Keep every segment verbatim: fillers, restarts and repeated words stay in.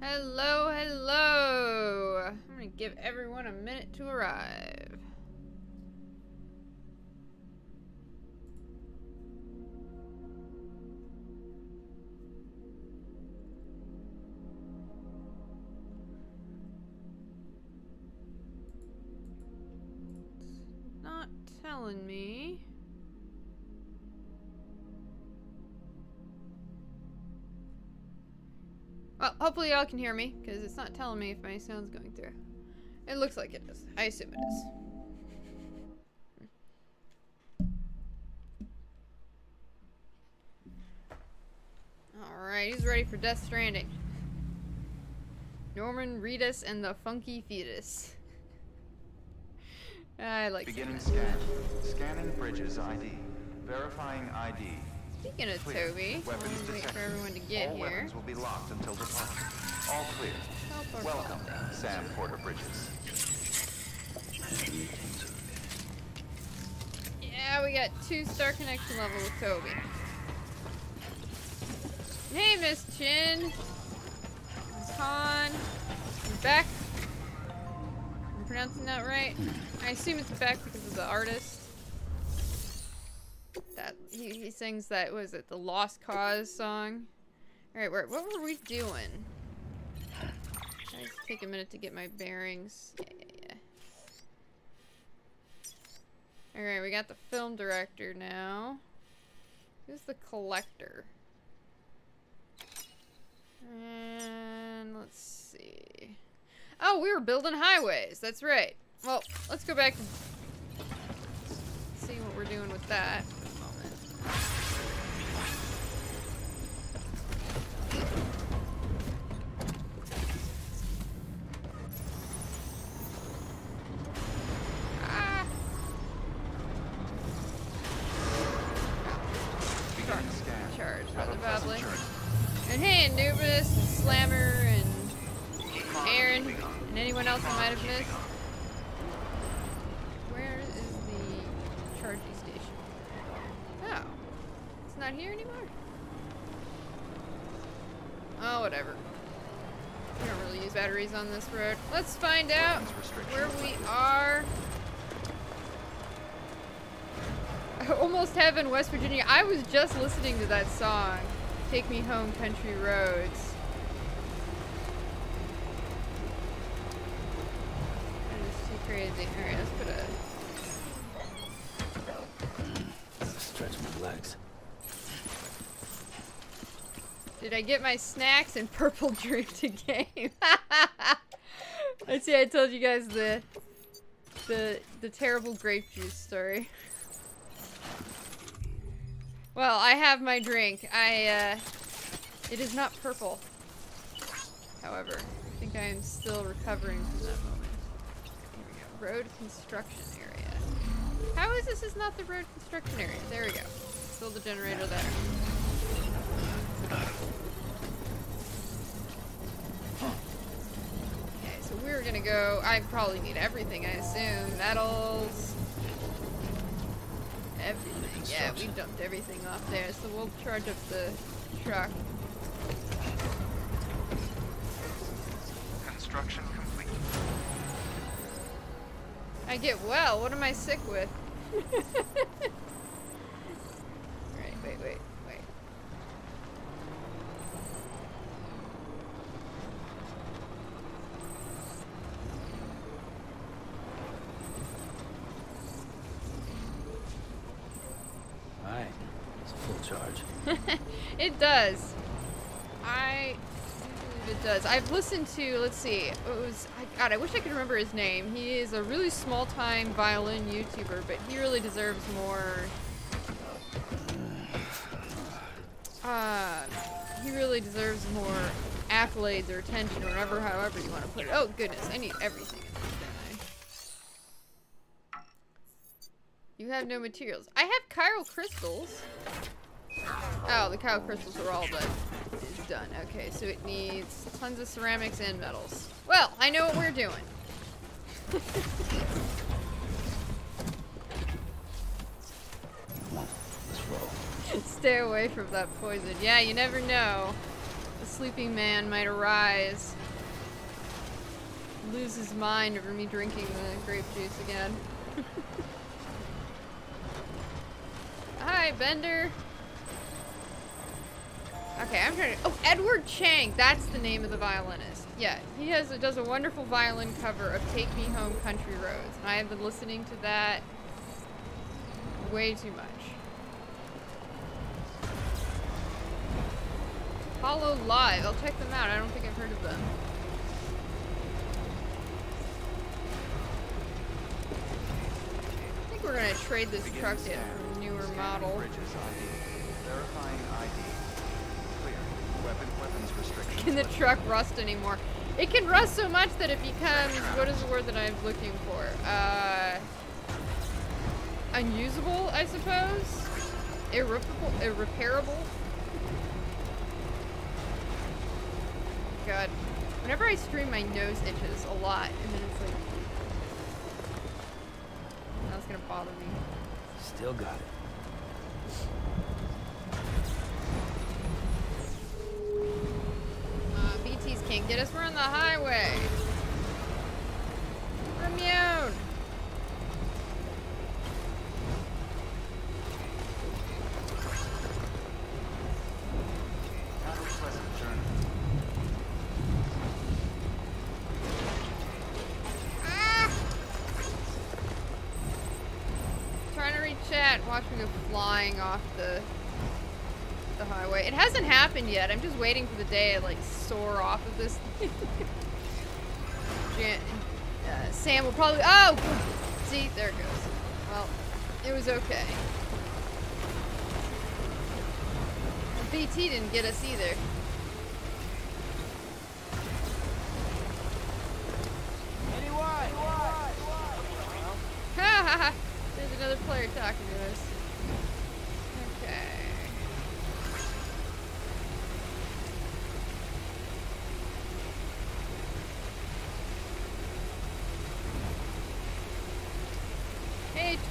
Hello, hello. I'm gonna give everyone a minute to arrive. It's not telling me. Well, hopefully y'all can hear me, because it's not telling me if my sound's going through. It looks like it is. I assume it is. Alright, he's ready for Death Stranding. Norman Reedus and the Funky Fetus. I like that. Beginning scan. Scanning Bridges I D. Verifying I D. Speaking of Toby, I'm going to wait for everyone to get all here. All weapons will be locked until departure. All clear. Help Welcome, help. Sam Porter Bridges. Yeah, we got two star connection level with Toby. Hey, Miss Chin. Khan. Beck. I'm pronouncing that right. I assume it's Beck because of the artist. That he, he sings that, was it the Lost Cause song? Alright, what were we doing? I just take a minute to get my bearings. Yeah, yeah, yeah. Alright, we got the film director now. Who's the collector? And let's see. Oh, we were building highways. That's right. Well, let's go back and see what we're doing with that. Ah. Charge, charge, rather badly. And hey, Anubis, and Slammer, and Aaron, and anyone else I might have missed. Where is the charging station? Oh, it's not here anymore. Oh, whatever. We don't really use batteries on this road. Let's find out where we are. Almost Heaven, West Virginia. I was just listening to that song, Take Me Home, Country Roads. That is too crazy. All right, let's put a... Did I get my snacks and purple drink to game? Let's see, I told you guys the the the terrible grape juice story. Well, I have my drink. I uh it is not purple. However, I think I am still recovering from that moment. Here we go. Road construction area. How is this is not the road construction area? There we go. Still the generator there. Okay, so we're gonna go. I probably need everything, I assume. Metals. Everything. Yeah, we dumped everything off there, so we'll charge up the truck. Construction complete. I get well. What am I sick with? Alright, wait, wait. It does. I believe it does. I've listened to, let's see, it was, I, God, I wish I could remember his name. He is a really small-time violin YouTuber, but he really deserves more, uh, he really deserves more accolades or attention or whatever, however you want to put it. Oh, goodness, I need everything in this, don't I? You have no materials. I have chiral crystals. Oh, the cow crystals are all but is done. Okay, so it needs tons of ceramics and metals. Well, I know what we're doing. Let's roll. Stay away from that poison. Yeah, you never know. The sleeping man might arise. Lose his mind over me drinking the grape juice again. Hi, Bender. Okay, I'm trying to. Oh, Edward Chang. That's the name of the violinist. Yeah, he has does a wonderful violin cover of "Take Me Home, Country Roads," and I have been listening to that way too much. Hollow Live. I'll check them out. I don't think I've heard of them. I think we're gonna trade this truck in for a newer model. Can the truck rust anymore? It can rust so much that it becomes, what is the word that I'm looking for? Uh, unusable, I suppose? Irreparable? Irreparable? God. Whenever I stream, my nose itches a lot, and then it's like... That's gonna bother me. Still got it. Can't get us, we're on the highway. We're immune. Ah. Trying to reach chat, watching him flying off the the highway. It hasn't happened yet. I'm just waiting for the day I like soar off of this thing. Jan uh, Sam will probably, oh! See, there it goes. Well, it was okay. And B T didn't get us either. Anyway, ha ha ha! There's another player talking to us.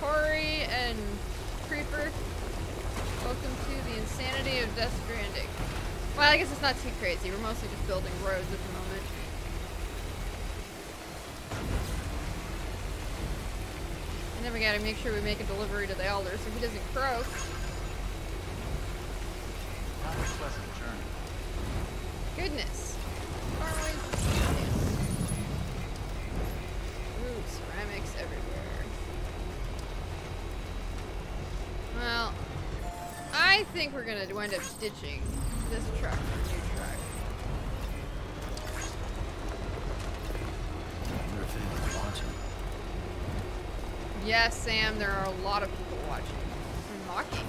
Tori and Creeper, welcome to the insanity of Death Stranding. Well, I guess it's not too crazy. We're mostly just building roads at the moment. And then we gotta make sure we make a delivery to the Elder so he doesn't croak. Goodness. Ooh, ceramics everywhere. Well, I think we're gonna wind up ditching this truck for a new truck. I wonder if anyone's watching. Yes, Sam, there are a lot of people watching. They're mocking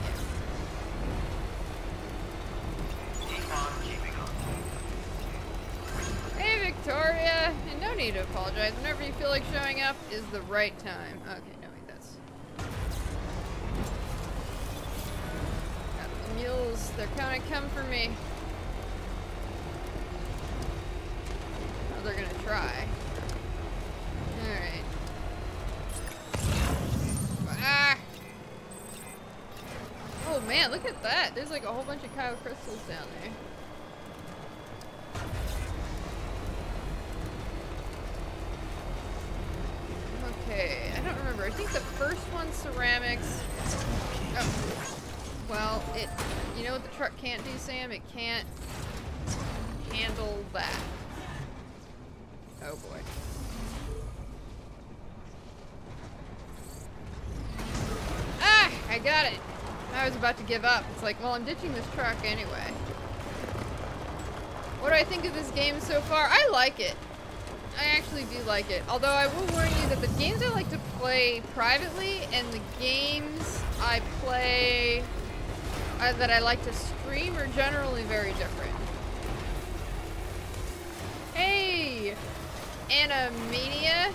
you. Keep on keeping on. Hey, Victoria! And no need to apologize. Whenever you feel like showing up is the right time. Okay. Mules, they're gonna come for me. Oh, they're gonna try. Alright. Ah! Oh man, look at that! There's like a whole bunch of Kyle crystals down there. Okay, I don't remember. I think the first one's ceramics. Oh. Well, it, you know what the truck can't do, Sam? It can't handle that. Oh boy. Ah! I got it! I was about to give up. It's like, well, I'm ditching this truck anyway. What do I think of this game so far? I like it. I actually do like it. Although I will warn you that the games I like to play privately and the games I play... Uh, that I like to stream are generally very different. Hey! Animania!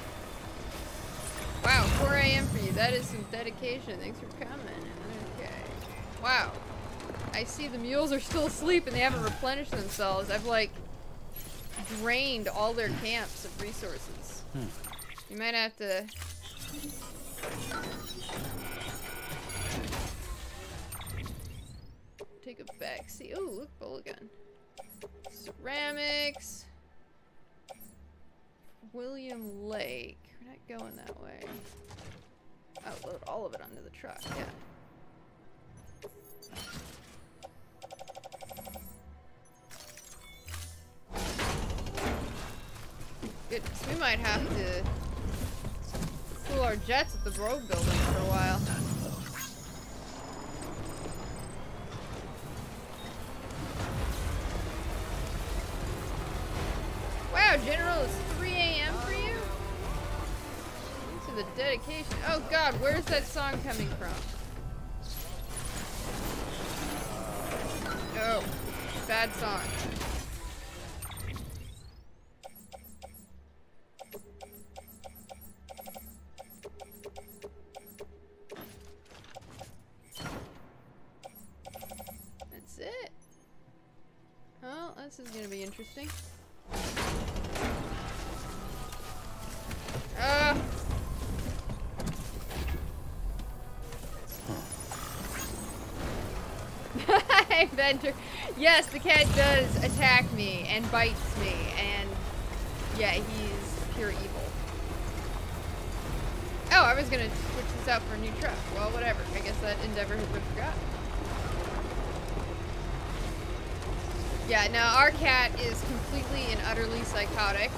Wow, four A M for you. That is some dedication. Thanks for coming. Okay. Wow. I see the mules are still asleep and they haven't replenished themselves. I've like drained all their camps of resources. Hmm. You might have to... take a back seat. Oh, look, bullet gun. ceramics. William Lake. We're not going that way. Oh, load all of it onto the truck, yeah. Goodness, we might have to pull our jets at the road building for a while. Wow, General, it's three A M for you? Thanks for the dedication. Oh god, where's that song coming from? Oh, bad song. This is gonna be interesting. Uh. Hey, Bender. Yes, the cat does attack me and bites me, and yeah, he's pure evil. Oh, I was gonna switch this out for a new truck. Well, whatever. I guess that endeavor has been forgotten. Yeah, no, our cat is completely and utterly psychotic.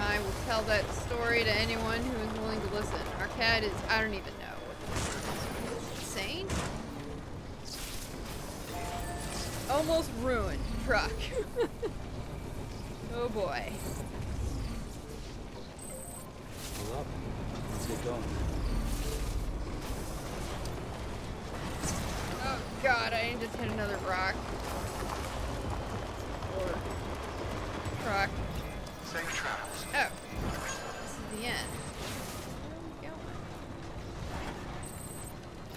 I will tell that story to anyone who is willing to listen. Our cat is, I don't even know what this is. Insane? Almost ruined truck. Oh boy. Well, up. Let's get going. Oh god, I need to hit another rock. Truck. Safe travels. Oh. This is the end. Where are we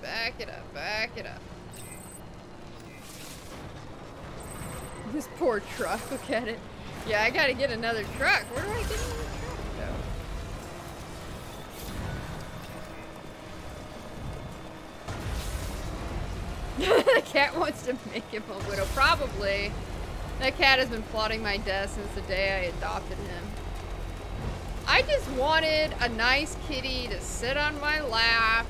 going? Back it up, back it up. This poor truck, look at it. Yeah, I gotta get another truck. Where do I get another truck? The cat wants to make him a widow. Probably. That cat has been plotting my death since the day I adopted him. I just wanted a nice kitty to sit on my lap,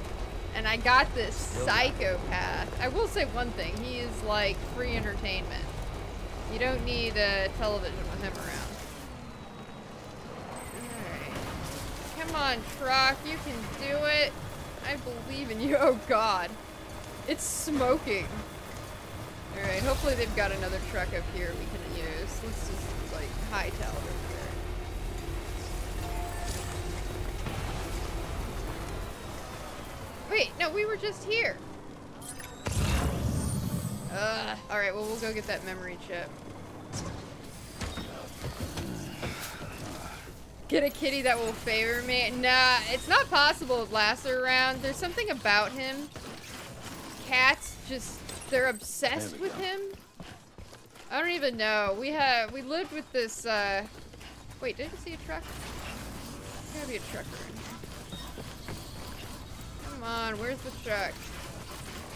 and I got this psychopath. I will say one thing. He is like free entertainment. You don't need a television with him around. Alright. Come on, truck. You can do it. I believe in you. Oh, God. It's smoking. Alright, hopefully they've got another truck up here we can use. Let's just, like, hightail it over here. Wait, no, we were just here! Ugh. Alright, well, we'll go get that memory chip. Get a kitty that will favor me? Nah, it's not possible with Lasser around. There's something about him. Cats just... They're obsessed with go. him? I don't even know. We have we lived with this uh wait, did I see a truck? There's gotta be a trucker in here. Come on, where's the truck?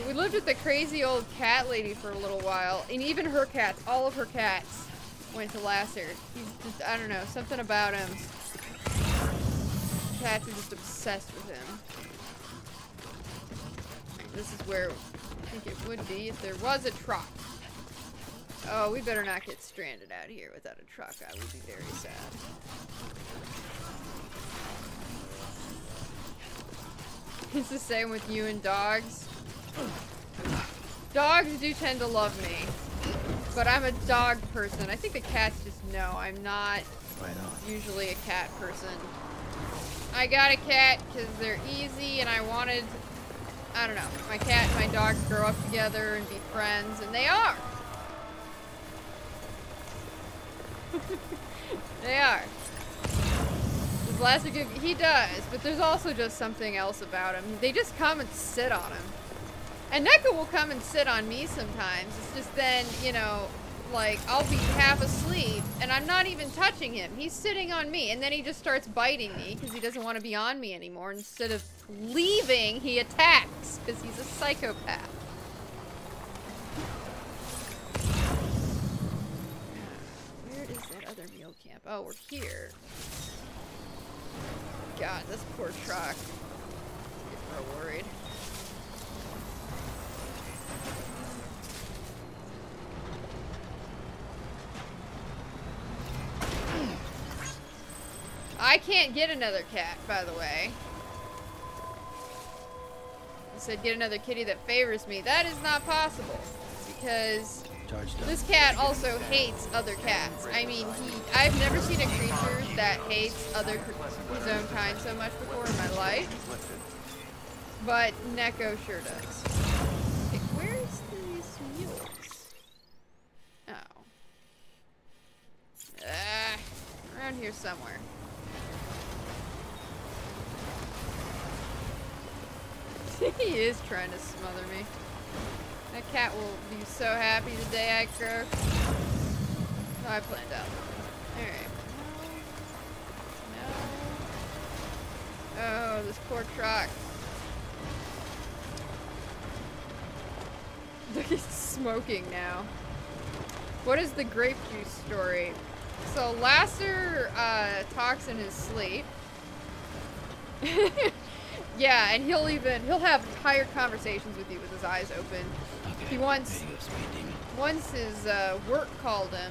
We lived with the crazy old cat lady for a little while, and even her cats, all of her cats went to Lasser. He's just I don't know, something about him. Cats are just obsessed with him. This is where I think it would be if there was a truck. Oh, we better not get stranded out here without a truck. I would be very sad. It's the same with you and dogs. Dogs do tend to love me, but I'm a dog person. I think the cats just know I'm not usually a cat person. I got a cat because they're easy and I wanted... I don't know, my cat and my dog grow up together and be friends, and they are! They are. Does Lasser give- he does, but there's also just something else about him. They just come and sit on him. And Neko will come and sit on me sometimes, it's just then, you know, like, I'll be half asleep, and I'm not even touching him. He's sitting on me, and then he just starts biting me, because he doesn't want to be on me anymore. Instead of leaving, he attacks, because he's a psychopath. snow camp. Oh, we're here. God, this poor truck. I'm real worried. I can't get another cat, by the way. I said get another kitty that favors me. That is not possible because this cat also hates other cats. I mean, he, I've never seen a creature that hates other his own kind so much before in my life. But Neko sure does. Okay, where's these mules? Oh. Ah, around here somewhere. He is trying to smother me. That cat will be so happy the day I croak. No, I planned out. Alright. No. Oh, this poor truck. Look, it's smoking now. What is the grape juice story? So Lasser uh, talks in his sleep. Yeah, and he'll even he'll have higher conversations with you with his eyes open. Okay, he once once his uh, work called him,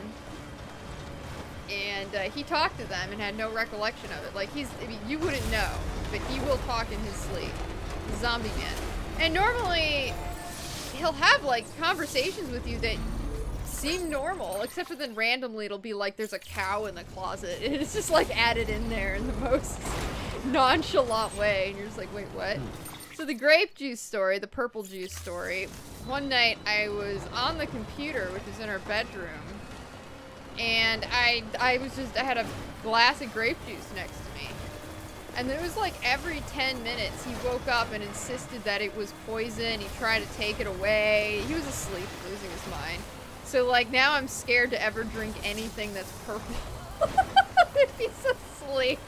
and uh, he talked to them and had no recollection of it. Like he's I mean, you wouldn't know, but he will talk in his sleep, zombie man. And normally he'll have like conversations with you that seem normal, except for then randomly it'll be like there's a cow in the closet, and it's just like added in there in the most nonchalant way, and you're just like, wait, what? So the grape juice story, the purple juice story, one night I was on the computer, which is in our bedroom, and I I was just, I had a glass of grape juice next to me, and it was like every ten minutes he woke up and insisted that it was poison. He tried to take it away. He was asleep, losing his mind. So like now I'm scared to ever drink anything that's purple if he's asleep.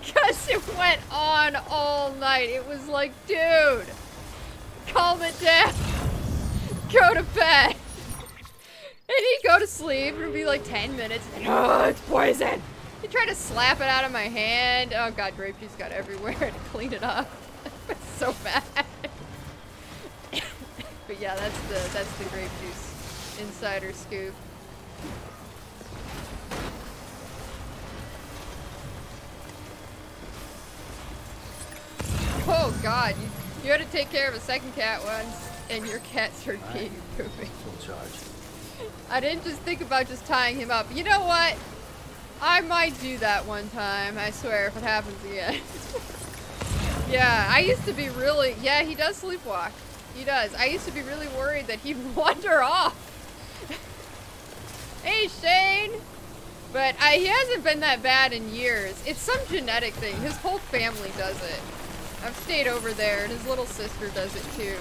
Because it went on all night. It was like, dude, calm it down. Go to bed. And he'd go to sleep, and it would be like ten minutes, and oh, it's poison. He'd try to slap it out of my hand. Oh god, grape juice got everywhere to clean it up. It's so bad. But yeah, that's the, that's the grape juice insider scoop. Oh god, you, you had to take care of a second cat once, and your cat started peeing and pooping. Full charge. I didn't just think about just tying him up. You know what? I might do that one time, I swear, if it happens again. Yeah, I used to be really- yeah, he does sleepwalk. He does. I used to be really worried that he'd wander off. Hey, Shane! But I, he hasn't been that bad in years. It's some genetic thing. His whole family does it. I've stayed over there, and his little sister does it too.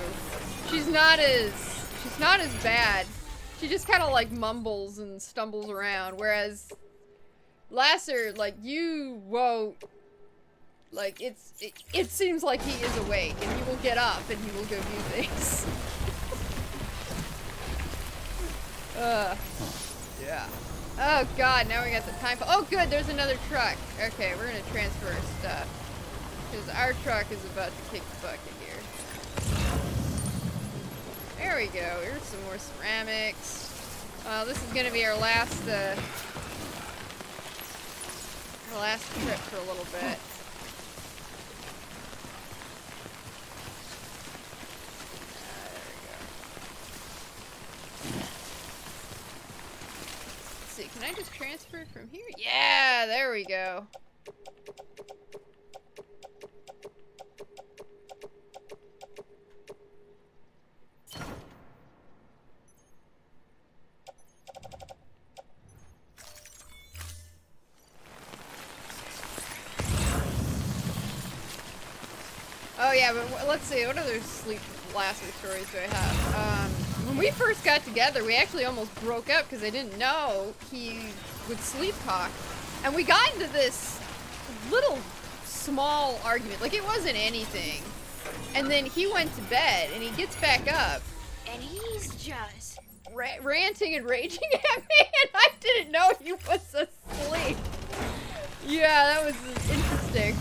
She's not as she's not as bad. She just kind of like mumbles and stumbles around, whereas Lasser, like you won't. Like it's it, it seems like he is awake, and he will get up and he will go do things. uh, yeah. Oh god, now we got the time. Oh good, there's another truck. Okay, we're gonna transfer our stuff. Because our truck is about to kick the bucket here. There we go. Here's some more ceramics. Uh, this is going to be our last, uh, our last trip for a little bit. Uh, there we go. Let's see. Can I just transfer from here? Yeah! There we go. Oh yeah, but let's see, what other sleep Lasser stories do I have? Um, when we first got together, we actually almost broke up because I didn't know he would sleep talk. And we got into this little small argument, like it wasn't anything. And then he went to bed, and he gets back up. And he's just ra ranting and raging at me, and I didn't know you was asleep. Yeah, that was interesting.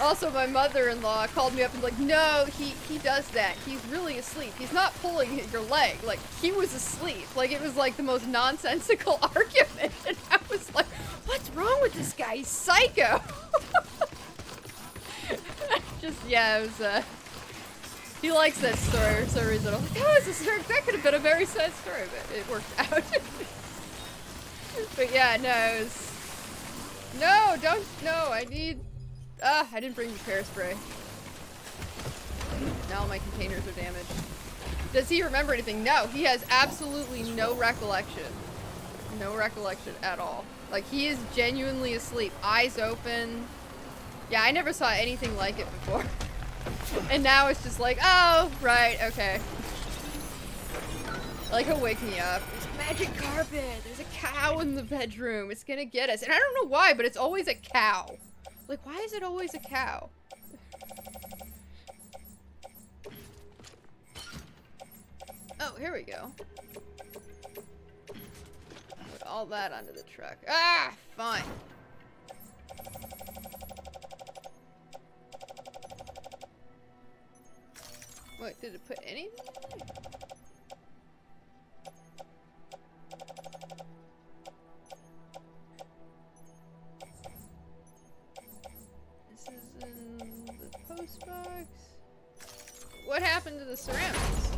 Also, my mother-in-law called me up and was like, no, he, he does that. He's really asleep. He's not pulling your leg. Like, he was asleep. Like, it was like the most nonsensical argument. And I was like, what's wrong with this guy? He's psycho. Just, yeah, it was, uh, he likes that story for some reason. I'm like, that was a story. That could have been a very sad story, but it worked out. But yeah, no, it was, no, don't, no, I need... Ah, I didn't bring repair spray. Now my containers are damaged. Does he remember anything? No, he has absolutely no recollection. No recollection at all. Like, he is genuinely asleep, eyes open. Yeah, I never saw anything like it before. And now it's just like, oh, right, okay. Like, he'll wake me up. There's magic carpet, there's a cow in the bedroom, it's gonna get us. And I don't know why, but it's always a cow. Like, why is it always a cow? Oh, here we go. Put all that onto the truck. Ah, fine. What, did it put anything in there? Box. What happened to the ceramics?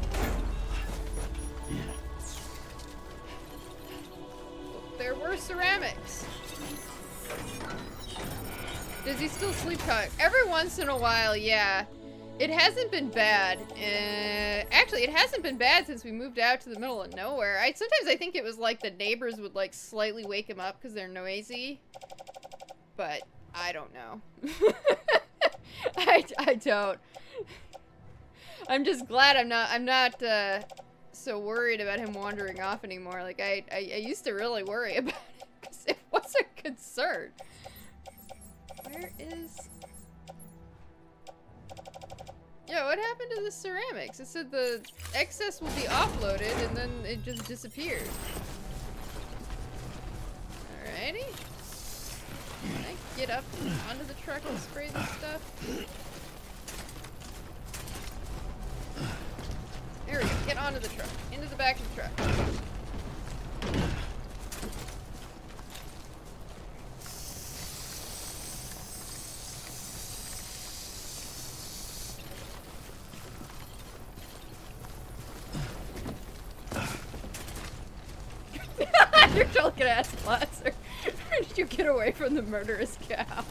There were ceramics. Does he still sleep talk? Every once in a while, yeah. It hasn't been bad. Uh, actually, it hasn't been bad since we moved out to the middle of nowhere. I sometimes I think it was like the neighbors would like slightly wake him up because they're noisy. But I don't know. I, I don't. I'm just glad I'm not, I'm not uh, so worried about him wandering off anymore. Like, I, I, I used to really worry about it because it was a concern. Where is... Yeah, what happened to the ceramics? It said the excess will be offloaded and then it just disappeared. Alrighty. Can I get up onto the truck and spray this stuff? There we go. Get onto the truck. Into the back of the truck. You're totally gonna ask Lasser. Did you get away from the murderous cow?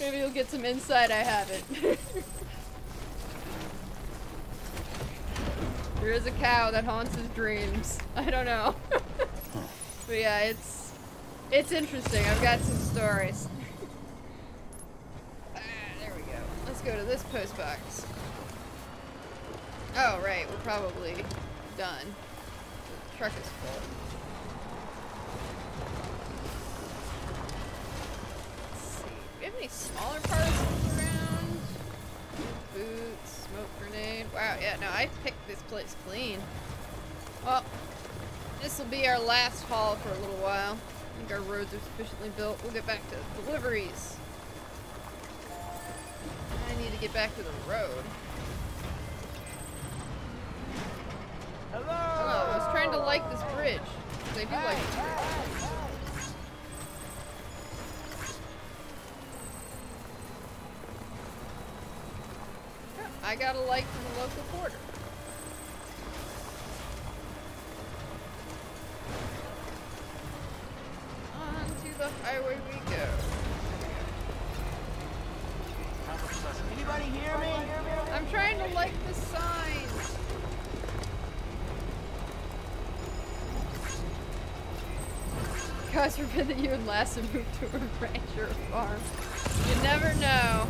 Maybe you'll get some insight I haven't. There is a cow that haunts his dreams. I don't know. But yeah, it's it's interesting. I've got some stories. Ah, there we go. Let's go to this post box. Oh right, we're probably done. The truck is full. Do we have any smaller parcels around? Boots, smoke grenade. Wow, yeah, no, I picked this place clean. Well, this will be our last haul for a little while. I think our roads are sufficiently built. We'll get back to deliveries. I need to get back to the road. Hello! Hello, I was trying to like this bridge. Because I do hey, like this bridge. Hey, hey. I got a light from the local porter. On to the highway we go. Anybody hear me? I'm trying to light the sign. God forbid that you and Lasser move to a ranch or a farm. You never know.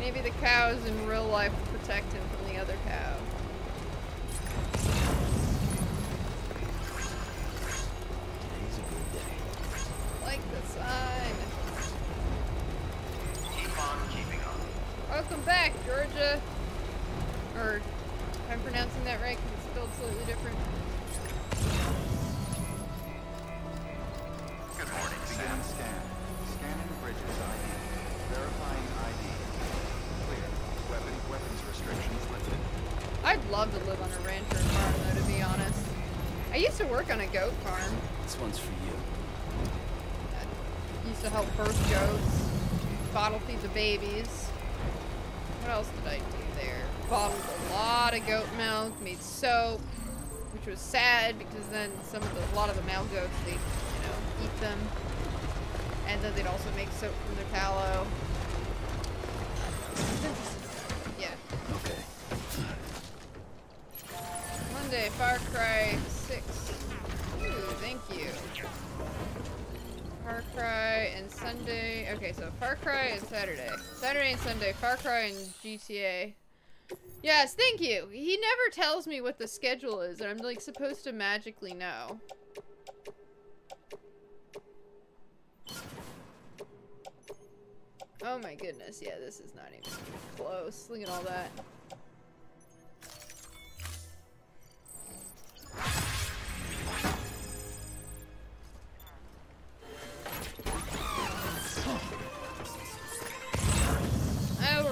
Maybe the cows in real life will protect him from the other cow. Today's a good day. Like the sign. Keep on keeping on. Welcome back, Georgia. Or If I'm pronouncing that right, because it's spelled slightly different. Good morning, Sam. Scan. Scanning Bridges I D. Verifying I D. Clear. Weapon, weapons restrictions lifted. I'd love to live on a rancher farm, though, to be honest. I used to work on a goat farm. This one's for you. I used to help birth goats, bottle feed the babies. What else did I do there? Bottled a lot of goat milk, made soap, which was sad because then some of the, a lot of the male goats, they, you know, eat them, and then they'd also make soap from their tallow. Yeah. Okay. Monday, Far Cry six. Ooh, thank you. Far Cry and Sunday. Okay, so Far Cry and Saturday. Saturday and Sunday, Far Cry and G T A. Yes, thank you! He never tells me what the schedule is, and I'm, like, supposed to magically know. Oh my goodness, yeah, this is not even close. Look at all that.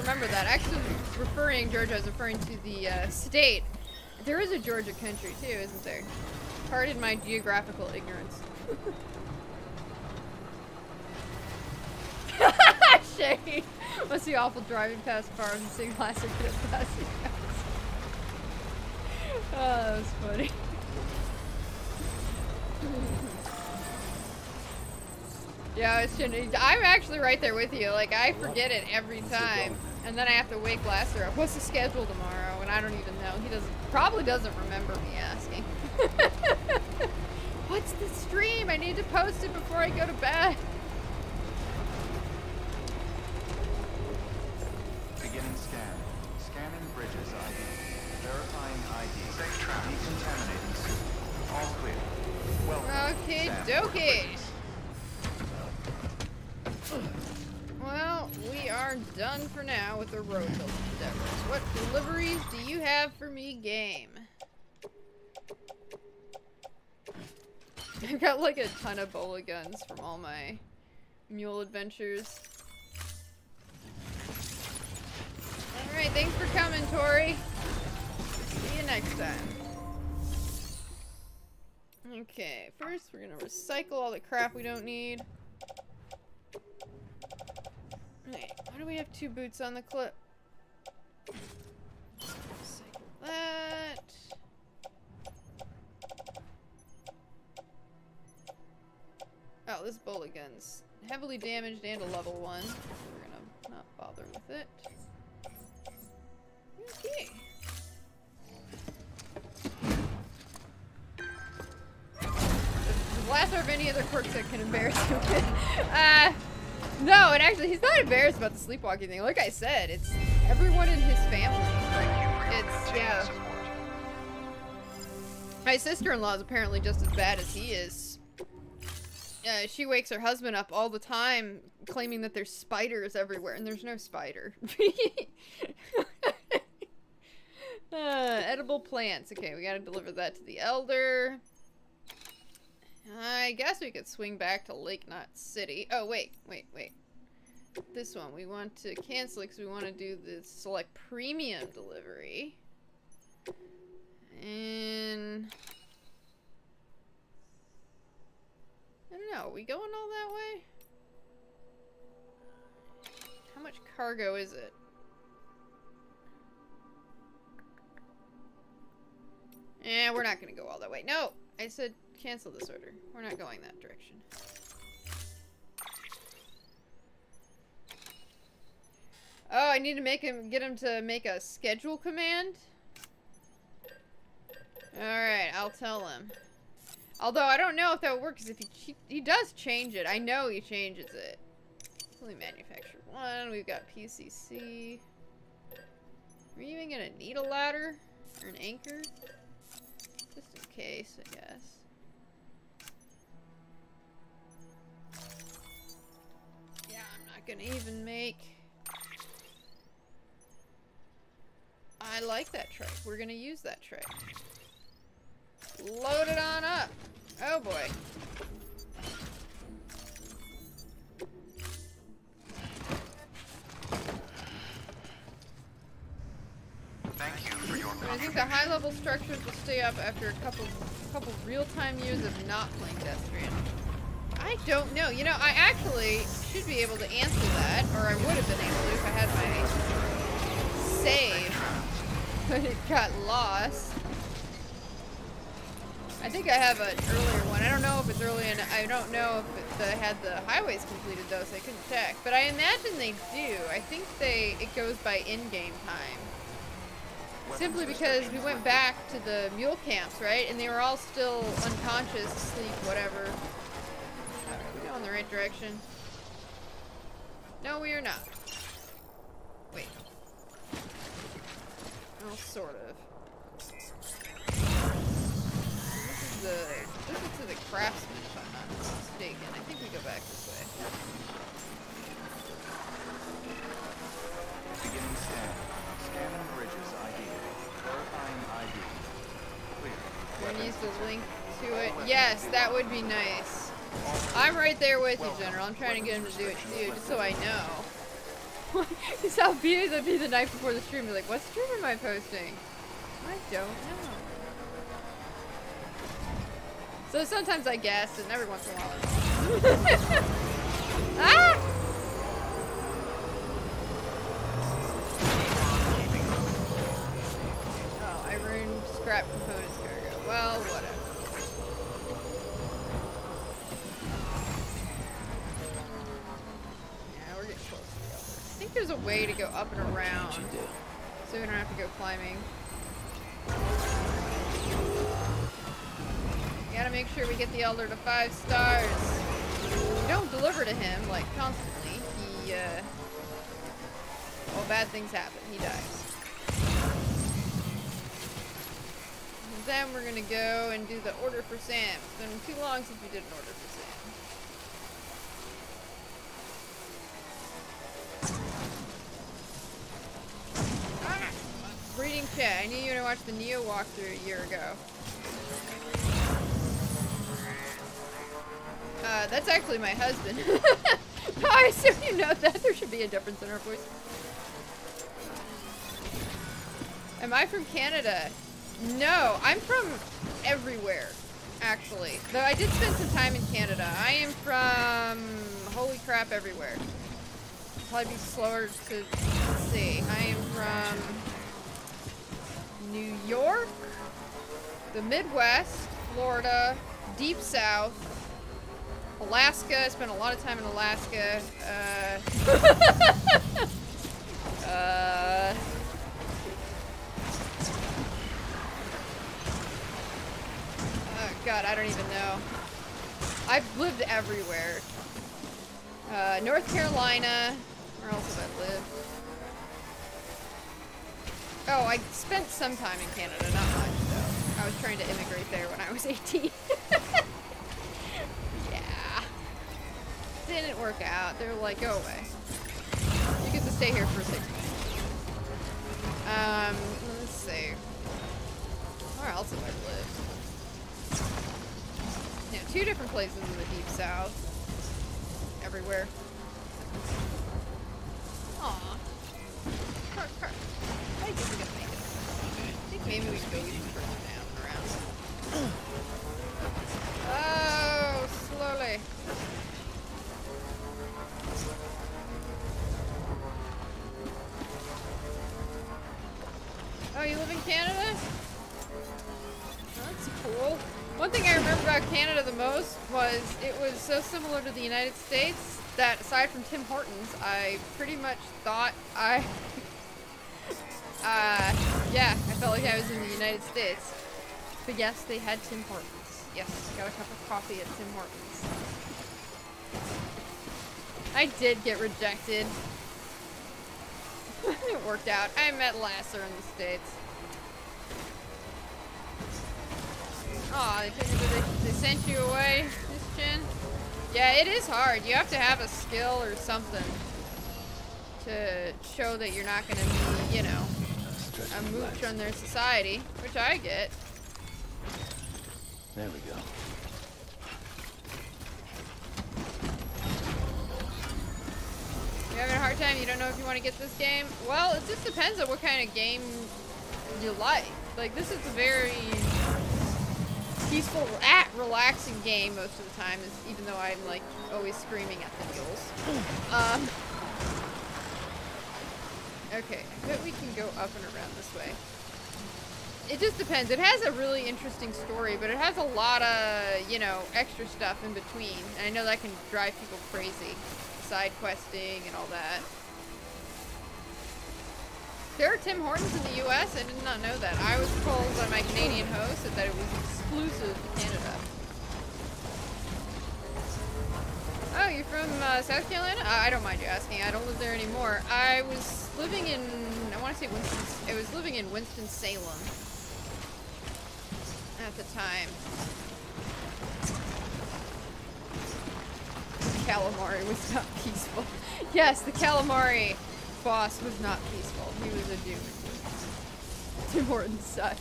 Remember that. Actually, referring Georgia, I was referring to the uh, state. There is a Georgia country too, isn't there? Pardon my geographical ignorance. Shade. Must be awful driving past cars and seeing Lasser get passing cars. Oh, that was funny. Yeah, I was trying to, I'm actually right there with you. Like, I forget it every time. And then I have to wake Lasser up. What's the schedule tomorrow? And I don't even know. He doesn't probably doesn't remember me asking. What's the stream? I need to post it before I go to bed. Beginning scan. Scanning Bridges I D. Verifying I D. Safe travel. Decontaminating suit. All clear. Well. Okay, dokie. Well, we are done for now with the road building endeavors. What deliveries do you have for me, game? I've got like a ton of bola guns from all my mule adventures. Alright, thanks for coming, Tori. See you next time. Okay, first we're gonna recycle all the crap we don't need. Wait, why do we have two boots on the clip? Recycle that. Oh, this bola gun's heavily damaged and a level one, so we're gonna not bother with it. Okay. The blaster of any other quirks that can embarrass you with. uh, No, and actually, he's not embarrassed about the sleepwalking thing. Like I said, it's everyone in his family. Like, it's, yeah. My sister-in-law is apparently just as bad as he is. Uh, she wakes her husband up all the time, claiming that there's spiders everywhere, and there's no spider. uh, edible plants. Okay, we gotta deliver that to the elder. I guess we could swing back to Lake Knot City. Oh, wait, wait, wait. This one, we want to cancel because we want to do the select premium delivery. And... I don't know, are we going all that way? How much cargo is it? Eh, we're not going to go all that way. No! I said cancel this order. We're not going that direction. Oh, I need to make him get him to make a schedule command. Alright, I'll tell him. Although I don't know if that would work because if he, he he does change it. I know he changes it. Fully manufactured one, we've got P C C. Are you even gonna need a ladder? Or an anchor? Case, I guess. Yeah, I'm not gonna even make. I like that trick. We're gonna use that trick. Load it on up. Oh boy. Thank you for your I think the high level structures will stay up after a couple couple real time years of not playing Death Stranding. I don't know. You know, I actually should be able to answer that, or I would have been able to if I had my save, but it got lost. I think I have an earlier one. I don't know if it's early and I don't know if it, the, I had the highways completed though, so I couldn't check. But I imagine they do. I think they it goes by in-game time. Simply because we went back to the mule camps, right? And they were all still unconscious, asleep, whatever. Are we going the right direction? No, we are not. Wait. Well, sort of. The, this is to the craftsman, if I'm not mistaken. I think we go back this way. Beginning scan. Scanning Bridges I D. Verifying I D. Clear. We're gonna use the link to it. Yes, that would be nice. I'm right there with you, General. I'm trying to get him to do it too, just so I know. Because I'll be that'd be the night before the stream. Be like, what stream am I posting? I don't know. So sometimes I guess, and every once in a while. Ah! Oh, I ruined scrap components cargo. Well, whatever. Yeah, we're getting close to the other. I think there's a way to go up and around, so we don't have to go climbing. Gotta make sure we get the Elder to five stars. We don't deliver to him, like, constantly. He, uh... well, bad things happen. He dies. And then we're gonna go and do the order for Sam. It's been too long since we did an order for Sam. Ah! Reading chat. I knew you were gonna watch the Neo walkthrough a year ago. Uh, that's actually my husband. I assume you know that. There should be a difference in our voice. Am I from Canada? No, I'm from everywhere, actually. Though I did spend some time in Canada. I am from, holy crap, everywhere. Probably be slower to see. I am from New York, the Midwest, Florida, Deep South, Alaska. I spent a lot of time in Alaska. Uh, uh, oh god, I don't even know. I've lived everywhere. Uh, North Carolina. Where else have I lived? Oh, I spent some time in Canada, not much though. I was trying to immigrate there when I was eighteen. Didn't work out. They're like, go away. You get to stay here for six months. Um, let's see. Where else have I lived? Yeah, two different places in the Deep South. Everywhere. Aw. Car, car. I think we gotta make it. I think maybe we should go even further down and around. Oh, slowly. Oh, you live in Canada? That's cool. One thing I remember about Canada the most was it was so similar to the United States that aside from Tim Hortons, I pretty much thought I... uh, yeah, I felt like I was in the United States. But yes, they had Tim Hortons. Yes, got a cup of coffee at Tim Hortons. I did get rejected. It worked out. I met Lasser in the States. Aw, they, they, they sent you away, Miss Chin? Yeah, it is hard. You have to have a skill or something to show that you're not gonna be, you know, a mooch on their society, which I get. There we go. You're having a hard time? You don't know if you want to get this game? Well, it just depends on what kind of game you like. Like, this is a very peaceful, at relaxing game most of the time, even though I'm, like, always screaming at the mules. Um, okay, I bet we can go up and around this way. It just depends. It has a really interesting story, but it has a lot of, you know, extra stuff in between. And I know that can drive people crazy. Side questing and all that. There are Tim Hortons in the U S? I did not know that. I was told by my Canadian host that it was exclusive to Canada. Oh, you're from uh, South Carolina? Uh, I don't mind you asking. I don't live there anymore. I was living in, I want to say Winston, I was living in Winston-Salem. At the time. The calamari was not peaceful. Yes, the calamari boss was not peaceful. He was a dude. Tim Horton sucks.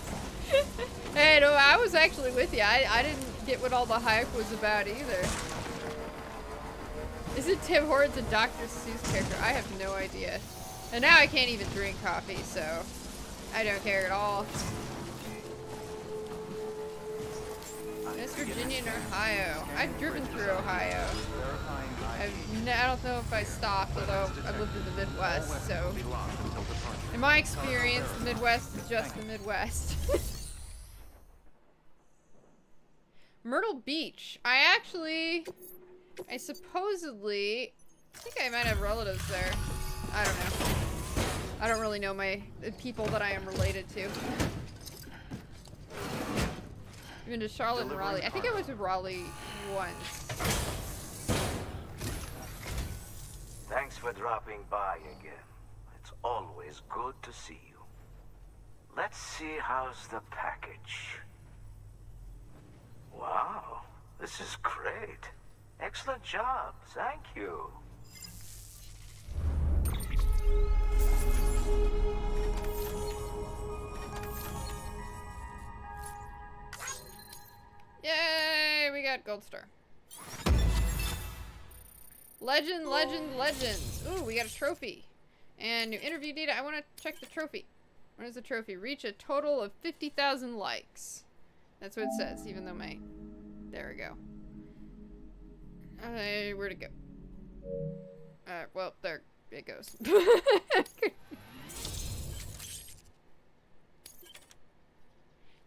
Hey, no, I was actually with you. I, I didn't get what all the hype was about either. Isn't Tim Hortons a Doctor Seuss character? I have no idea. And now I can't even drink coffee, so I don't care at all. West Virginia and Ohio. I've driven through Ohio. I've, I don't know if I stopped, although I've lived in the Midwest, so. In my experience, the Midwest is just the Midwest. Myrtle Beach. I actually, I supposedly, I think I might have relatives there. I don't know. I don't really know my the people that I am related to. Even to Charlotte and Raleigh. I think I went to Raleigh once. Thanks for dropping by again. It's always good to see you. Let's see, how's the package? Wow, this is great. Excellent job, thank you. Yay, we got Gold Star. Legend, legend, legends. Ooh, we got a trophy. And new interview data. I want to check the trophy. What is the trophy? Reach a total of fifty thousand likes. That's what it says, even though my... There we go. Uh, where'd it go? Uh, well, there it goes.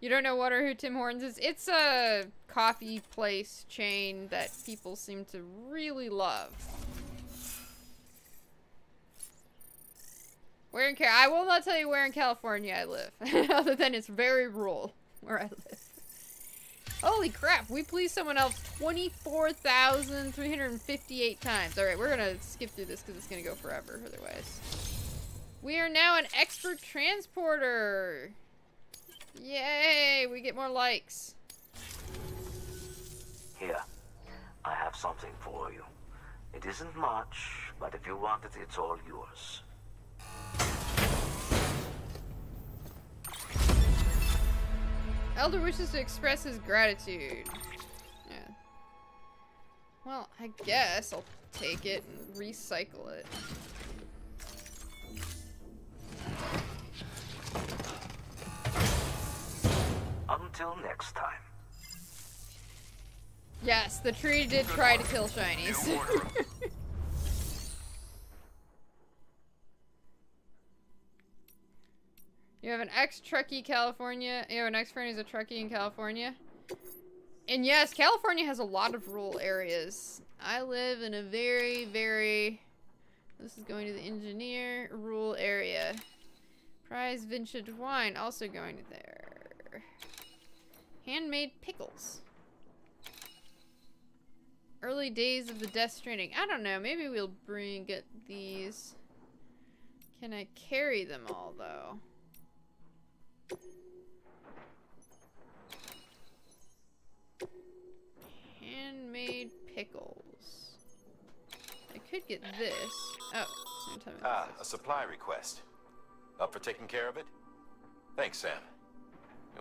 You don't know what or who Tim Hortons is? It's a coffee place chain that people seem to really love. Where in Cal- I will not tell you where in California I live. Other than it's very rural where I live. Holy crap, we pleased someone else twenty-four thousand three hundred fifty-eight times. Alright, we're gonna skip through this because it's gonna go forever otherwise. We are now an expert transporter. Yay, we get more likes. Here, I have something for you. It isn't much, but if you want it, it's all yours. Elder wishes to express his gratitude. Yeah. Well, I guess I'll take it and recycle it. Until next time. Yes, the tree did try to kill shinies. You have an ex-Truckee, California. You have an ex-friend who's a Truckee in California. And yes, California has a lot of rural areas. I live in a very, very... This is going to the engineer. Rural area. Prize vintage wine. Also going to there. Handmade pickles. Early days of the Death Stranding. I don't know. Maybe we'll bring get these. Can I carry them all, though? Handmade pickles. I could get this. Oh. Ah, a supply request. Up for taking care of it? Thanks, Sam.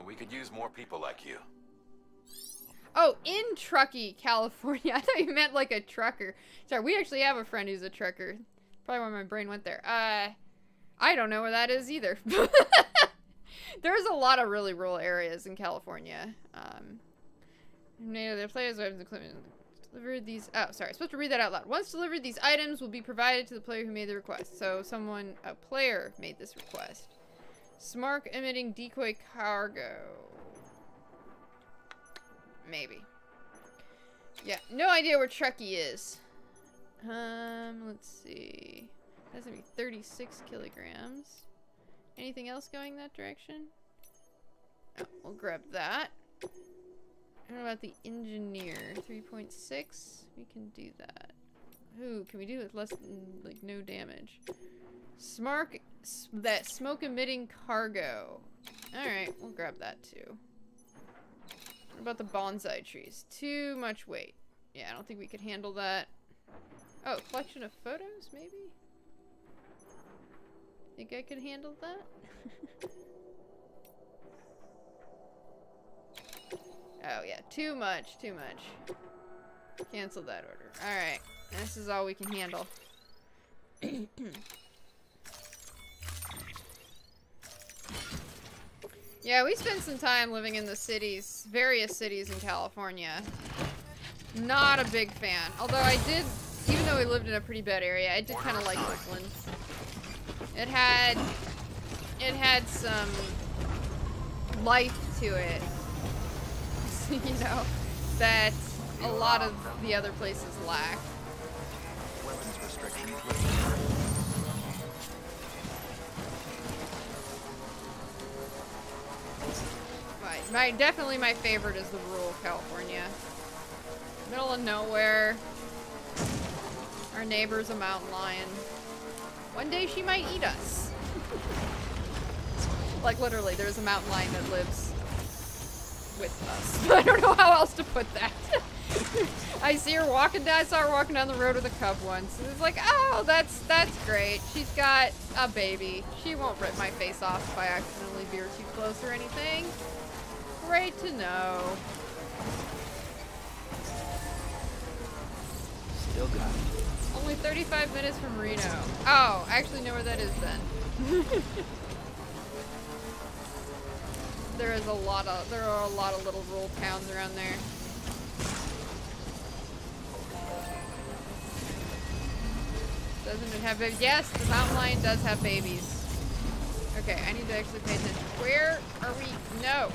We could use more people like you. Oh, in Truckee, California. I thought you meant like a trucker. Sorry, we actually have a friend who's a trucker. Probably why my brain went there. Uh, I don't know where that is either. There's a lot of really rural areas in California. Um, their players have delivered these. Oh, sorry. I'm supposed to read that out loud. Once delivered, these items will be provided to the player who made the request. So someone, a player, made this request. Smart emitting decoy cargo. Maybe. Yeah, no idea where Truckee is. Um, let's see. That's gonna be thirty-six kilograms. Anything else going that direction? Oh, we'll grab that. I don't know about the engineer. three point six. We can do that. Ooh, can we do with less than, like, no damage? Smart, that smoke emitting cargo. Alright, we'll grab that too. What about the bonsai trees? Too much weight. Yeah, I don't think we could handle that. Oh, collection of photos, maybe? Think I could handle that? Oh yeah, too much, too much. Cancel that order. Alright, this is all we can handle. Yeah, we spent some time living in the cities, various cities in California. Not a big fan. Although I did, even though we lived in a pretty bad area, I did kind of like Oakland. It had, it had some life to it, you know, that a lot of the other places lack. Weapons restrictions. My, definitely my favorite is the rural California. Middle of nowhere. Our neighbor's a mountain lion. One day she might eat us. Like literally, there's a mountain lion that lives with us. I don't know how else to put that. I see her walking down, I saw her walking down the road with a cub once. And it's like, oh, that's, that's great. She's got a baby. She won't rip my face off if I accidentally veer too close or anything. Great to know. Still got it. Only thirty-five minutes from Reno. Oh, I actually know where that is then. There is a lot of, there are a lot of little rural towns around there. Doesn't it have babies? Yes, the mountain lion does have babies. Okay, I need to actually pay attention. Where are we? No.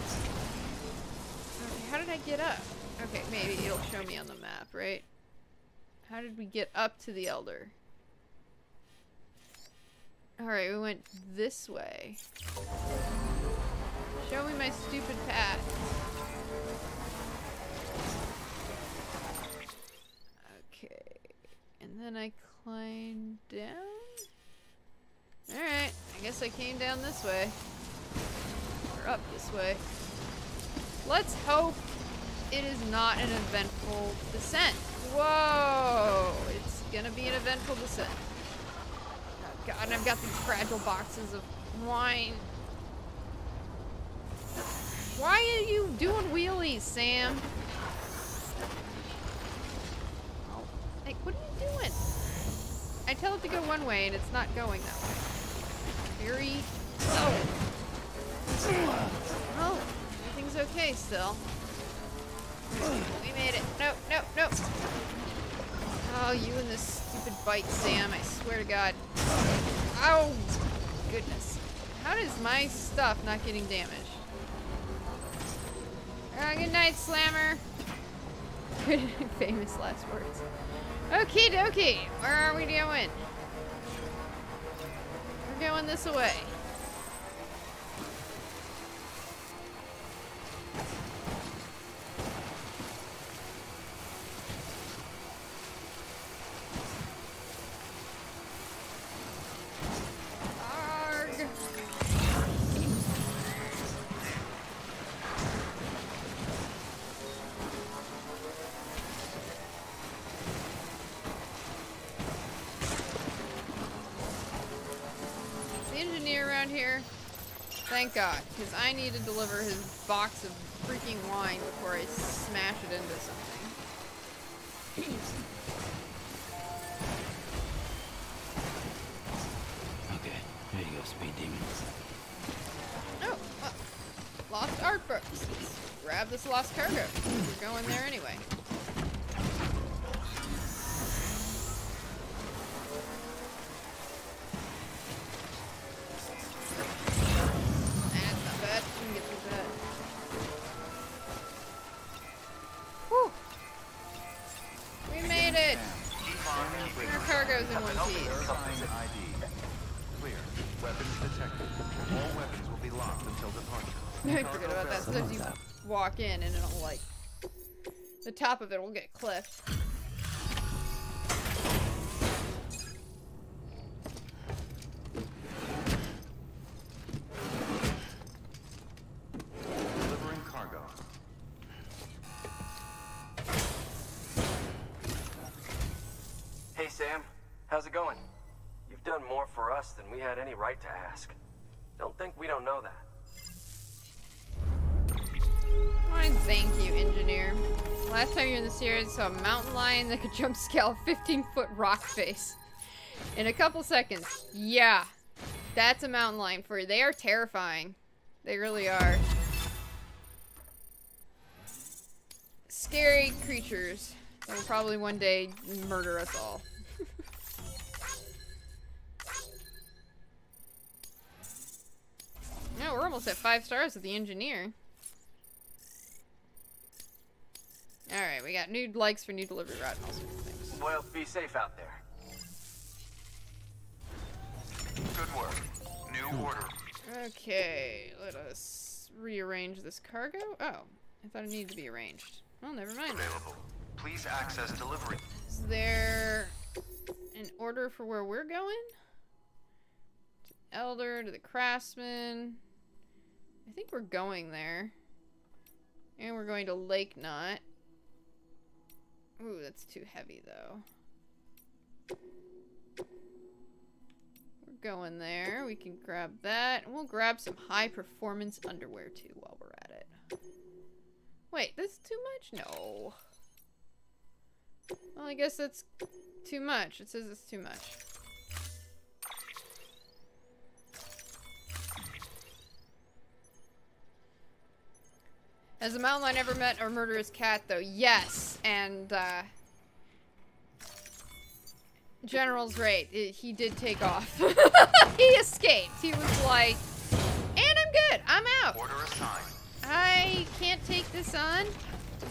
Okay, how did I get up? Okay, maybe it'll show me on the map, right? How did we get up to the Elder? Alright, we went this way. Show me my stupid path. Okay. And then I climb down? Alright, I guess I came down this way. Or up this way. Let's hope it is not an eventful descent. Whoa! It's gonna be an eventful descent. Oh god, and I've got these fragile boxes of wine. Why are you doing wheelies, Sam? Oh, like, what are you doing? I tell it to go one way and it's not going that way. Very... Oh! Oh, everything's okay still. We made it. No, no, no! Oh, you and this stupid bike, Sam. I swear to God. Oh, goodness. How does my stuff not getting damaged? Uh, good night, Slammer. Famous last words. Okie dokie. Where are we going? We're going this way. Thank God, because I need to deliver his box of freaking wine before I smash it into something. Okay, there you go, speed demon. Oh, uh, lost art books. Grab this lost cargo. We're going there anyway. Walk in and it'll like the top of it will get clipped. Delivering cargo. Hey Sam, how's it going? You've done more for us than we had any right to ask. Don't think we don't know that. Why, thank you, engineer. Last time you were in the series, I saw a mountain lion that could jump scale a fifteen foot rock face in a couple seconds. Yeah, that's a mountain lion for you. They are terrifying. They really are. Scary creatures that will probably one day murder us all. No, we're almost at five stars with the engineer. Alright, we got new likes for new delivery route and all sorts of things. Well, be safe out there. Good work. New order. Okay, let us rearrange this cargo. Oh, I thought it needed to be arranged. Well, never mind. Available. Please access delivery. Is there an order for where we're going? To Elder, to the Craftsman. I think we're going there. And we're going to Lake Knot. Ooh, that's too heavy, though. We're going there. We can grab that. And we'll grab some high-performance underwear, too, while we're at it. Wait, that's too much? No. Well, I guess that's too much. It says it's too much. Has a mountain lion ever met a murderous cat, though? Yes, and, uh... General's right. It, he did take off. He escaped. He was like, and I'm good. I'm out. Order assigned. I can't take this on.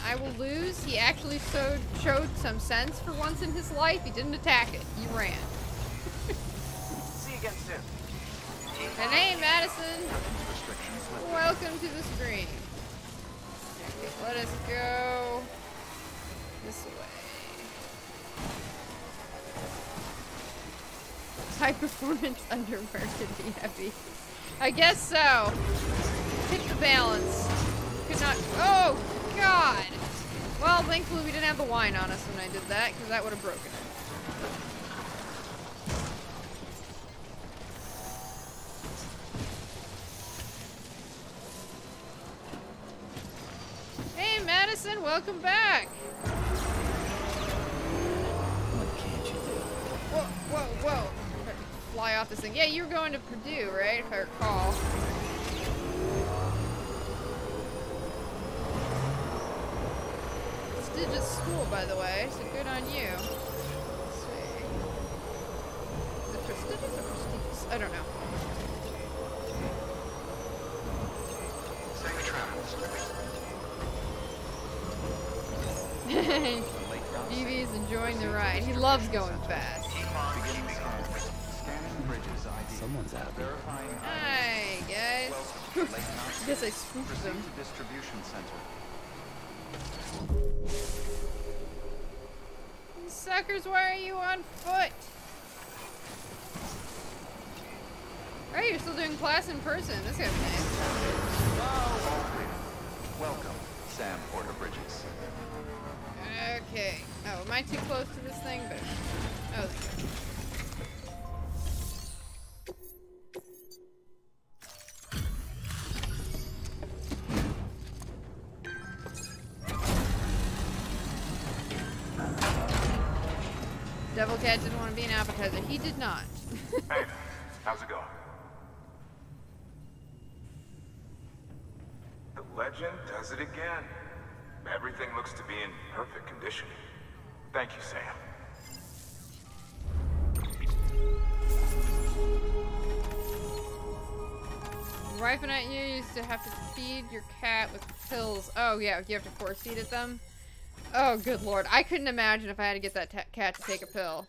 I will lose. He actually so showed some sense for once in his life. He didn't attack it. He ran. See you again soon. And hey, Madison. Welcome to the stream. Okay, let us go this way. High performance underwear could be heavy. I guess so. Hit the balance. Could not. Oh, God! Well, thankfully we didn't have the wine on us when I did that, because that would have broken it. Hey, Madison, welcome back! What can't you do? Whoa, whoa, whoa. Fly off this thing. Yeah, you were going to Purdue, right? If I recall. This did just school, by the way, so good on you. Let's see. Is it prestigious or prestigious? I don't know. Safe travels. D V's enjoying the ride. He loves going fast. Someone's out there. Hi, guys. Guess I spooked them. Suckers, why are you on foot? Alright, you're still doing class in person. That's gonna be nice. Whoa. Welcome, Sam Porter Bridges. Okay. Oh, am I too close to this thing? But oh, there Chad didn't want to be now because he did not. Hey, how's it going? The legend does it again. Everything looks to be in perfect condition. Thank you, Sam. Ripenite, you used to have to feed your cat with pills. Oh, yeah, you have to force feed it them? Oh, good lord. I couldn't imagine if I had to get that ta cat to take a pill.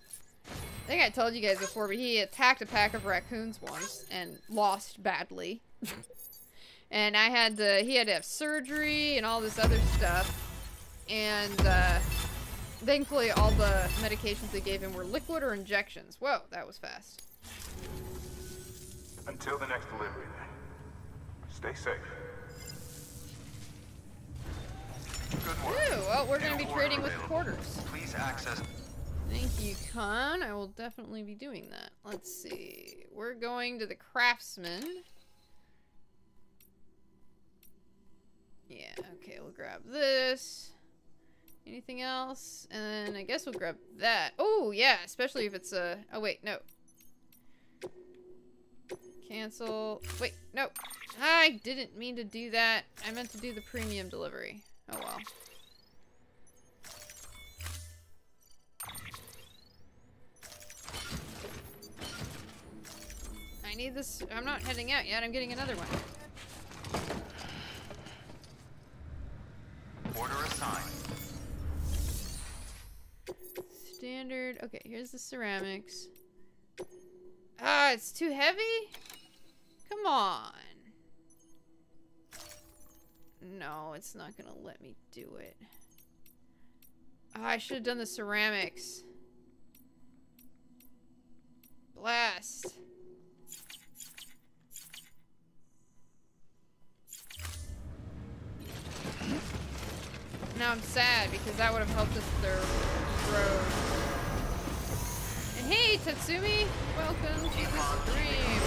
I think I told you guys before, but he attacked a pack of raccoons once and lost badly. And I had to, he had to have surgery and all this other stuff. And, uh, thankfully all the medications they gave him were liquid or injections. Whoa, that was fast. Until the next delivery, then. Stay safe. Good work. Ooh, well, we're going to be trading with quarters. Please access. Thank you, Khan. I will definitely be doing that. Let's see. We're going to the craftsman. Yeah, okay, we'll grab this. Anything else? And then I guess we'll grab that. Oh, yeah, especially if it's a... Oh, wait, no. Cancel. Wait, no. I didn't mean to do that. I meant to do the premium delivery. Oh well. I need this. I'm not heading out yet. I'm getting another one. Order assigned. Standard. Okay, here's the ceramics. Ah, it's too heavy? Come on. No, it's not gonna let me do it. Oh, I should have done the ceramics. Blast. Now I'm sad because that would have helped us with their road. And hey, Tatsumi, welcome to the stream.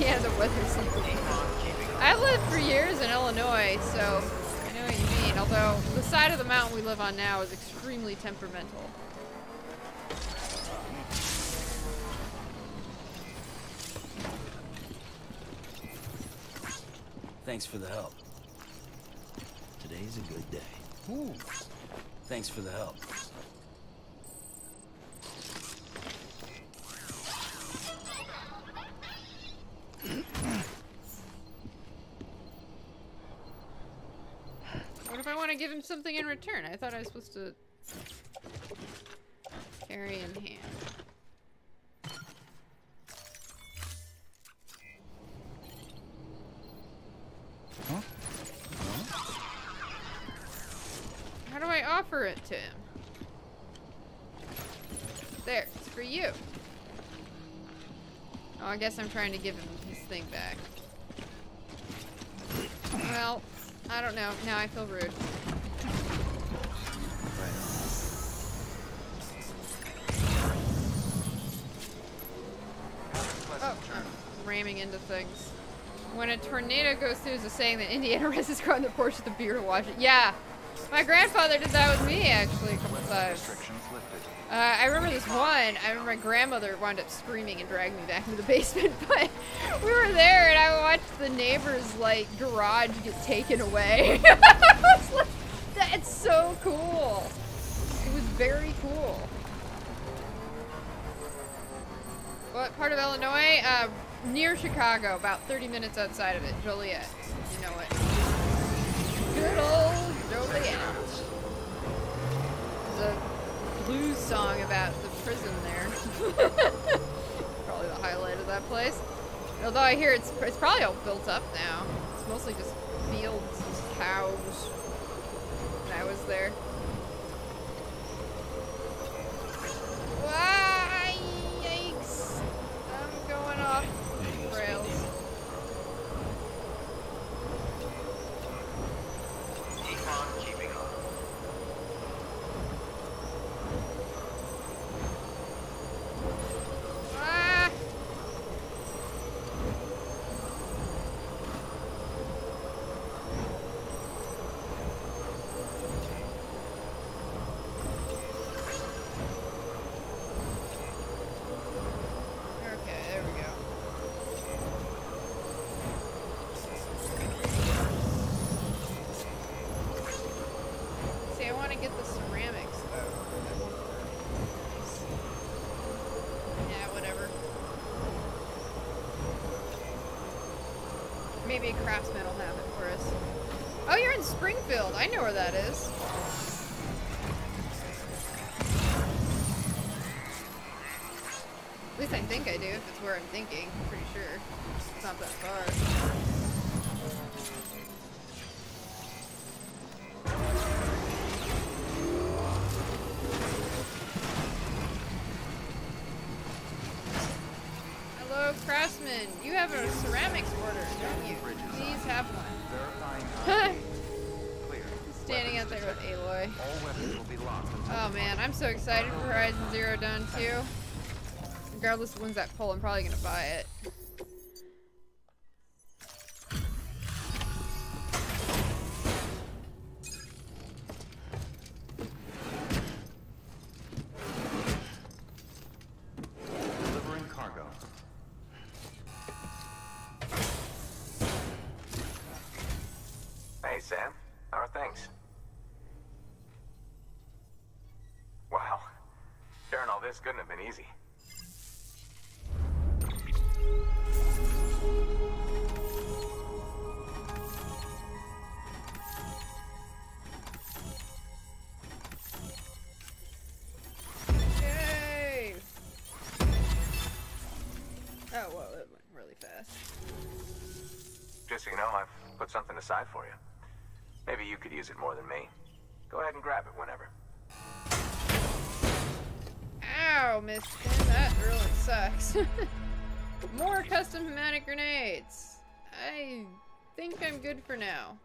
Yeah, the weather's something. I lived for years in Illinois, so I know what you mean. Although, the side of the mountain we live on now is extremely temperamental. Thanks for the help. Today's a good day. Ooh. Thanks for the help. What if I want to give him something in return? I thought I was supposed to carry in hand. Huh? Huh? How do I offer it to him? There, it's for you. Oh, I guess I'm trying to give him his thing back. Well, I don't know. Now I feel rude. Oh, I'm ramming into things. When a tornado goes through, there's a saying that Indiana residents go on the porch with a beer to watch it. Yeah, my grandfather did that with me actually a couple times. Uh, I remember this one, I remember my grandmother wound up screaming and dragging me back into the basement, but we were there and I watched the neighbor's, like, garage get taken away. I was like, that's so cool. It was very cool. What part of Illinois? Uh, near Chicago, about thirty minutes outside of it, Joliet. You know it. Good old Joliet. The blues song about the prison there. Probably the highlight of that place. Although I hear it's it's probably all built up now. It's mostly just fields and cows. When I was there. Why? Yikes! I'm going off rails. Keep on keeping on. maybe a craftsman will have it for us. Oh, you're in Springfield. I know where that is. At least I think I do, if it's where I'm thinking. I'm pretty sure. It's not that far. Craftsman, you have a ceramics order, don't you? Please have one. Standing out there with Aloy. Oh man, I'm so excited for Horizon Zero Dawn two. Regardless of when's that poll, I'm probably gonna buy it. Aside for you. Maybe you could use it more than me. Go ahead and grab it whenever. Ow, Miss Tim, that really sucks. More custom pneumatic grenades. I think I'm good for now.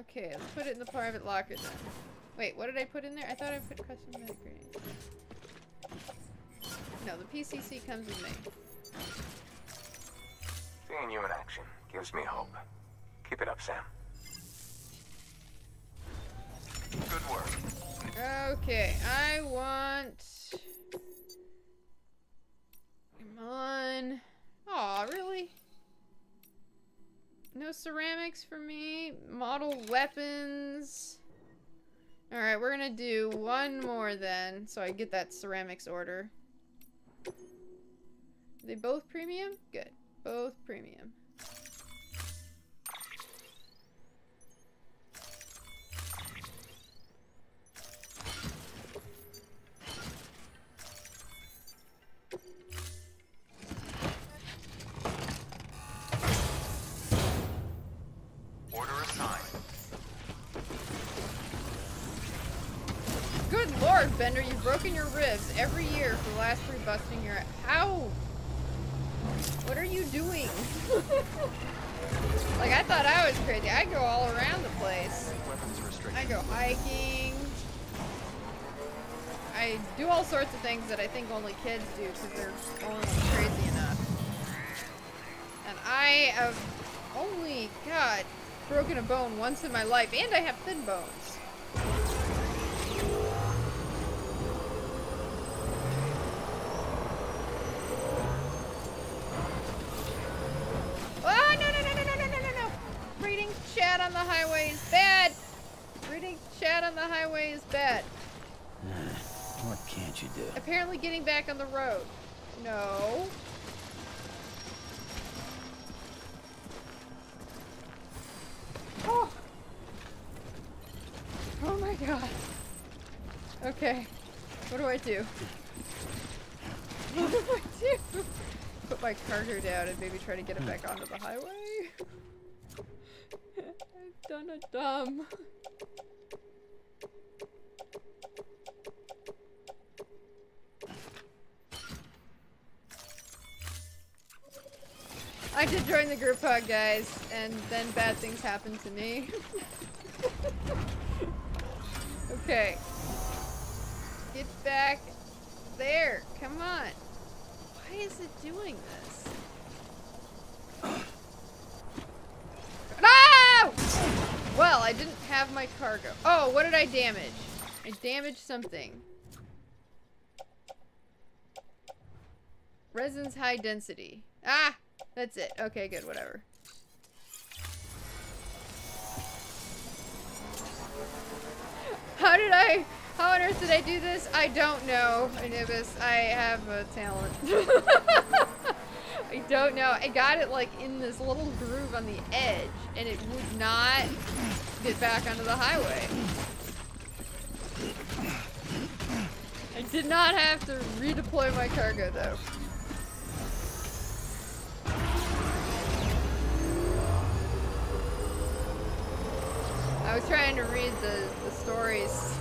Okay, let's put it in the private locker then. Wait, what did I put in there? I thought I put custom pneumatic grenades. No, the P C C comes with me. Seeing you in action gives me hope. Keep it up, Sam. Good work. Okay, I want... Come on. Aw, really? No ceramics for me? Model weapons? Alright, we're gonna do one more then, so I get that ceramics order. Are they both premium? Good. Both premium. Order assigned. Good lord, Bender, you've broken your ribs every year for the last three busting your ass. How? What are you doing? Like, I thought I was crazy. I go all around the place. I go hiking. I do all sorts of things that I think only kids do because they're only crazy enough. And I have only, God, broken a bone once in my life, and I have thin bones. Reading chat on the highway is bad! Reading chat on the highway is bad. What can't you do? Apparently getting back on the road. No. Oh, oh my god. Okay. What do I do? What do I do? Put my cargo down and maybe try to get it back onto the highway? I've done a dumb. I did join the group hug, guys, and then bad things happened to me. Okay. Get back there. Come on. Why is it doing this? No! Well, I didn't have my cargo. Oh, what did I damage? I damaged something. Resin's high density. Ah! That's it. Okay, good, whatever. How did I... How on earth did I do this? I don't know, Anubis. I have a talent. I don't know. I got it like in this little groove on the edge and it would not get back onto the highway. I did not have to redeploy my cargo though. I was trying to read the, the stories.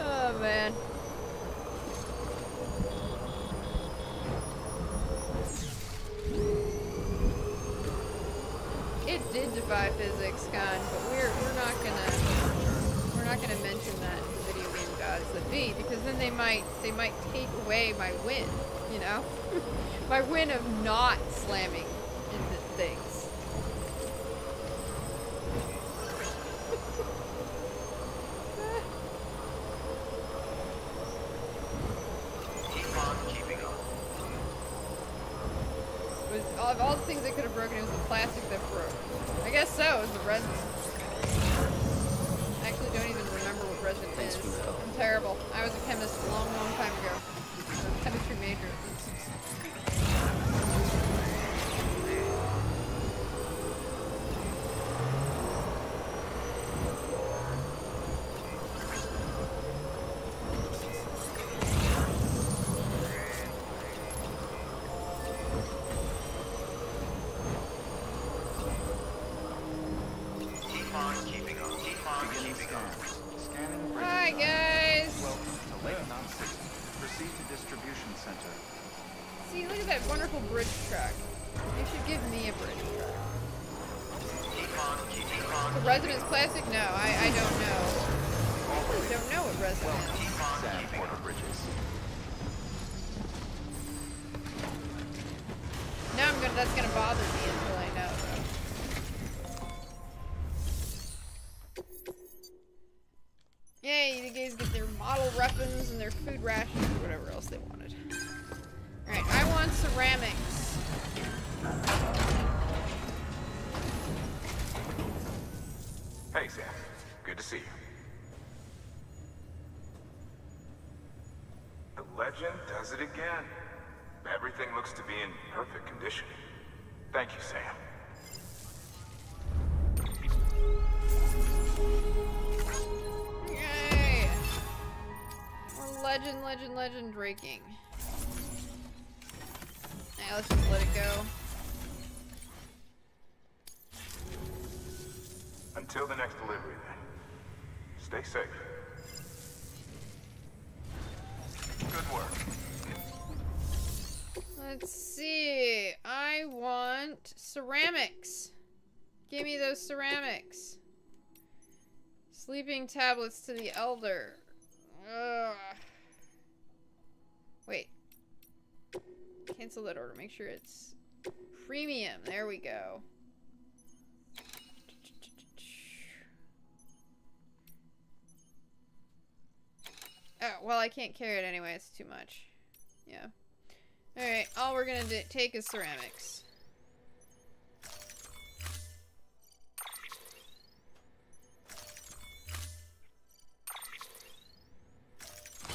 Oh man. It did defy physics, Khan, but we're we're not gonna we're not gonna mention that in video game gods that be, because then they might they might take away my win, you know, my win of not slamming into things. Of all the things that could have broken, it was the plastic that broke. I guess so, it was the resin. I actually don't even remember what resin is. I'm terrible. I was a chemist a long, long time ago. I was a chemistry major. Does it again. Everything looks to be in perfect condition. Thank you, Sam. Yay! More legend, legend, legend breaking. Alright, let's just let it go. Until the next delivery, then. Stay safe. Good work. Let's see. I want ceramics. Give me those ceramics. Sleeping tablets to the elder. Ugh. Wait. Cancel that order. Make sure it's premium. There we go. Oh, well, I can't carry it anyway. It's too much. Yeah. Alright, all we're gonna do take is ceramics.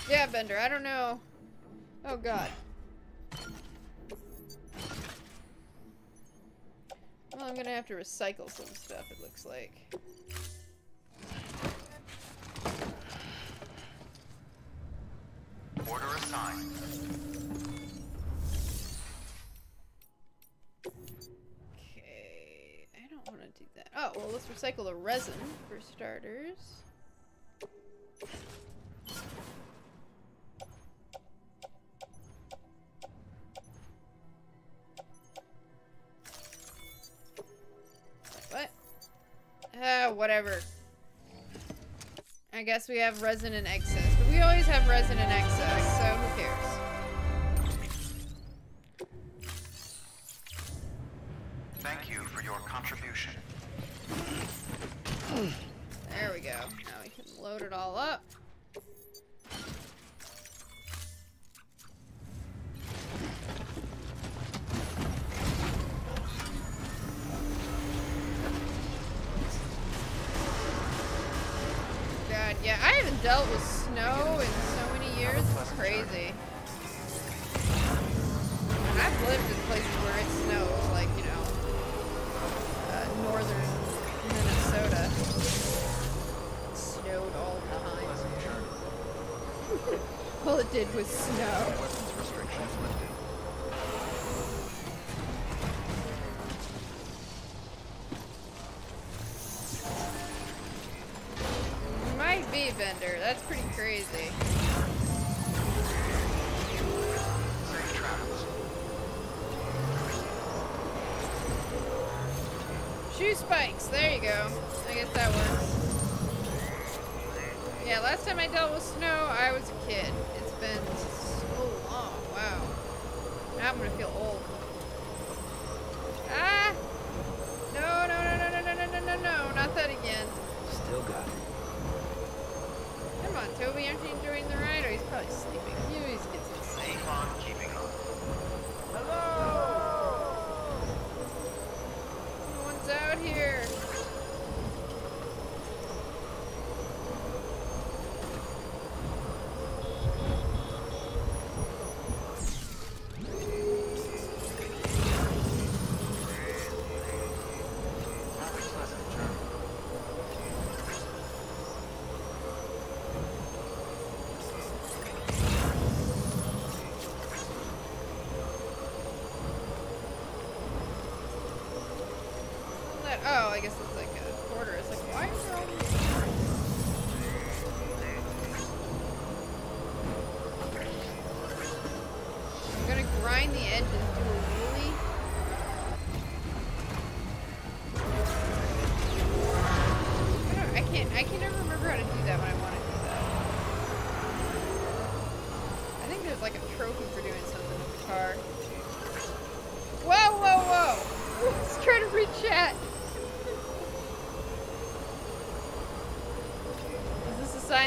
Yeah, Bender, I don't know. Oh, God. Well, I'm gonna have to recycle some stuff, it looks like. Order assigned. Okay, I don't want to do that. Oh, well, let's recycle the resin for starters. What? Ah, whatever. I guess we have resin in excess, but we always have resin in excess, so who cares? Thank you for your contribution. There we go. Now we can load it all up. Yeah, I haven't dealt with snow in so many years. It's crazy. I've lived in places where it snows, like, you know, uh, northern Minnesota. It snowed all the time. All it did was snow. Might be Bender. That's pretty crazy. Shoe spikes, there you go. I guess that works. Yeah, last time I dealt with snow, I was a kid. It's been so long, wow. Now I'm gonna feel old. Ah! No, no, no, no, no, no, no, no, no, not that again. Still got it. Come on, Toby, aren't you enjoying the ride? Or he's probably sleeping. He always gets insane. Keep on keeping on. Hello! Out here.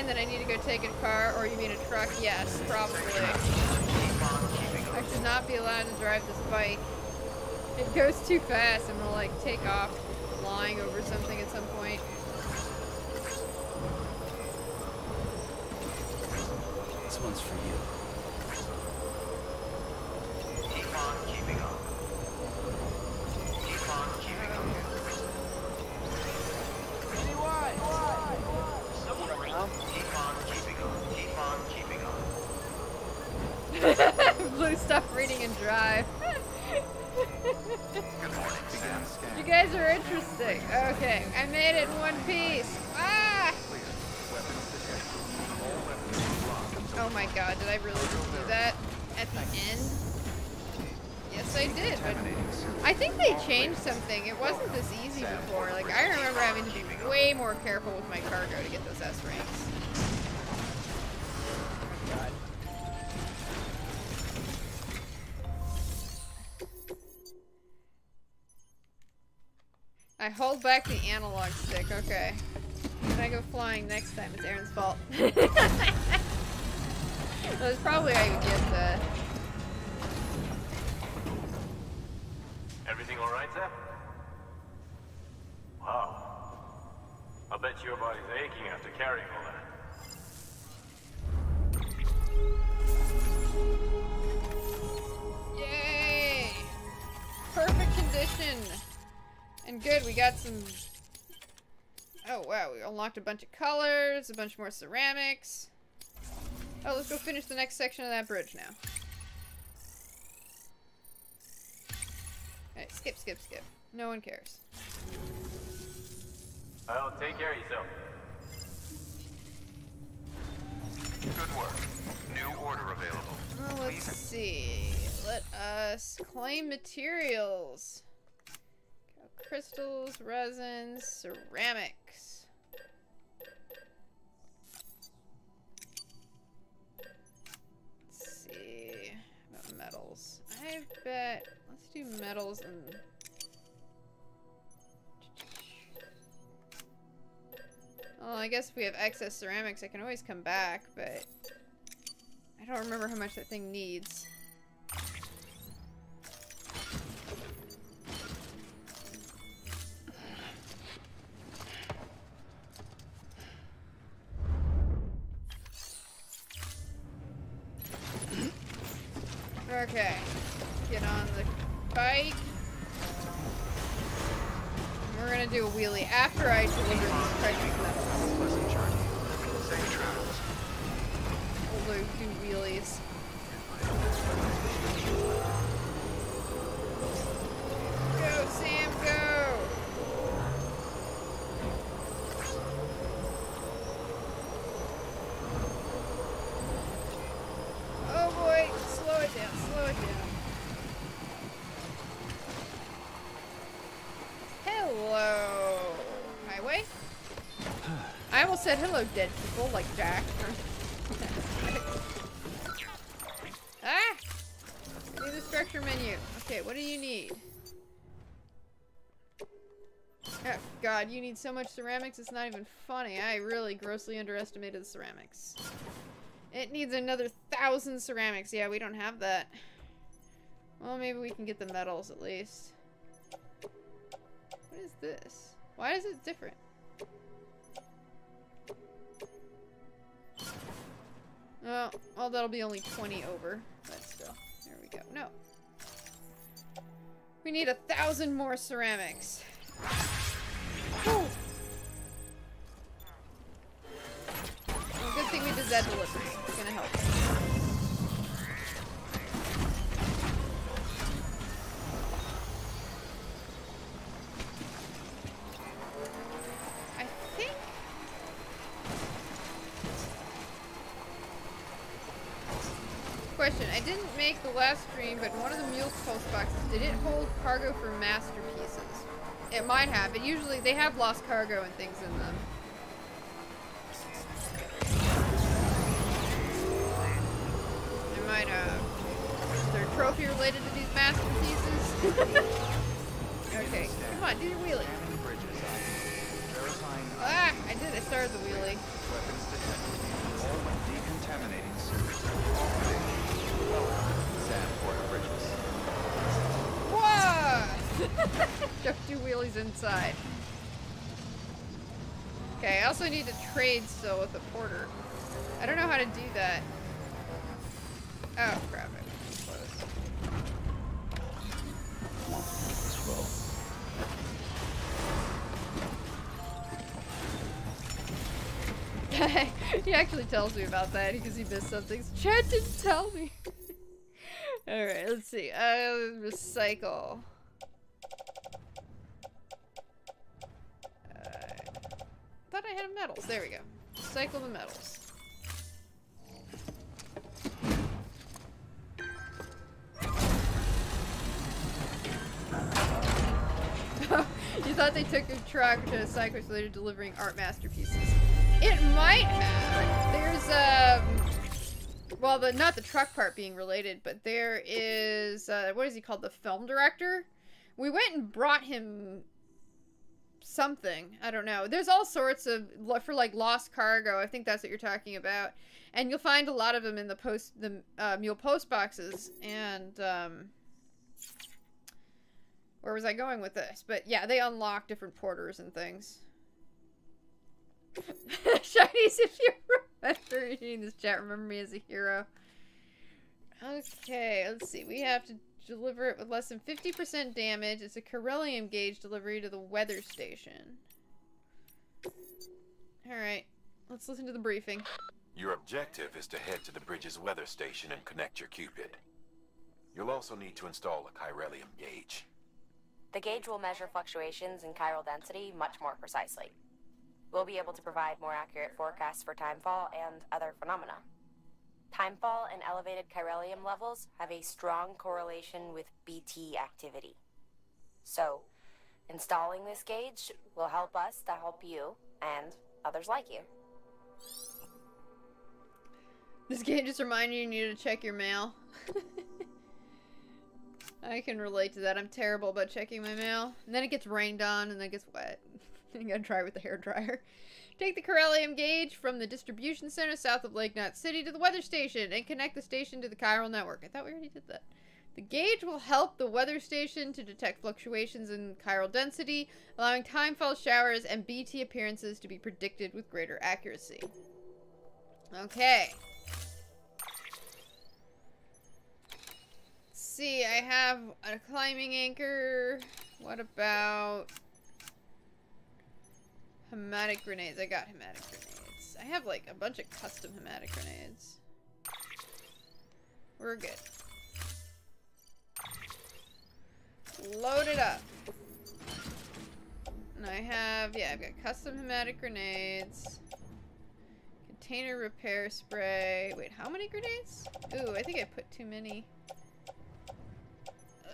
That I need to go take a car, or you mean a truck? Yes, probably. I should not be allowed to drive this bike. It goes too fast. I'm gonna like take off flying over something at some point. This one's for you. Careful with my cargo to get those S ranks. God. I hold back the analog stick. Okay. When I go flying next time, it's Aaron's fault. That's probably how you get the. Everything all right, Zap? Wow. I'll bet your body's aching after carrying all that. Yay! Perfect condition! And good, we got some... Oh wow, we unlocked a bunch of colors, a bunch more ceramics. Oh, let's go finish the next section of that bridge now. Alright, skip, skip, skip. No one cares. Well, take care of yourself. Good work. New order available. Well, let's see. Let us claim materials. Crystals, resins, ceramics. Let's see. About metals. I bet. Let's do metals and... Well, I guess if we have excess ceramics, I can always come back, but I don't remember how much that thing needs. Okay. Get on the bike. And we're gonna do a wheelie after I deliver these precious metals. Safe travels. We'll do wheelies. Go, Sam, go! Oh boy, slow it down, slow it down. Hello, highway. I almost said hello, dead people, like Jack. Ah! Leave the structure menu. Okay, what do you need? Oh, God, you need so much ceramics, it's not even funny. I really grossly underestimated the ceramics. It needs another thousand ceramics. Yeah, we don't have that. Well, maybe we can get the metals, at least. What is this? Why is it different? Oh, well, that'll be only twenty over. But still. There we go. No. We need a thousand more ceramics. Oh. Well, good thing we did that delivery. It's gonna help. I think. Question: I didn't make the last stream, but in one of the mule pulse boxes, did it hold cargo for masterpieces? It might have, but usually they have lost cargo and things in them. They might have. Is there a trophy related to these masterpieces? Okay, come on, do your wheelie. Ah, I did, I started the wheelie. Just do wheelies inside. Okay, I also need to trade still with the porter. I don't know how to do that. Oh, crap. I was close. Roll. He actually tells me about that because he missed something. Chad didn't tell me. Alright, let's see. Uh, recycle. I thought I had metals. There we go. Cycle the metals. You thought they took a truck to a cycle so they're delivering art masterpieces. It might have. There's, um, well, the not the truck part being related, but there is, uh, what is he called? The film director? We went and brought him something. I don't know. There's all sorts of, for like lost cargo, I think that's what you're talking about. And you'll find a lot of them in the post, the uh, mule post boxes. And, um, where was I going with this? But yeah, they unlock different porters and things. Shinies, if you remember reading this chat, remember me as a hero. Okay, let's see. We have to deliver it with less than fifty percent damage. It's a Corellium gauge delivery to the weather station. Alright, let's listen to the briefing. Your objective is to head to the bridge's weather station and connect your Cupid. You'll also need to install a Corellium gauge. The gauge will measure fluctuations in chiral density much more precisely. We'll be able to provide more accurate forecasts for timefall and other phenomena. Timefall and elevated Chiralium levels have a strong correlation with B T activity. So, installing this gauge will help us to help you and others like you. This gauge is reminding you to check your mail. I can relate to that. I'm terrible about checking my mail. And then it gets rained on and then it gets wet. Then you gotta dry with the hairdryer. Take the Corellium gauge from the distribution center south of Lake Knot City to the weather station and connect the station to the chiral network. I thought we already did that. The gauge will help the weather station to detect fluctuations in chiral density, allowing timefall showers and B T appearances to be predicted with greater accuracy. Okay. see, I have a climbing anchor. What about hematic grenades? I got hematic grenades. I have like a bunch of custom hematic grenades. We're good. Load it up. And I have, yeah, I've got custom hematic grenades. Container repair spray. Wait, how many grenades? Ooh, I think I put too many.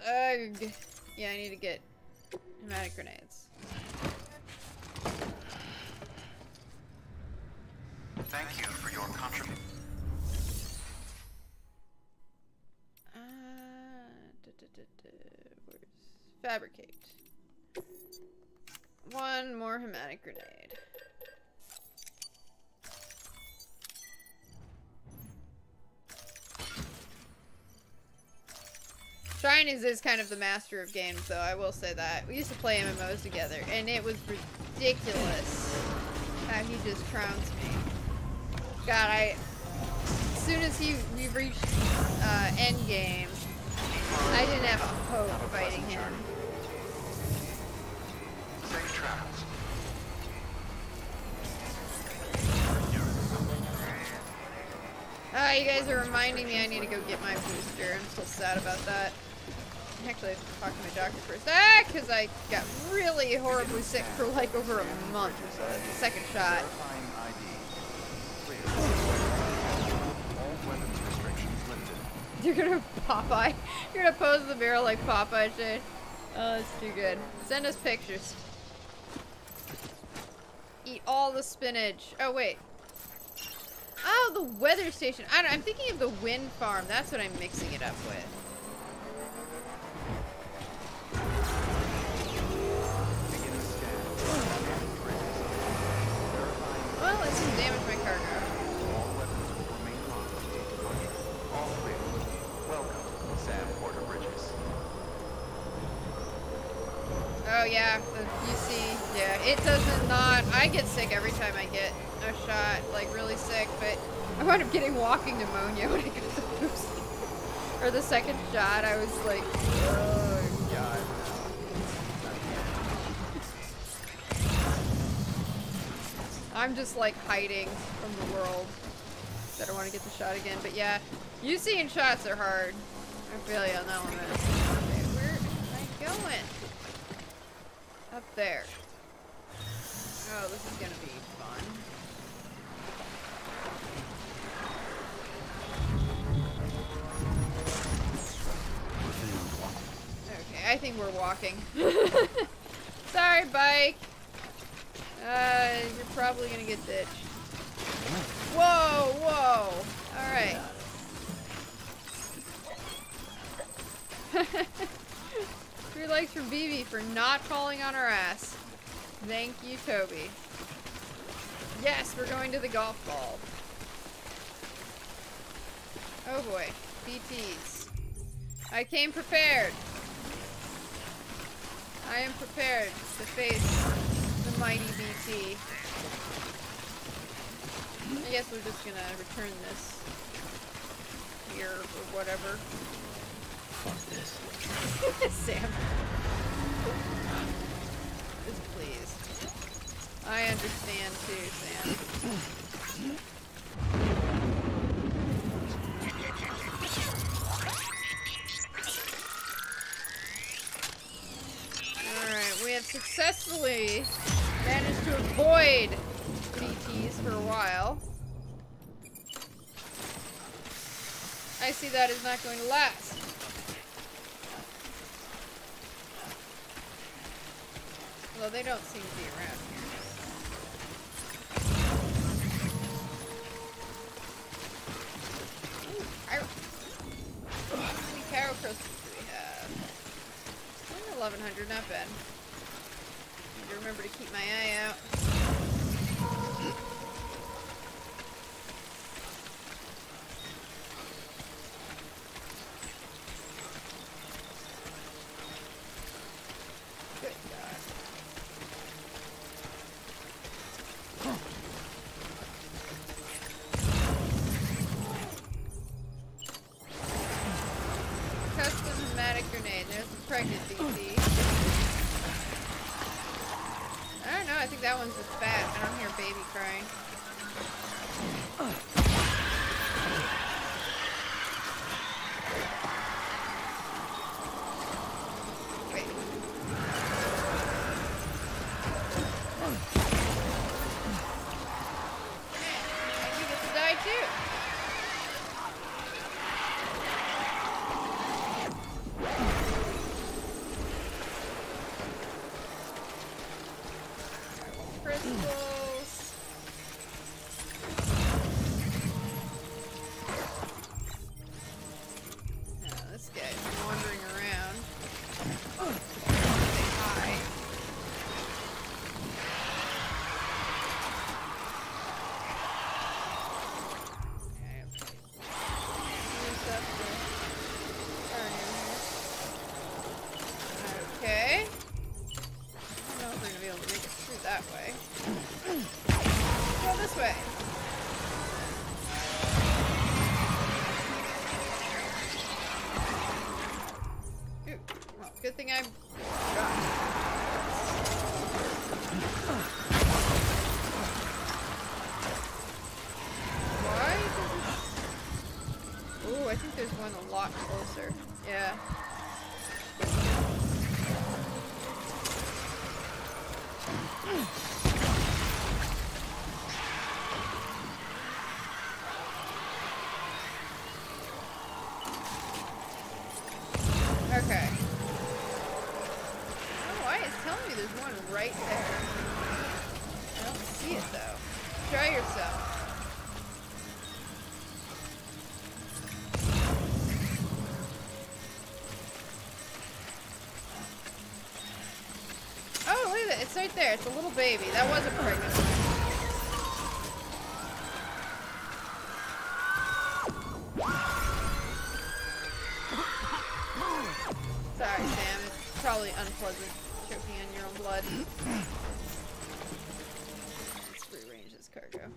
Ugh. Yeah, I need to get pneumatic grenades. Thank you for your contribution. Uh, da, da, da, da. Where's fabricate? One more hematic grenade. Shrines is kind of the master of games, though, I will say that. We used to play M M Os together, and it was ridiculous how he just trounced me. God, I... As soon as he, we reached uh, endgame, I didn't have a hope fighting him. Safe travels. Ah, you guys are reminding me I need to go get my booster. I'm still sad about that. Actually, I have to talk to my doctor first. Ah, because I got really horribly sick for like over a month or so. That's the second shot. You're gonna Popeye. You're gonna pose the barrel like Popeye did. Oh, that's too good. Send us pictures. Eat all the spinach. Oh, wait. Oh, the weather station. I don't, I'm thinking of the wind farm. That's what I'm mixing it up with. Well, let's just damage my cargo. All weapons will remain locked until departure. All clear. Welcome, Sam Porter Bridges. Oh yeah, you see, yeah, it doesn't not. I get sick every time I get a shot, like really sick, but I wound up getting walking pneumonia when I got the boost. Or the second shot, I was like, oh god. I'm just like hiding from the world. I don't want to get the shot again, but yeah, you seeing shots are hard. I feel you on that one. Okay, where am I going? Up there. Oh, this is gonna be fun. Okay, I think we're walking. Sorry, bike. Uh, you're probably gonna get ditched. Whoa, whoa. All right. Three likes from B B for not falling on our ass. Thank you, Toby. Yes, we're going to the golf ball. Oh boy, B Ts. I came prepared. I am prepared to face the mighty B T. I guess we're just gonna return this here or whatever. Fuck this. Sam. Just please. I understand too, Sam. Alright, we have successfully managed to avoid B Ts for a while. I see that is not going to last. Well, they don't seem to be around here. Ooh, I... How many carol crystals do we have? Only eleven hundred, not bad. Need to remember to keep my eye out. Custom pregnant, B T. I don't know, I think that one's with fat. I don't hear baby crying. It's right there. It's a little baby. That was a pregnant one. Sorry, Sam. It's probably unpleasant choking on your own blood. Let's rearrange this cargo.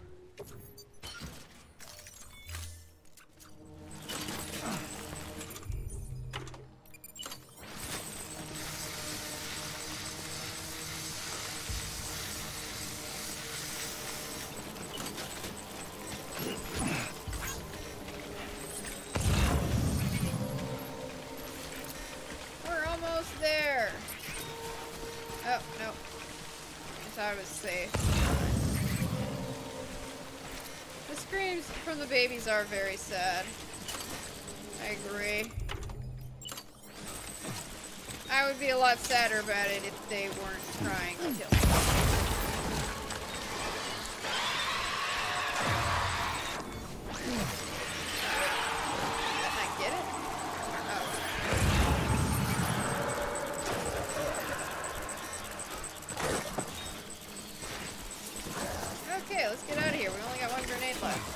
Babies are very sad. I agree. I would be a lot sadder about it if they weren't trying to kill me. Did I get it? Oh. Okay, let's get out of here. We only got one grenade left.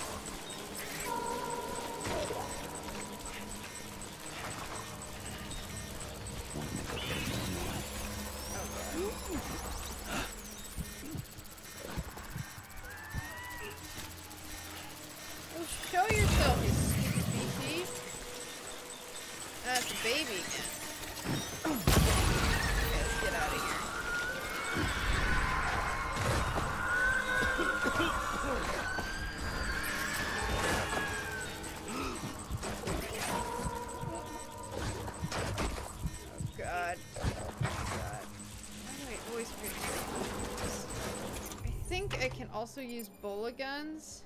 Also use bola guns.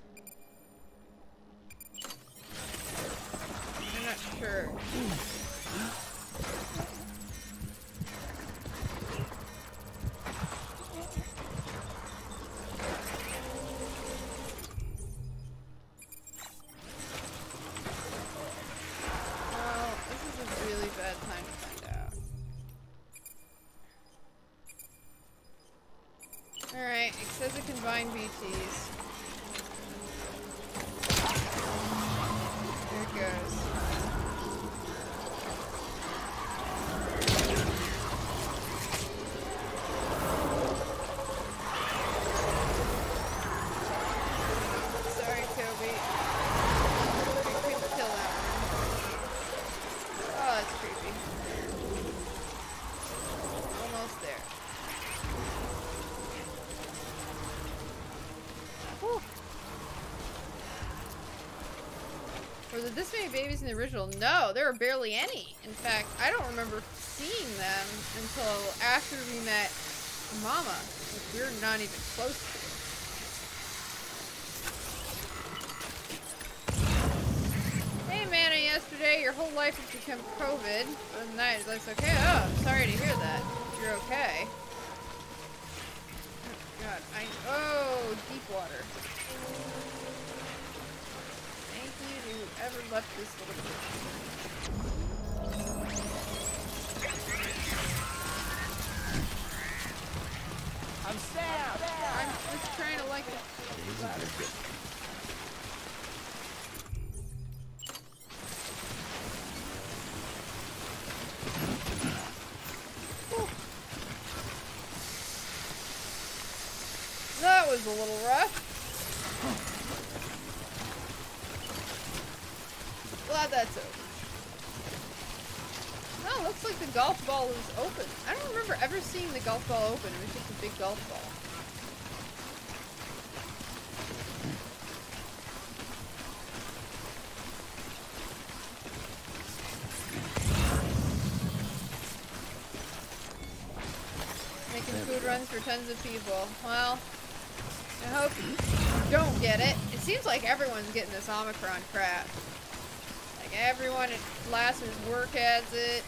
I'm not sure. Was it this many babies in the original? No, there were barely any. In fact, I don't remember seeing them until after we met Mama, which we're not even close to. Hey, Mana, yesterday your whole life has become COVID. Oh, nice, that's okay. Oh, I'm sorry to hear that. You're okay. Oh, God, I. Oh, deep water. Thank you to whoever left this little bit. I'm sad. I'm just trying to like it. That was a little rough. Glad that's over. No, it looks like the golf ball is open. I don't remember ever seeing the golf ball open. It was just a big golf ball. Making food runs for tons of people. Well, I hope you don't get it. It seems like everyone's getting this Omicron crap. Like everyone at Lasser's work has it.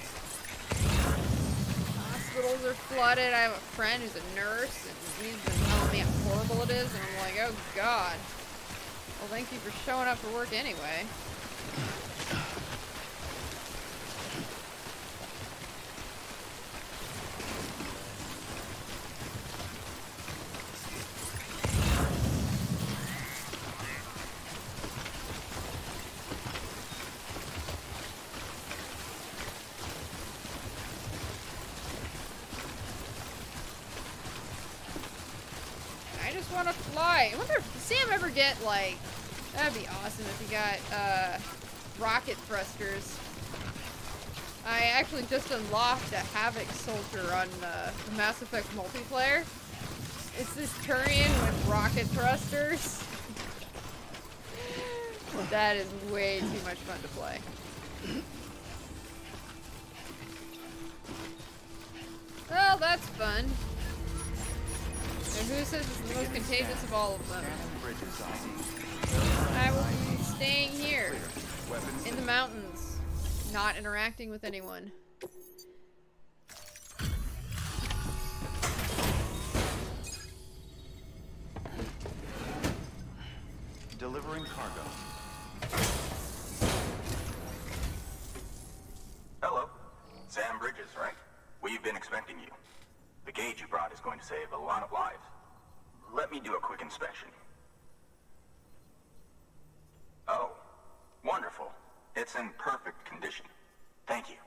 Hospitals are flooded. I have a friend who's a nurse and he's been telling me how horrible it is and I'm like, oh god. Well, thank you for showing up for work anyway. Get like that'd be awesome if you got uh, rocket thrusters. I actually just unlocked a Havoc Soldier on uh, the Mass Effect multiplayer. It's this Turian with rocket thrusters. That is way too much fun to play. Well, that's fun. And who says it's the most contagious of all of them? I will be staying here, in the mountains, not interacting with anyone. Delivering cargo. Hello. Sam Bridges, right? We've been expecting you. The gauge you brought is going to save a lot of lives. Let me do a quick inspection. Oh, wonderful. It's in perfect condition. Thank you.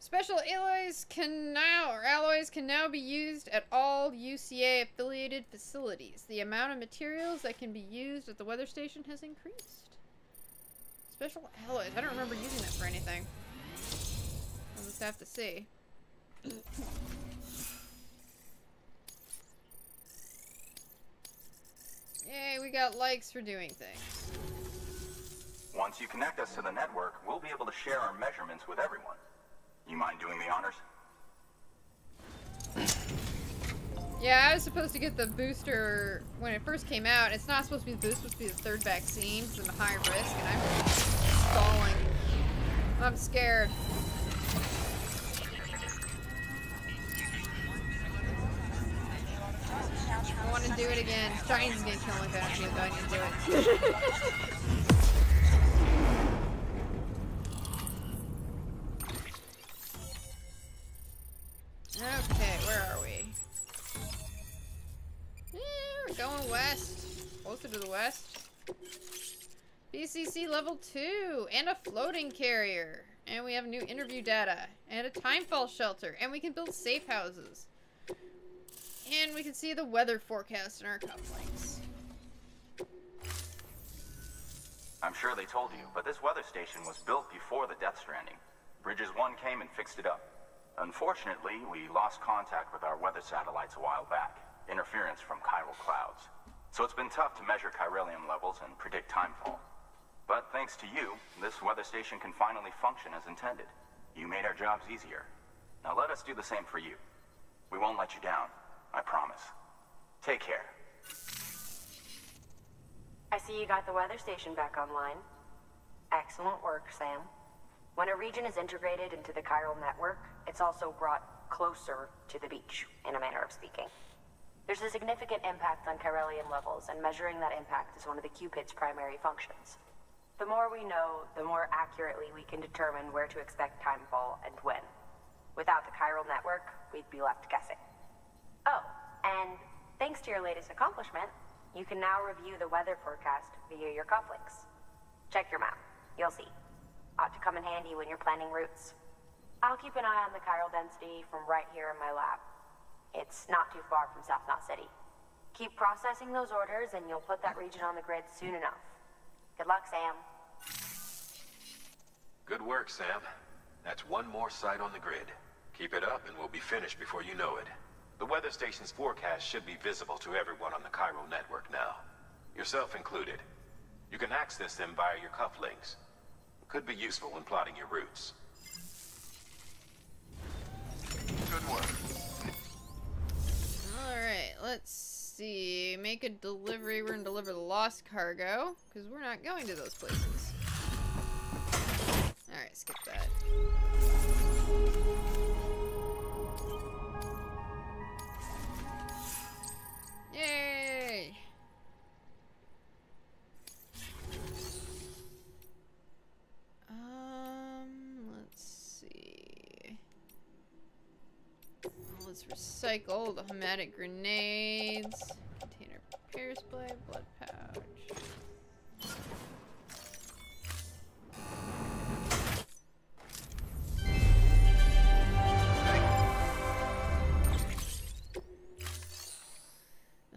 Special alloys can now, or alloys can now be used at all U C A affiliated facilities. The amount of materials that can be used at the weather station has increased. Special alloys. I don't remember using that for anything. I'll just have to see. Yay, we got likes for doing things. Once you connect us to the network, we'll be able to share our measurements with everyone. You mind doing the honors? Yeah, I was supposed to get the booster when it first came out. It's not supposed to be the boost, it's supposed to be the third vaccine because I'm a high risk and I'm stalling. I'm scared. I want to do it again. Giants gonna kill me back here, though I need to do it. Okay, where are we? Yeah, we're going west. Closer to the west. B C C level two and a floating carrier. And we have new interview data and a timefall shelter. And we can build safe houses. And we can see the weather forecast in our cufflinks. I'm sure they told you, but this weather station was built before the Death Stranding. Bridges one came and fixed it up. Unfortunately, we lost contact with our weather satellites a while back. Interference from chiral clouds. So it's been tough to measure chiralium levels and predict timefall. But thanks to you, this weather station can finally function as intended. You made our jobs easier. Now let us do the same for you. We won't let you down, I promise. Take care. I see you got the weather station back online. Excellent work, Sam. When a region is integrated into the chiral network, it's also brought closer to the beach, in a manner of speaking. There's a significant impact on chiralium levels, and measuring that impact is one of the Cupid's primary functions. The more we know, the more accurately we can determine where to expect timefall and when. Without the chiral network, we'd be left guessing. Oh, and thanks to your latest accomplishment, you can now review the weather forecast via your cufflinks. Check your map. You'll see. Ought to come in handy when you're planning routes. I'll keep an eye on the chiral density from right here in my lab. It's not too far from South Knot City. Keep processing those orders and you'll put that region on the grid soon enough. Good luck, Sam. Good work, Sam. That's one more site on the grid. Keep it up and we'll be finished before you know it. The weather station's forecast should be visible to everyone on the chiral network now. Yourself included. You can access them via your cufflinks. It could be useful when plotting your routes. Good work. Alright, let's see. Make a delivery. We're gonna deliver the lost cargo, because we're not going to those places. Alright, skip that. Yay! Um, let's see. Let's recycle the hematic grenades. Container pierce blade, blood pouch.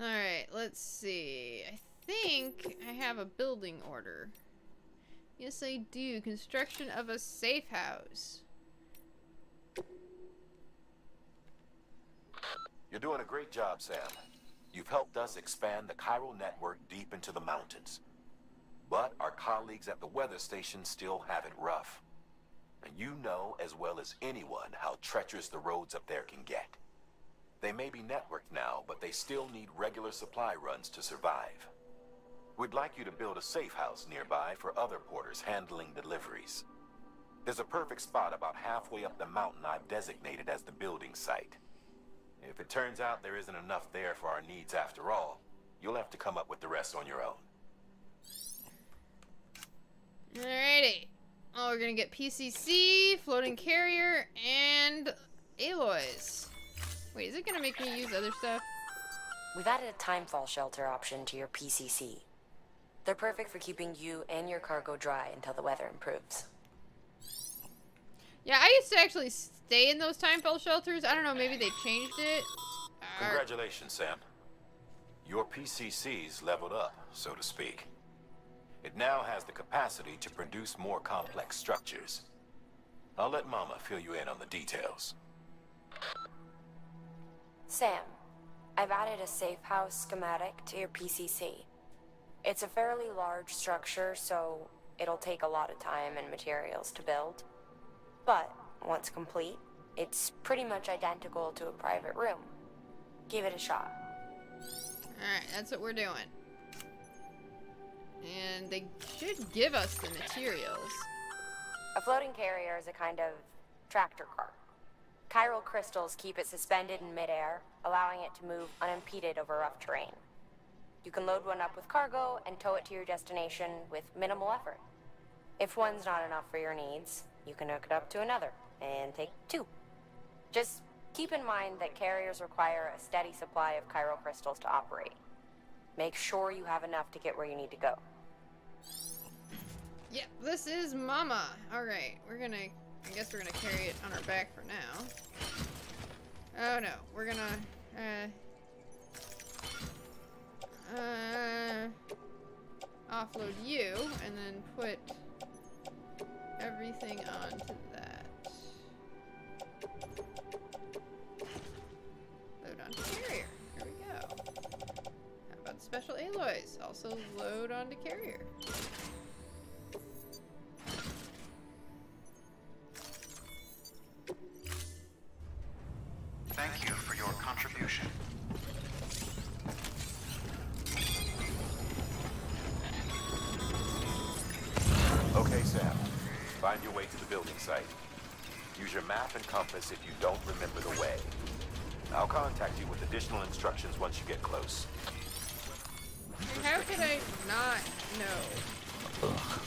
Alright, let's see. I think I have a building order. Yes, I do. Construction of a safe house. You're doing a great job, Sam. You've helped us expand the chiral network deep into the mountains. But our colleagues at the weather station still have it rough. And you know as well as anyone how treacherous the roads up there can get. They may be networked now, but they still need regular supply runs to survive. We'd like you to build a safe house nearby for other porters handling deliveries. There's a perfect spot about halfway up the mountain I've designated as the building site. If it turns out there isn't enough there for our needs after all, you'll have to come up with the rest on your own. Alrighty. Oh, we're gonna get P C C, floating carrier, and Aloys. Wait, is it gonna make me use other stuff? We've added a timefall shelter option to your P C C. They're perfect for keeping you and your cargo dry until the weather improves. Yeah, I used to actually stay in those timefall shelters. I don't know, maybe they changed it. Congratulations, Sam. Your P C C's leveled up, so to speak. It now has the capacity to produce more complex structures. I'll let Mama fill you in on the details. Sam, I've added a safe house schematic to your P C C. It's a fairly large structure, so it'll take a lot of time and materials to build. But once complete, it's pretty much identical to a private room. Give it a shot. Alright, that's what we're doing. And they should give us the materials. A floating carrier is a kind of tractor car. Chiral crystals keep it suspended in midair, allowing it to move unimpeded over rough terrain. You can load one up with cargo and tow it to your destination with minimal effort. If one's not enough for your needs, you can hook it up to another and take two. Just keep in mind that carriers require a steady supply of chiral crystals to operate. Make sure you have enough to get where you need to go. Yeah, this is Mama. Alright, we're gonna... I guess we're gonna carry it on our back for now. Oh no, we're gonna... Uh... Uh... offload you and then put everything onto that. Load onto carrier. Here we go. How about special alloys? Also load onto carrier. Thank you for your contribution. Okay, Sam. Find your way to the building site. Use your map and compass if you don't remember the way. I'll contact you with additional instructions once you get close. And how could I not know? Ugh.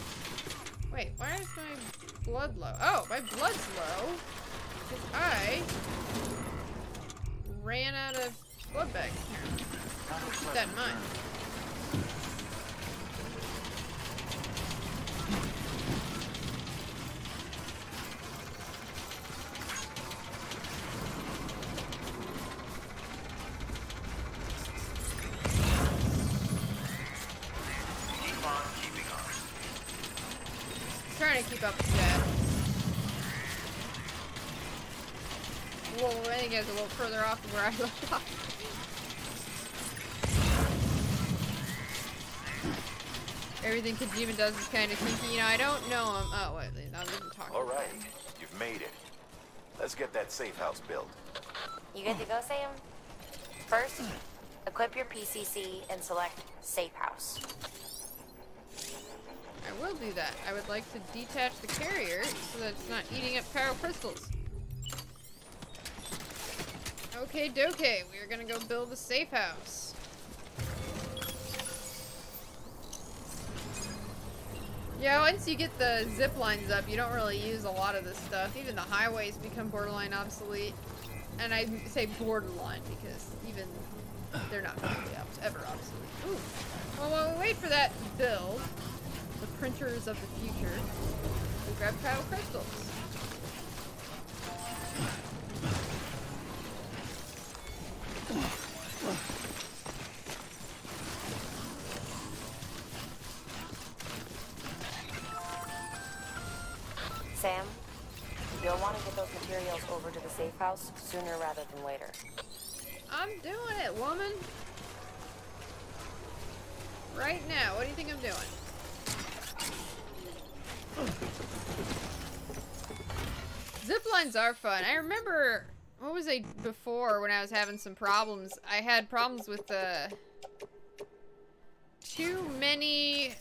Wait, why is my blood low? Oh, my blood's low. Because I ran out of blood bags apparently. Keep that in mind. Is a little further off of where I left off. Everything Kojima does is kind of sneaky. You know, I don't know him. Oh, what? I wasn't talking. All right, you've made it. Let's get that safe house built. You good to go, Sam? First, equip your P C C and select safe house. I will do that. I would like to detach the carrier so that it's not eating up power crystals. Okay, dokey, we are gonna go build a safe house. Yeah, once you get the zip lines up, you don't really use a lot of this stuff. Even the highways become borderline obsolete. And I say borderline because even they're not really ever obsolete. Ooh. Well, while we wait for that to build, the printers of the future, we grab cryo crystals. Sam, you'll want to get those materials over to the safe house sooner rather than later. I'm doing it, woman. Right now, what do you think I'm doing? Zip lines are fun. I remember... What was I before when I was having some problems? I had problems with the uh, too many,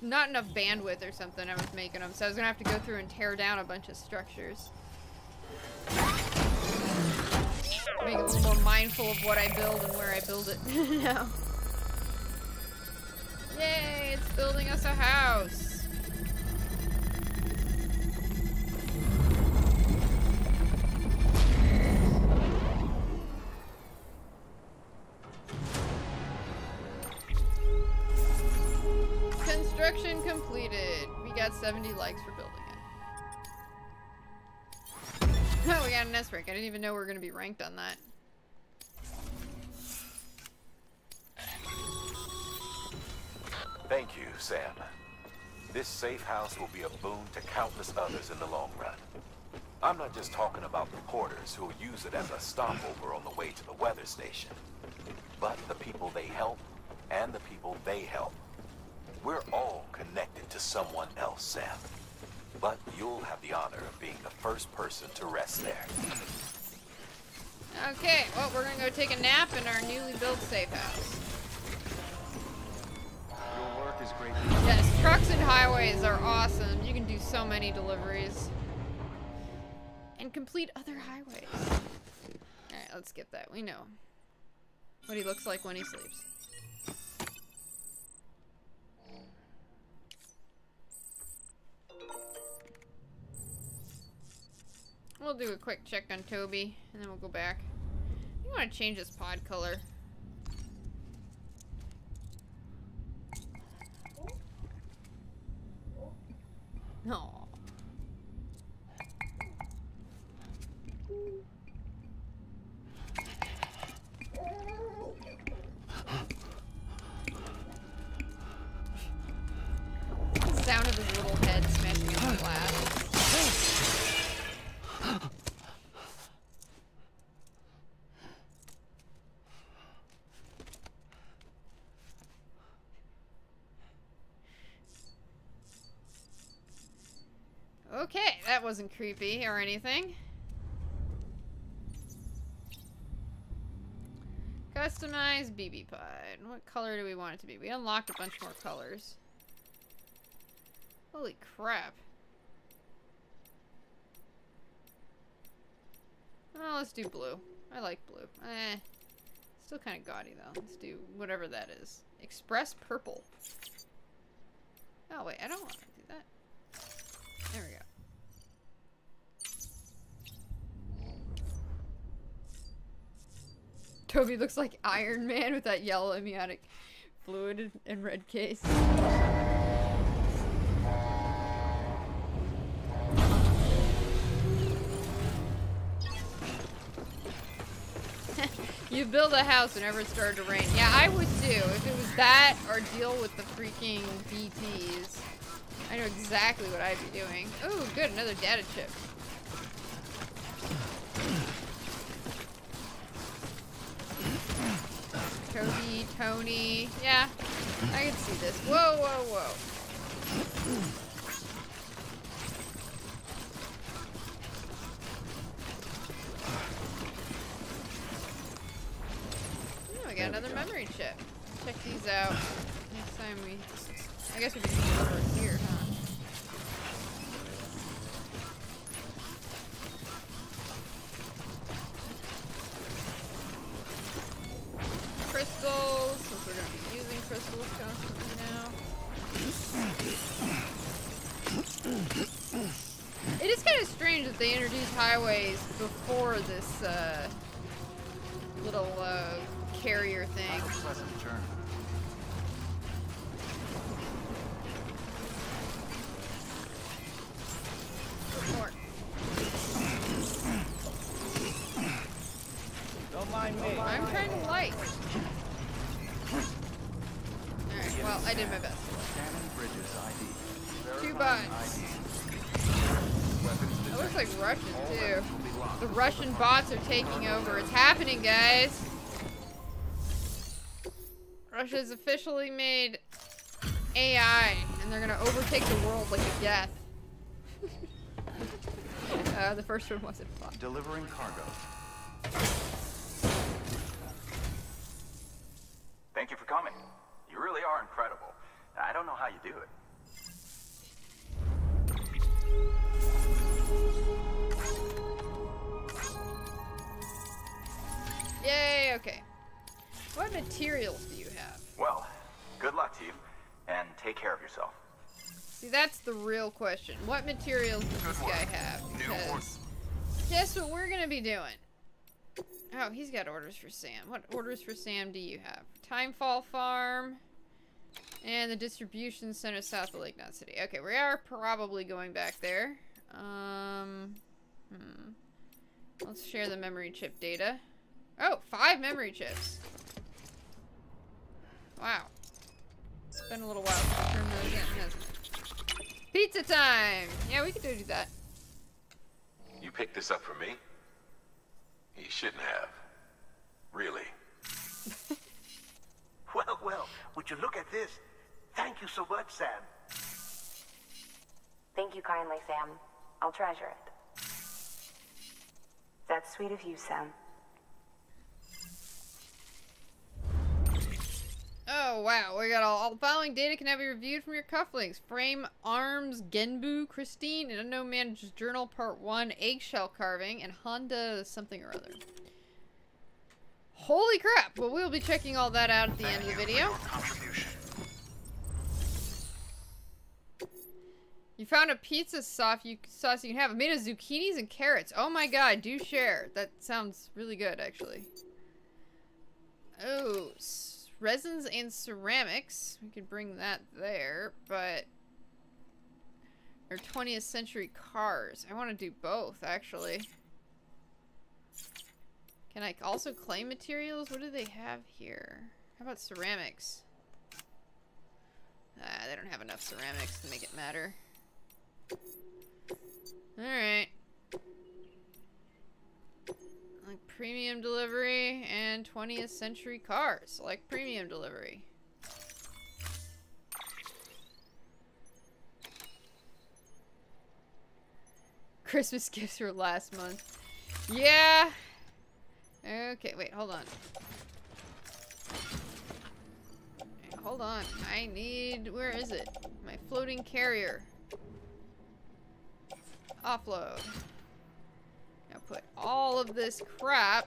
not enough bandwidth or something. I was making them, so I was gonna have to go through and tear down a bunch of structures. Make it a little more mindful of what I build and where I build it now. Yay! It's building us a house. Construction completed. We got seventy likes for building it. Oh, we got an S rank. I didn't even know we were going to be ranked on that. Thank you, Sam. This safe house will be a boon to countless others in the long run. I'm not just talking about the porters who will use it as a stopover on the way to the weather station, but the people they help and the people they help. We're all connected to someone else, Sam. But you'll have the honor of being the first person to rest there. Okay, well, we're gonna go take a nap in our newly built safe house. Your work is great. Yes, trucks and highways are awesome. You can do so many deliveries. And complete other highways. Alright, let's skip that. We know what he looks like when he sleeps. We'll do a quick check on Toby, and then we'll go back. I want to change his pod color. No. Okay, that wasn't creepy or anything. Customize B B pod. What color do we want it to be? We unlocked a bunch more colors. Holy crap. Oh, let's do blue. I like blue. Eh. Still kind of gaudy, though. Let's do whatever that is. Express purple. Oh, wait. I don't want to do that. There we go. Toby looks like Iron Man with that yellow amniotic fluid and red case. You build a house whenever it started to rain. Yeah, I would too. If it was that or deal with the freaking B Ts. I know exactly what I'd be doing. Oh, good, another data chip. Toby, Tony. Yeah, I can see this. Whoa, whoa, whoa. Got another memory chip. Check these out next time we. I guess we can go over here, huh? Crystals, since we're gonna be using crystals constantly now. It is kind of strange that they introduced highways before this uh, little. Uh, carrier thing. Don't mind me. I'm trying to light. Alright, well, I did my best. Two bots. It looks like Russian, too. The Russian bots are taking over. It's happening, guys. Russia's officially made A I, and they're gonna overtake the world like a death. uh, the first one wasn't fun. Delivering cargo. Thank you for coming. You really are incredible. I don't know how you do it. Yay, okay. What materials do you have? Well, good luck to you, and take care of yourself. See, that's the real question. What materials does this guy have? Because guess what we're gonna be doing? Oh, he's got orders for Sam. What orders for Sam do you have? Timefall Farm, and the distribution center south of Lake Knot City. Okay, we are probably going back there. Um, hmm. Let's share the memory chip data. Oh, five memory chips. Wow. It's been a little while since we turned those in, hasn't it? Pizza time! Yeah, we could do that. You picked this up for me? You shouldn't have. Really. Well, well, would you look at this? Thank you so much, Sam. Thank you kindly, Sam. I'll treasure it. That's sweet of you, Sam. Oh, wow. We got all, all the following data can now be reviewed from your cufflinks. Frame, arms, Genbu, Christine, and Unknown Manager's Journal, Part one, Eggshell Carving, and Honda something or other. Holy crap! Well, we'll be checking all that out at the Thank end of the video. You found a pizza sauce you, sauce you can have. It made of zucchinis and carrots. Oh my god, do share. That sounds really good, actually. Oh, so resins and ceramics. We could bring that there, but... Or twentieth century cars. I want to do both, actually. Can I also claim materials? What do they have here? How about ceramics? Ah, they don't have enough ceramics to make it matter. Alright. Like premium delivery and twentieth century cars. Like premium delivery. Christmas gifts from last month. Yeah. Okay, wait, hold on. Hold on. I need... Where is it? My floating carrier. Offload. Now put all of this crap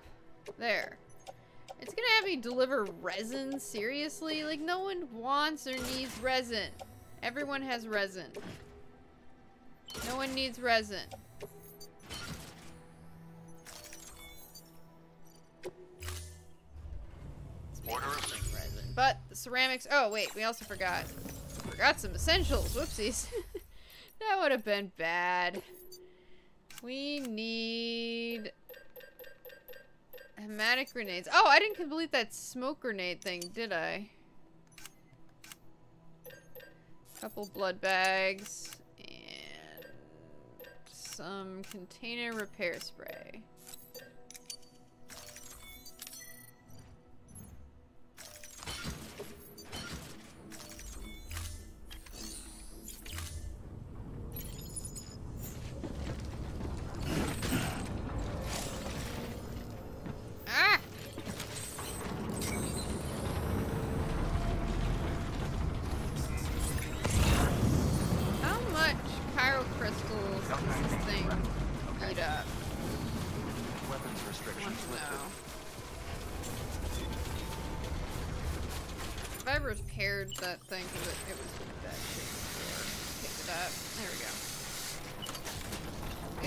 there. It's gonna have me deliver resin? Seriously? Like, no one wants or needs resin. Everyone has resin. No one needs resin. Order of resin. But the ceramics. Oh wait, we also forgot. Forgot some essentials. Whoopsies. That would have been bad. We need hematic grenades. Oh, I didn't complete that smoke grenade thing, did I? Couple blood bags and some container repair spray. That thing because it, it was with that shit before. Pick it up. There we go. Ew.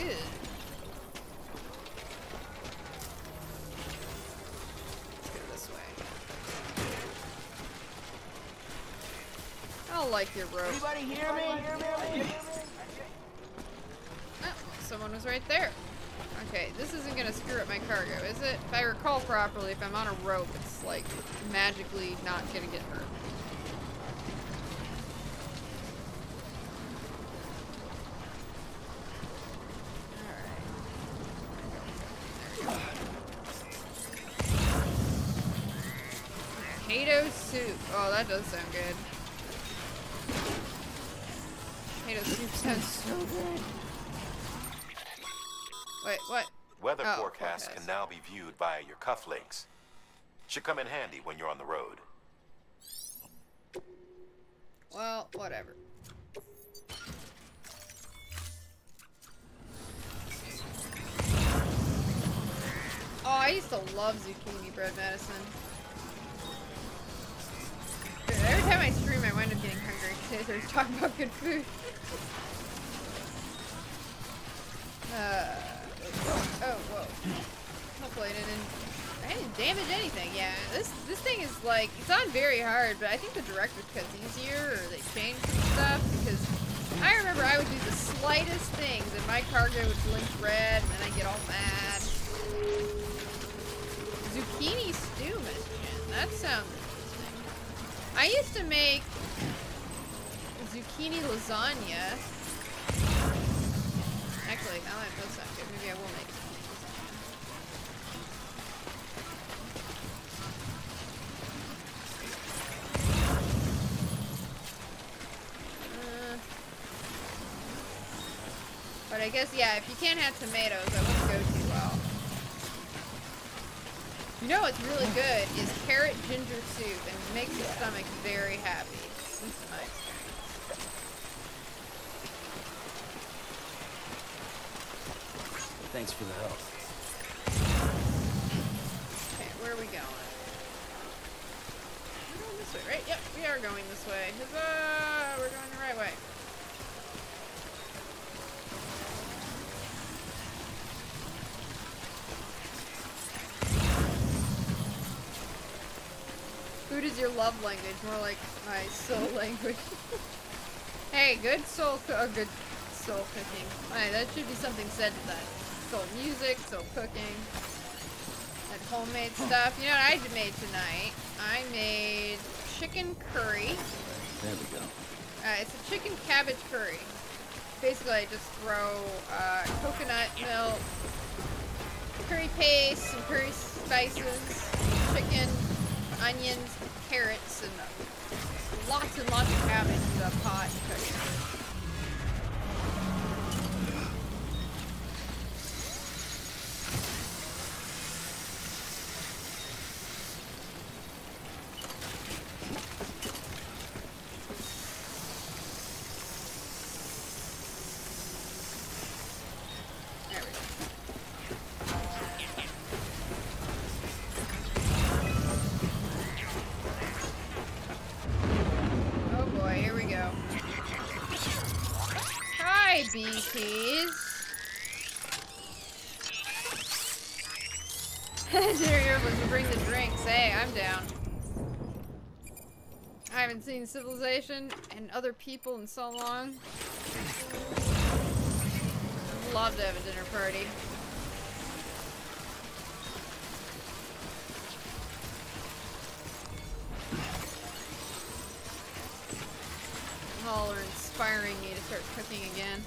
Let's go this way. I don't like your rope. Anybody hear me? Hear me? Hear me? Oh, well, someone was right there. Okay, this isn't gonna screw up my cargo, is it? If I recall properly, if I'm on a rope, it's like magically not gonna get hurt. Oh, that does sound good. Potato soup sounds so good. Wait, what? Weather oh, forecasts forecast. can now be viewed via your cufflinks. Should come in handy when you're on the road. Well, whatever. Oh, I used to love zucchini bread medicine. Every time I stream, I wind up getting hungry because I was talking about good food. uh, oh, whoa. Hopefully I didn't, I didn't damage anything. Yeah, this this thing is like, it's on very hard, but I think the director's cut's easier, or they changed some stuff, because I remember I would do the slightest things and my cargo would blink red, and then I'd get all mad. Zucchini stew, man. That sounds... I used to make zucchini lasagna. Actually, now that does sound good. Maybe I will make zucchini lasagna. Uh, but I guess, yeah, if you can't have tomatoes, that wouldn't go too well. You know what's really good is carrot ginger soup, and it makes the stomach very happy. This is my experience. Thanks for the help. Okay, where are we going? We're going this way, right? Yep, we are going this way. Huzzah! We're going the right way. Food is your love language, more like my soul language. Hey, good soul co oh, good soul cooking. Alright, that should be something said to that. Soul music, soul cooking, that homemade stuff. You know what I made tonight? I made chicken curry. There we go. Uh, it's a chicken cabbage curry. Basically, I just throw uh, coconut milk, curry paste, some curry spices, chicken, onions, carrots, and uh, lots and lots of cabbage in the pot. Hi, B Ts. Interior was to bring the drinks. Hey, I'm down. I haven't seen civilization and other people in so long. I'd love to have a dinner party. All are inspiring me to start cooking again.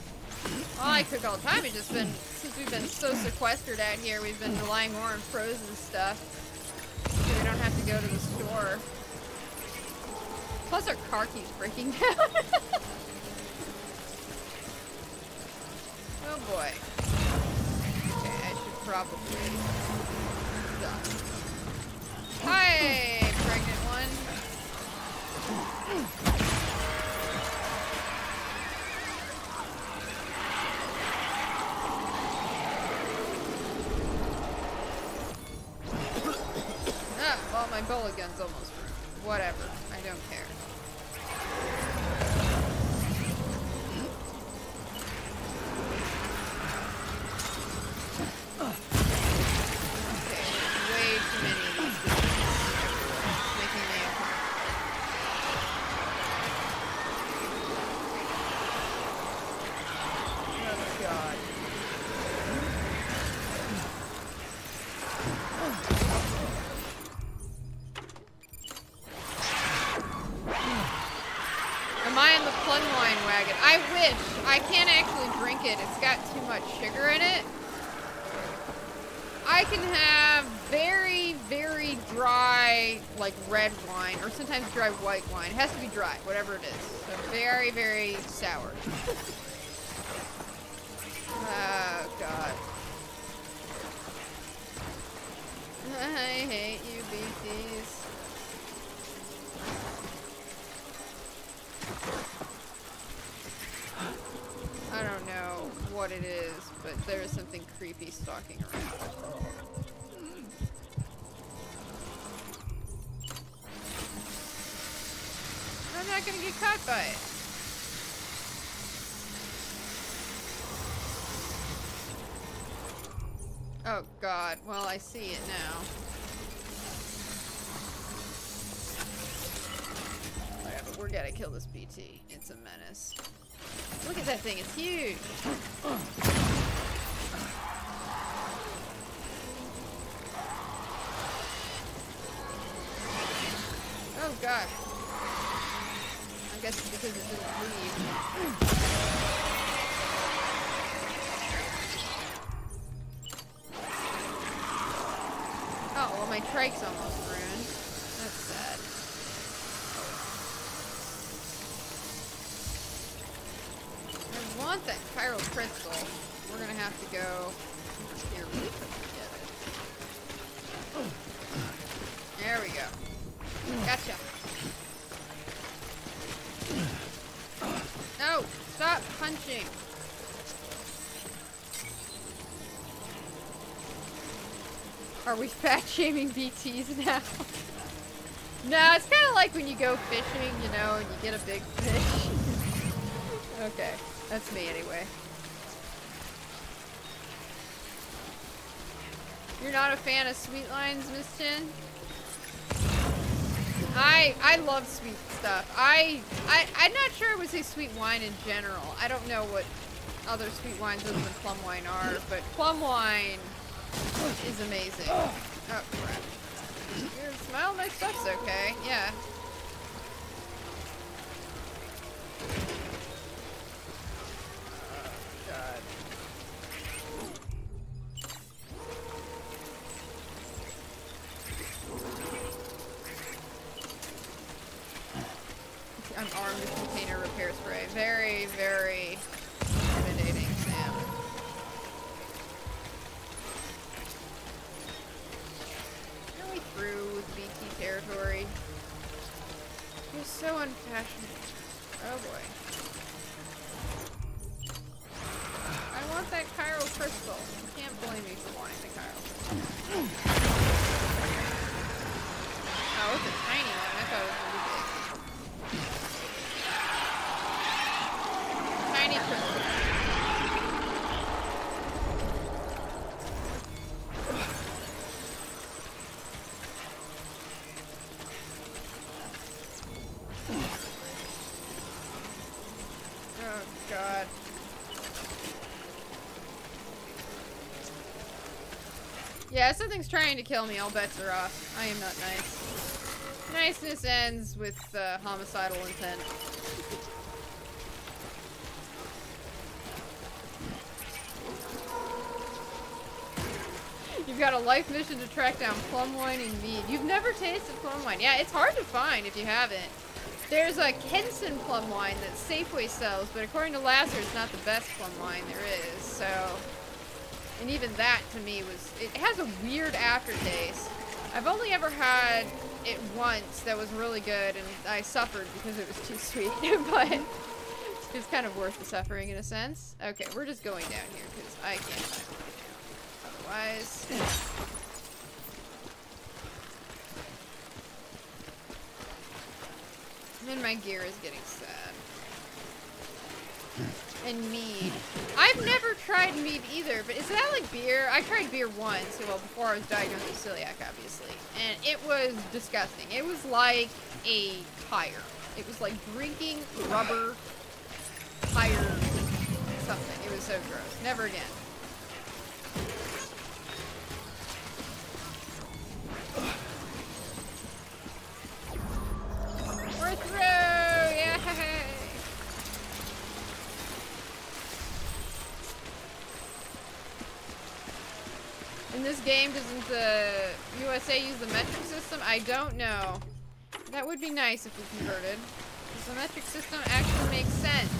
Well, I cook all the time. It's just been, since we've been so sequestered out here, we've been relying more on frozen stuff. So we don't have to go to the store. Plus our car keeps breaking down. Oh boy. Okay, I should probably stop. Hi, pregnant one. Well, my bullet gun's almost ruined. Whatever. I don't care. Okay, there's way too many of these things making me uncomfortable. Oh, God. I wish. I can't actually drink it. It's got too much sugar in it. I can have very, very dry, like, red wine, or sometimes dry white wine. It has to be dry, whatever it is. So very, very sour. Oh, God. I hate you, B Ts. I don't know what it is, but there is something creepy stalking around. I'm not gonna get caught by it. Oh God, well I see it now. Alright, but we're gonna kill this B T. It's a menace. Look at that thing, it's huge! Oh gosh. I guess it's because it didn't leave. Oh, well my trike's almost ruined. That's sad. I want that chiral crystal. We're gonna have to go here. We put together. There we go. Gotcha. No! Stop punching! Are we fat shaming B Ts now? No, it's kinda like when you go fishing, you know, and you get a big fish. Okay. That's me, anyway. You're not a fan of sweet lines, Miss Chin? I I love sweet stuff. I, I, I'm not sure I would say sweet wine in general. I don't know what other sweet wines other than plum wine are, but plum wine is amazing. Oh, crap. Your smile, my stuff's okay. Yeah. I'm armed with container repair spray. Very, very intimidating, Sam. Are we through with B T territory? You're so unfashionable. Oh boy. I want that chiral crystal. You can't blame me for wanting the chiral crystal. Oh, it's a tiny one. I thought it was really big. Tiny crystal. Yeah, if something's trying to kill me, all bets are off. I am not nice. Niceness ends with uh, homicidal intent. You've got a life mission to track down plum wine and mead. You've never tasted plum wine. Yeah, it's hard to find if you haven't. There's a Kenson plum wine that Safeway sells, but according to Lasser, it's not the best plum wine there is, so... And even that, to me, was... It has a weird aftertaste. I've only ever had it once that was really good, and I suffered because it was too sweet, but... It's kind of worth the suffering, in a sense. Okay, we're just going down here, because I can't find it. Otherwise. And my gear is getting sad. And mead. I've never tried mead either, but is that like beer? I tried beer once, well, before I was diagnosed with celiac, obviously. And it was disgusting. It was like a tire. It was like drinking rubber tire something. It was so gross. Never again. We're through! Yay! In this game, doesn't the U S A use the metric system? I don't know. That would be nice if we converted. Does the metric system actually make sense?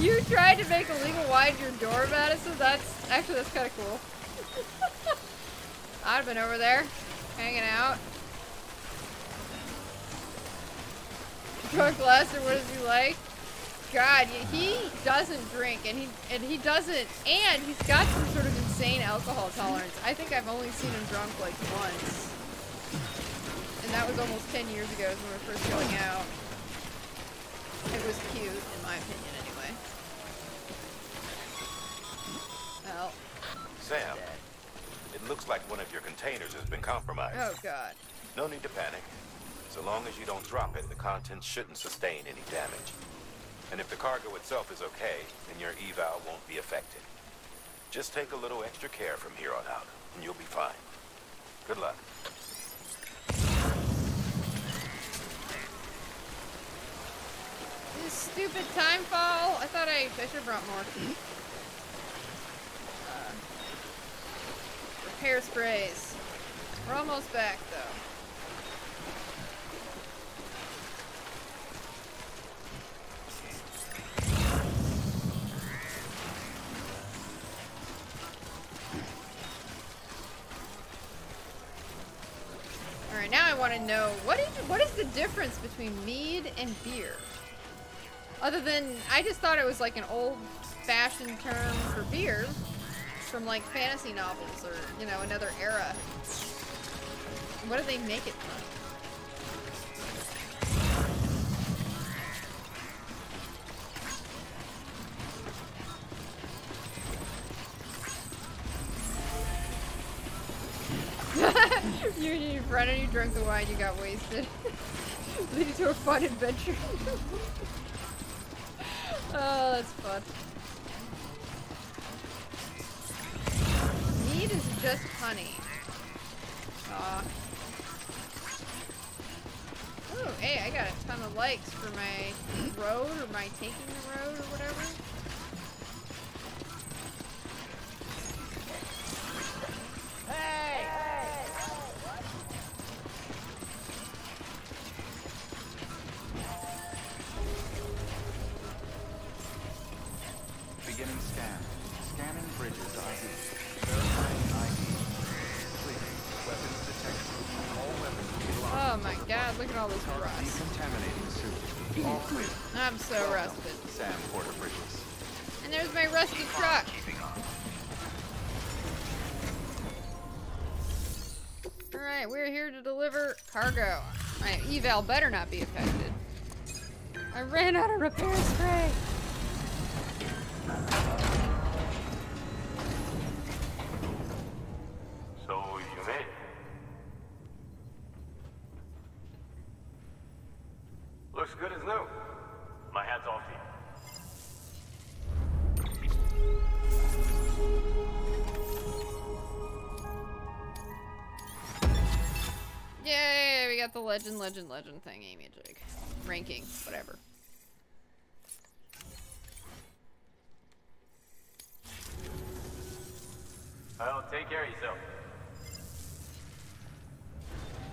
You tried to make a legal wide your door, Madison? That's actually that's kinda cool. I've been over there, hanging out. Drunk Lasser, what is he like? God, he doesn't drink, and he and he doesn't, and he's got some sort of insane alcohol tolerance. I think I've only seen him drunk like once, and that was almost ten years ago when we were first going out. It was cute, in my opinion, anyway. Well. Sam. It looks like one of your containers has been compromised. Oh, God. No need to panic. So long as you don't drop it, the contents shouldn't sustain any damage. And if the cargo itself is okay, then your eval won't be affected. Just take a little extra care from here on out, and you'll be fine. Good luck. This stupid Timefall. I thought I, I should have brought more. Hair sprays. We're almost back, though. All right, now I want to know what is what is the difference between mead and beer? Other than I just thought it was like an old-fashioned term for beer. From like fantasy novels or, you know, another era. What do they make it from? You and your friend and you drank the wine, you got wasted. Leading to a fun adventure. Oh, that's fun. Mead is just honey. Aw. Ooh, hey, I got a ton of likes for my road or my taking the road or whatever. Hey! Hey! What? Beginning scan. Scanning Bridges I D. Oh my God, look at all this rust. I'm so Welcome, rusted. Sam Porter Bridges. And there's my rusty truck. Alright, we're here to deliver cargo. My eval better not be affected. I ran out of repair spray. So you made it. Looks good as new. My hat's off to you. got the legend, legend, legend thingy magic. Ranking, whatever. Well, take care of yourself.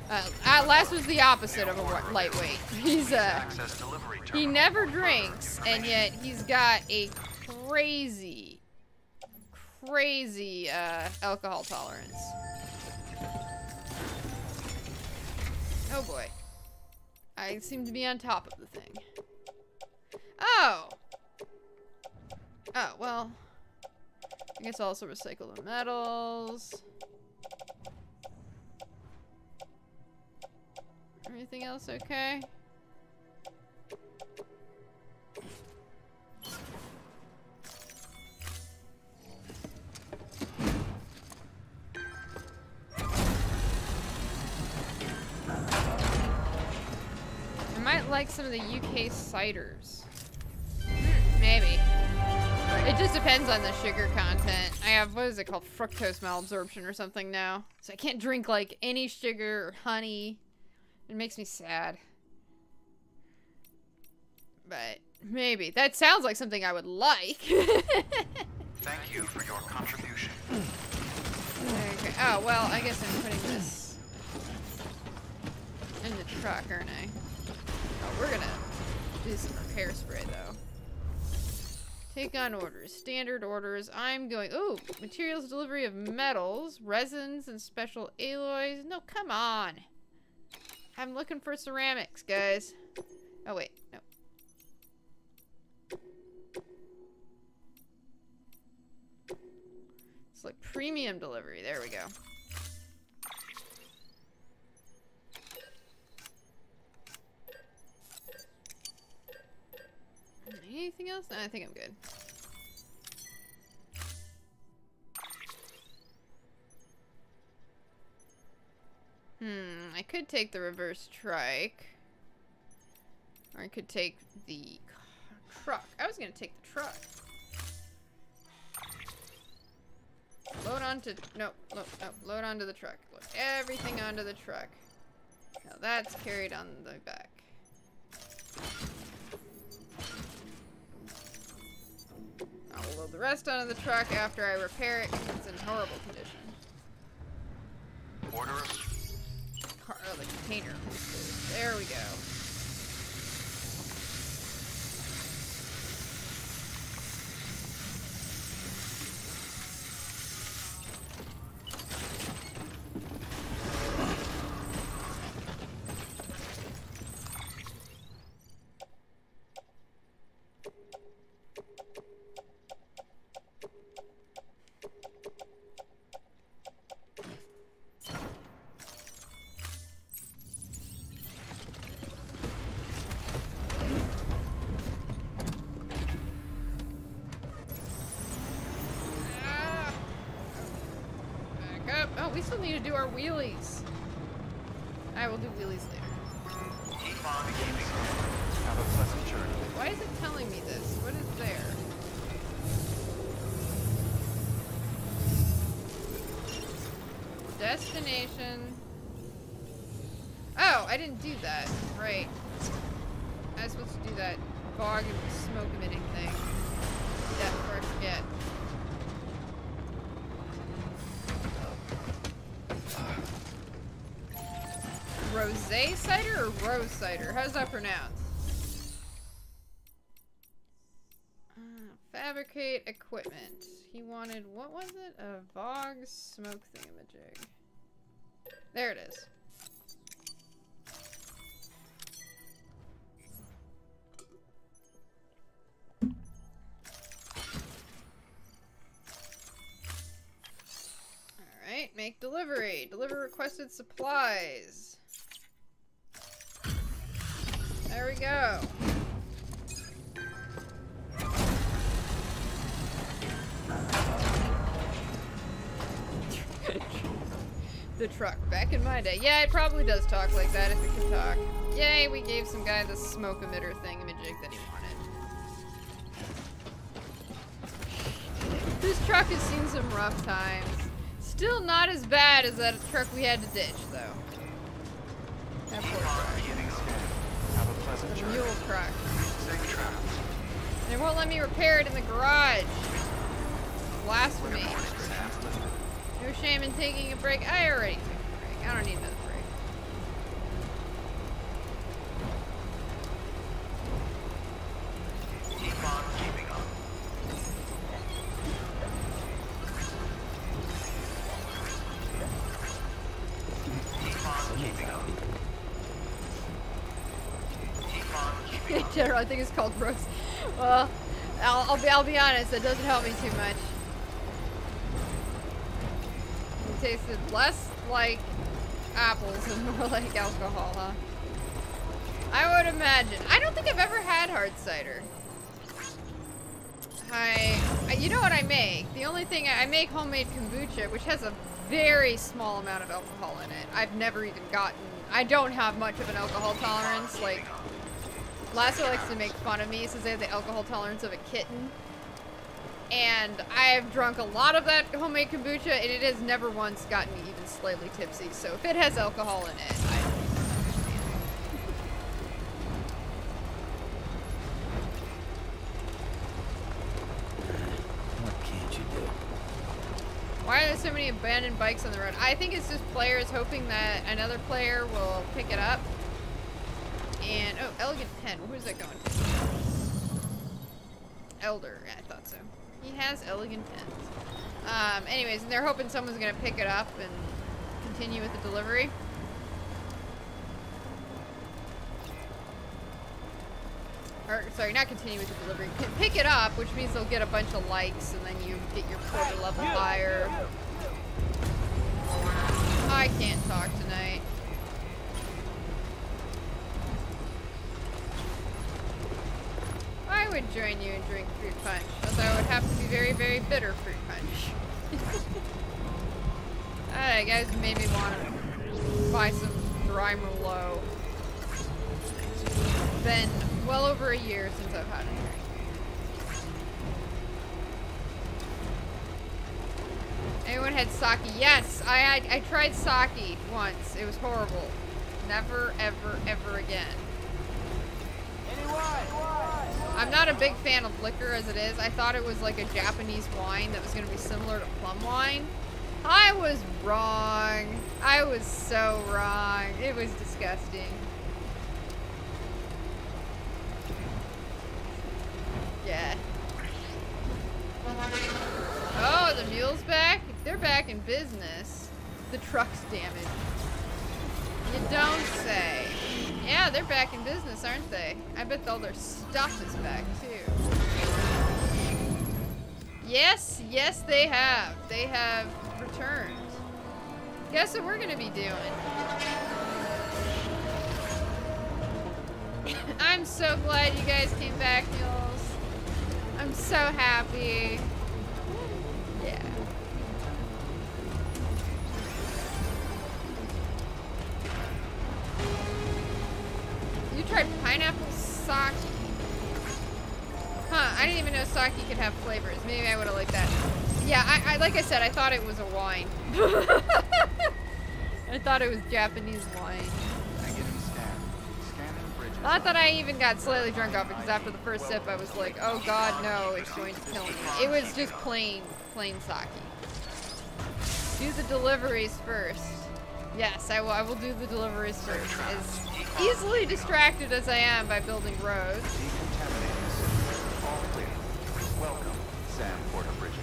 Uh, Atlas was the opposite of a lightweight. He's uh, he never drinks, and yet he's got a crazy, crazy uh, alcohol tolerance. Oh boy, I seem to be on top of the thing. Oh. Oh well. I guess I'll also recycle the metals. Everything else okay? I might like some of the U K ciders. Maybe. It just depends on the sugar content. I have, what is it called? Fructose malabsorption or something now. So I can't drink like any sugar or honey. It makes me sad. But maybe. That sounds like something I would like. Thank you for your contribution. Okay. Oh, well, I guess I'm putting this in the truck, aren't I? Oh, we're gonna do some repair spray, though. Take on orders. Standard orders. I'm going... Ooh! Materials delivery of metals, resins, and special alloys. No, come on! I'm looking for ceramics, guys. Oh, wait. No. It's like premium delivery. There we go. Anything else? No, I think I'm good. Hmm, I could take the reverse trike. Or I could take the truck. I was gonna take the truck. Load onto, no, load, no, load onto the truck. Load everything onto the truck. Now that's carried on the back. I'll load the rest onto the truck after I repair it because it's in horrible condition. Order us. Oh, the container. There we go. Wheelies. I will do wheelies later. Keep on keeping. Have a pleasant journey. Why is it telling me this? What is there? Destination. Oh, I didn't do that. Right. I was supposed to do that fog and smoke emitting thing. That before I forget. Rosé cider or rose cider? How's that pronounced? Uh, fabricate equipment. He wanted, what was it? A Vogue smoke thingamajig. There it is. Alright, make delivery. Deliver requested supplies. There we go. The truck back in my day. Yeah, it probably does talk like that if it can talk. Yay, we gave some guy the smoke emitter thingamajig that he wanted. This truck has seen some rough times. Still not as bad as that truck we had to ditch, though. Airport crack. Have a pleasant journey. Mule crack. Safe travels. They won't let me repair it in the garage. Blasphemy. No shame in taking a break. I already took a break. I don't need another break. Keep on keeping on. Keep on keeping on. Keep on keeping on. General, I think it's called roast. Well, I'll, I'll be I'll be honest. It doesn't help me too much. It tasted less like apples and more like alcohol, huh? I would imagine. I don't think I've ever had hard cider. I, I, you know what I make? The only thing, I make homemade kombucha, which has a very small amount of alcohol in it. I've never even gotten, I don't have much of an alcohol tolerance. Like, Lasser likes to make fun of me, since they have the alcohol tolerance of a kitten. And I've drunk a lot of that homemade kombucha, and it has never once gotten me even slightly tipsy. So if it has alcohol in it, I don't. Why are there so many abandoned bikes on the road? I think it's just players hoping that another player will pick it up. And, oh, elegant pen. Where's that going? Elder. Yeah, I thought so. He has elegant pens. Um, anyways, and they're hoping someone's going to pick it up and continue with the delivery. Or, sorry, not continue with the delivery. Pick it up, which means they'll get a bunch of likes, and then you get your quarter level higher. I can't talk tonight. I would join you and drink fruit punch, although I would have to be very, very bitter fruit punch. Alright, guys, made me want to buy some dry Merlot. Then. Well over a year since I've had it. Anyone had sake? Yes, I had, I tried sake once. It was horrible. Never, ever, ever again. I'm not a big fan of liquor as it is. I thought it was like a Japanese wine that was going to be similar to plum wine. I was wrong. I was so wrong. It was disgusting. Yeah. Oh, the mule's back? They're back in business. The truck's damaged. You don't say. Yeah, they're back in business, aren't they? I bet all their stuff is back, too. Yes, yes, they have. They have returned. Guess what we're gonna be doing? I'm so glad you guys came back, mules. I'm so happy. Yeah. You tried pineapple sake? Huh, I didn't even know sake could have flavors. Maybe I would have liked that. Yeah, I, I like I said, I thought it was a wine. I thought it was Japanese wine. Not that I even got slightly drunk off it, because after the first sip I was like, oh god, no, it's going to kill me. It was just plain, plain sake. Do the deliveries first. Yes, I will, I will do the deliveries first. As easily distracted as I am by building roads. Welcome, Sam Porter Bridges.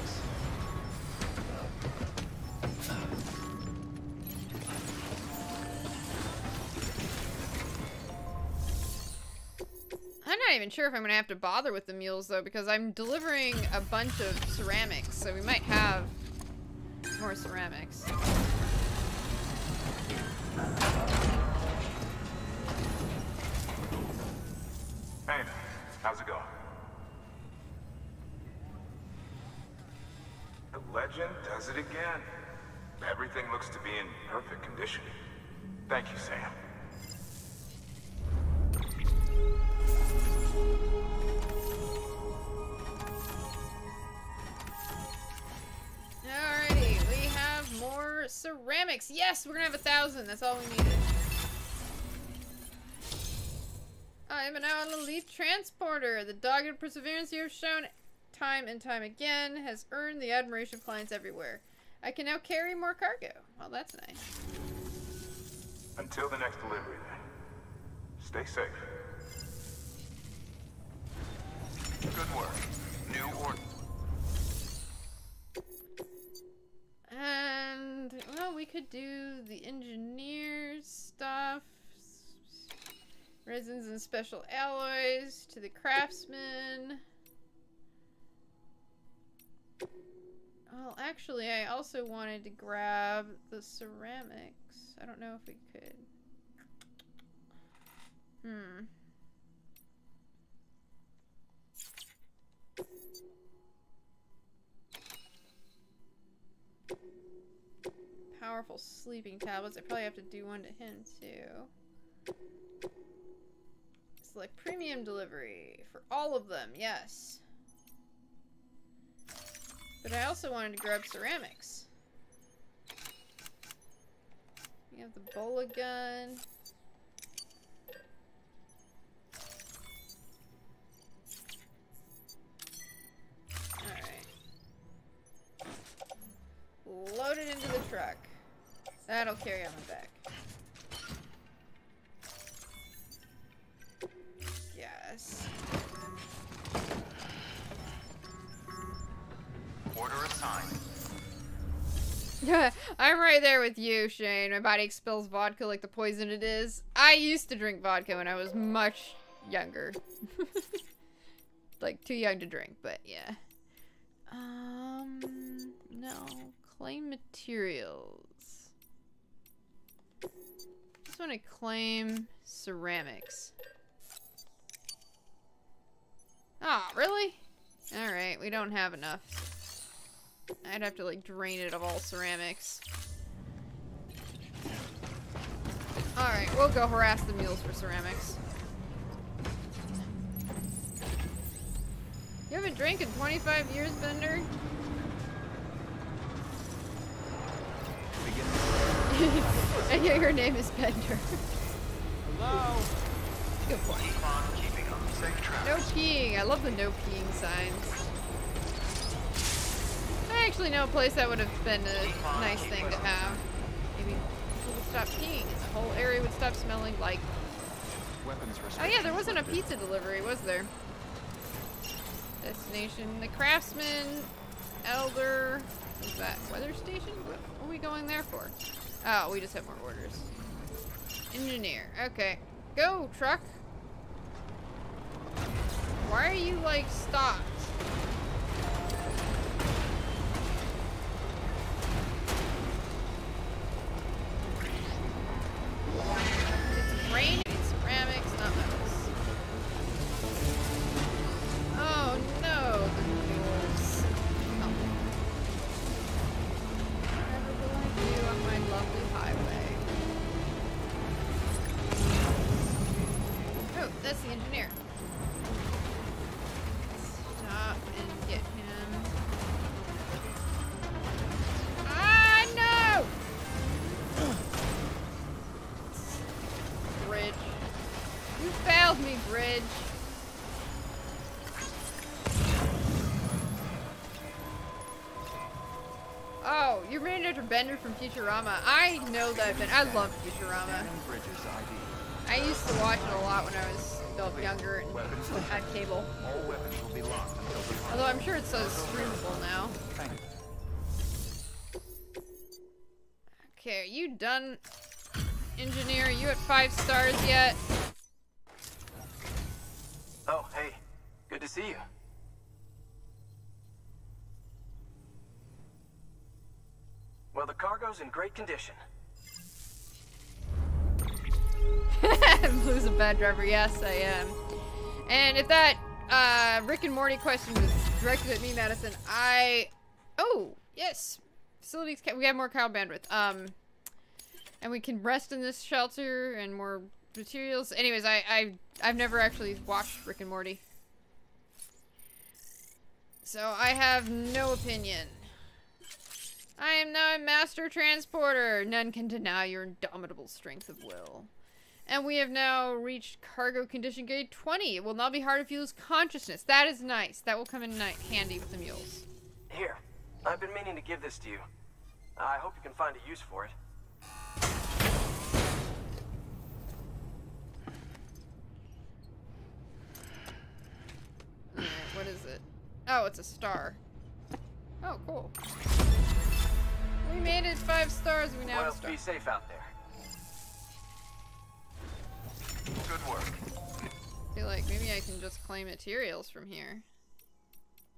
I'm not even sure if I'm gonna have to bother with the mules though, because I'm delivering a bunch of ceramics, so we might have more ceramics. Hey, how's it going? The legend does it again. Everything looks to be in perfect condition. Thank you, Sam. Alrighty, we have more ceramics. Yes, we're gonna have a thousand. That's all we needed. I'm an elite transporter. The dogged perseverance you have shown time and time again has earned the admiration of clients everywhere. I can now carry more cargo. Well, that's nice. Until the next delivery, then. Stay safe. Good work. New order. And, well, we could do the engineer stuff. Resins and special alloys to the craftsman. Well, actually, I also wanted to grab the ceramics. I don't know if we could. Hmm. Powerful sleeping tablets. I probably have to do one to him, too. Select premium delivery for all of them. Yes. But I also wanted to grab ceramics. We have the bola gun. Alright. Load it into the truck. That'll carry on my back. Yes. Order assigned. Yeah, I'm right there with you, Shane. My body expels vodka like the poison it is. I used to drink vodka when I was much younger. Like, too young to drink, but yeah. Um, no. Claim materials. Just want to claim ceramics. Ah, oh, really? Alright, we don't have enough. I'd have to, like, drain it of all ceramics. Alright, we'll go harass the mules for ceramics. You haven't drank in twenty-five years, Bender? I hear your name is Bender. Hello? Good point. No peeing. I love the no peeing signs. I actually know a place that would have been a nice thing to have. Maybe people would stop peeing and the whole area would stop smelling like... Oh yeah, there wasn't a pizza delivery, was there? Destination. The craftsman. Elder. Is that weather station? What are we going there for? Oh, we just have more orders. Engineer. Okay. Go, truck. Why are you, like, stopped? It's raining, ceramics, not metals. Oh no, the mules. Oh. Whatever will I do on my lovely highway? Oh, that's the engineer. Bender from Futurama. I know that I've been. I love Futurama. I used to watch it a lot when I was still younger and had cable. Although I'm sure it's so streamable now. Okay, are you done, engineer? Are you at five stars yet? Oh, hey. Good to see you. Well, the cargo's in great condition. Blue's a bad driver. Yes, I am. And if that uh, Rick and Morty question was directed at me, Madison, I... Oh, yes. Facilities... Ca we have more cow bandwidth. Um, and we can rest in this shelter and more materials. Anyways, I, I, I've never actually watched Rick and Morty. So I have no opinion. I am now a master transporter. None can deny your indomitable strength of will. And we have now reached cargo condition grade twenty. It will now be hard if you lose consciousness. That is nice. That will come in handy with the mules. Here, I've been meaning to give this to you. I hope you can find a use for it. Alright, what is it? Oh, it's a star. Oh, cool. We made it five stars. We now well, have a star. Be safe out there. Good work. I feel like maybe I can just claim materials from here.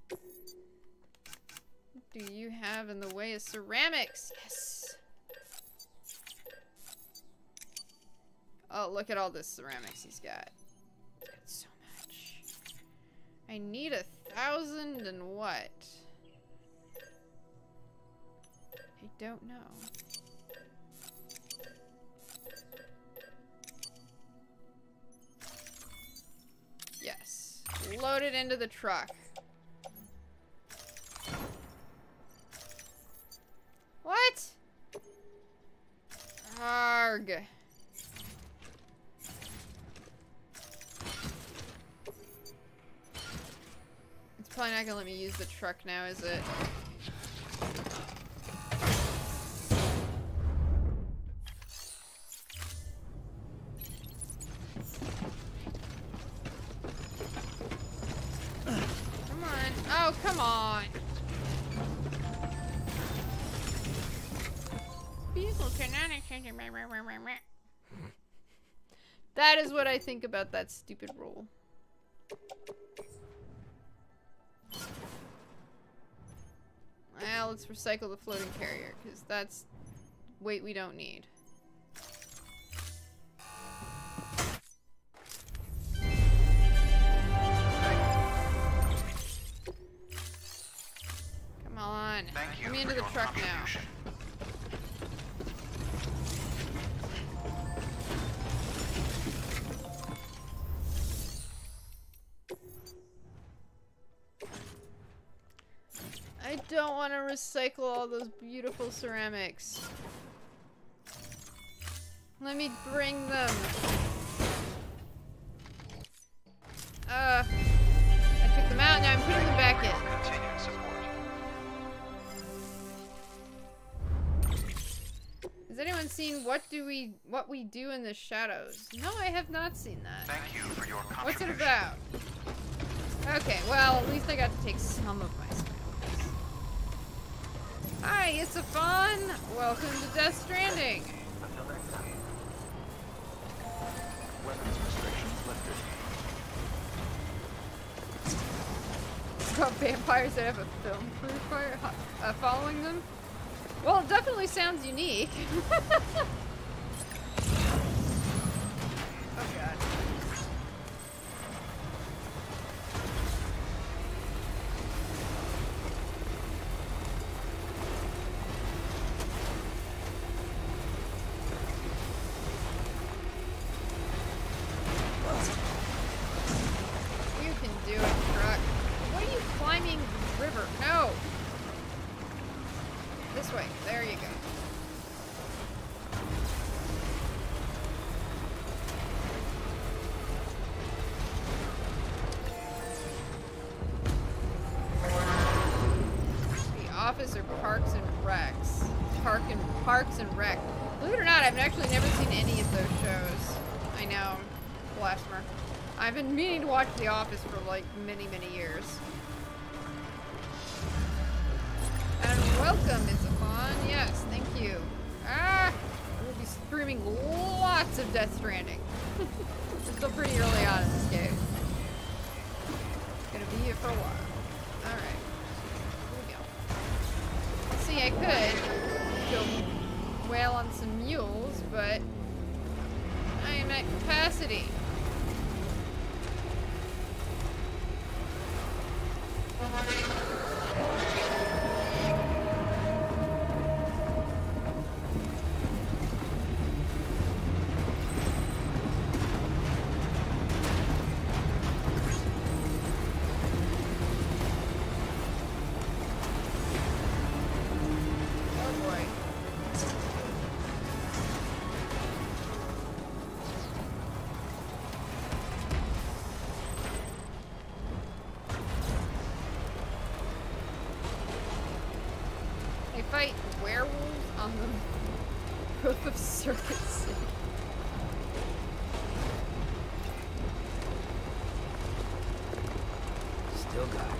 What do you have in the way of ceramics? Yes! Oh, look at all this ceramics he's got. He's got so much. I need a thousand and what? I don't know. Yes. Load it into the truck. What? Arg. It's probably not gonna let me use the truck now, is it? That is what I think about that stupid rule. Well, let's recycle the floating carrier, because that's weight we don't need. Come on. Let me into the truck now. Don't want to recycle all those beautiful ceramics. Let me bring them. Uh, I took them out, now I'm putting them back in. Has anyone seen what do we what we do in the shadows? No, I have not seen that. Thank you for your contribution. What's it about? Okay, well, at least I got to take some of my stuff. Hi, it's a fun. Welcome to Death Stranding. Until next time. Weapons restrictions lifted. It's got vampires that have a film crew fire, uh, following them. Well, it definitely sounds unique. Oh god. The Office for like many many years. And welcome, it's a fun. Yes, thank you. Ah, we'll be streaming lots of Death Stranding. It's still pretty early on in this game. It's gonna be here for a while. All right, here we go. See, I could go wail on some mules, but I am at capacity. fight werewolves on the roof of Circuit City. Still got it.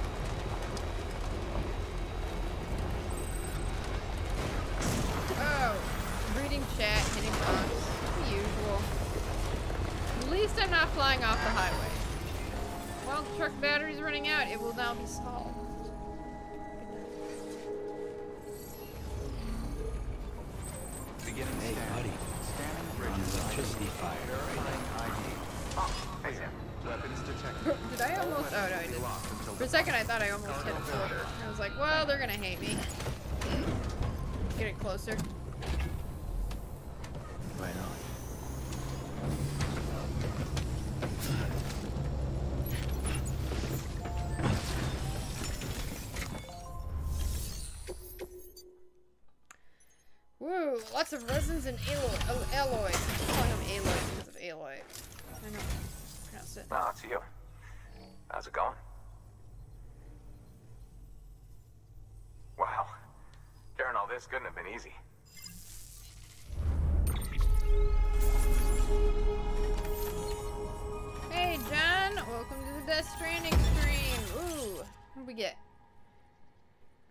Oh, reading chat, hitting box, the usual. At least I'm not flying off the highway. While the truck battery's running out, it will now be stalled. Hey, buddy. Electricity fire right now. Oh, hey, weapons detected. Did I almost? Oh, no, I didn't. For a second, I thought I almost hit a border. I was like, well, they're gonna hate me. Get it closer. Right on. Woo, lots of resins and aloy. Oh, alloys. I'm calling them aloy because of aloy. I don't know how to pronounce it. Ah, it's you. How's it going? Wow. During all this couldn't have been easy. Hey, John. Welcome to the Death Stranding stream. Ooh. What do we get?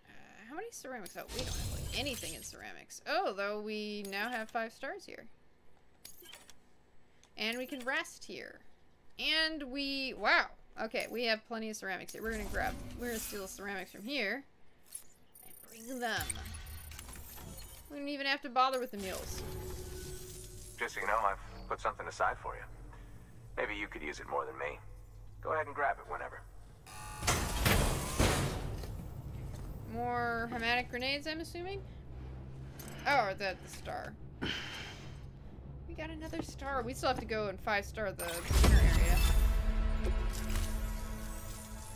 Uh, how many ceramics? Oh, we don't have like, anything in ceramics. Oh, though we now have five stars here. And we can rest here. And we... Wow. Okay, we have plenty of ceramics here. We're gonna grab... We're gonna steal ceramics from here. And bring them. We don't even have to bother with the meals. Just so you know, I've put something aside for you. Maybe you could use it more than me. Go ahead and grab it whenever. More hermetic grenades, I'm assuming? Oh, or the, the star. We got another star. We still have to go and five-star the dinner area.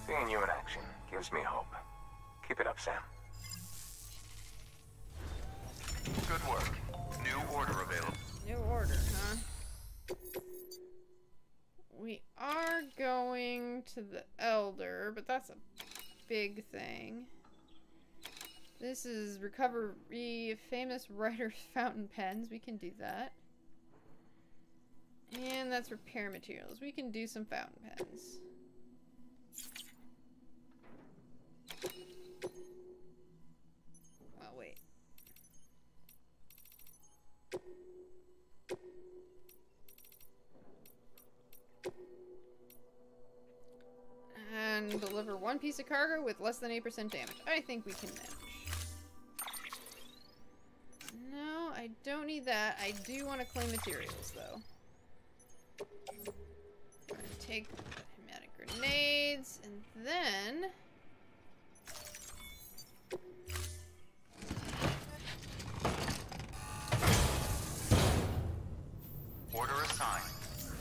Seeing you in action gives me hope. Keep it up, Sam. Good work. New order available. New order, huh? We are going to the Elder, but that's a big thing. This is recovery of famous writer's fountain pens. We can do that. And that's repair materials. We can do some fountain pens. Well, wait. And deliver one piece of cargo with less than eight percent damage. I think we can manage. No, I don't need that. I do want to claim materials, though. I'm gonna take the hematic grenades, and then... Order assigned.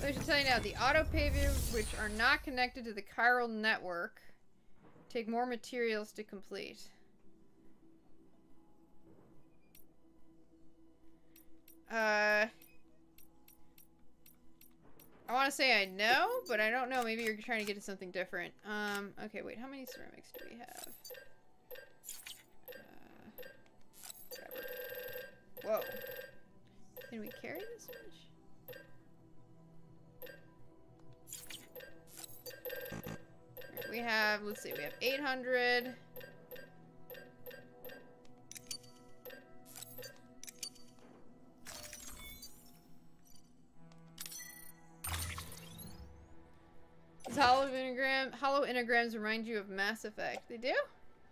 So I should tell you now, the autopavers, which are not connected to the chiral network, take more materials to complete. Uh... I want to say I know, but I don't know. Maybe you're trying to get to something different. Um, okay, wait. How many ceramics do we have? Uh, whatever. Whoa. Can we carry this much? Right, we have, let's see, we have eight hundred. Hollow enneagram, hollow enneagrams remind you of Mass Effect. They do?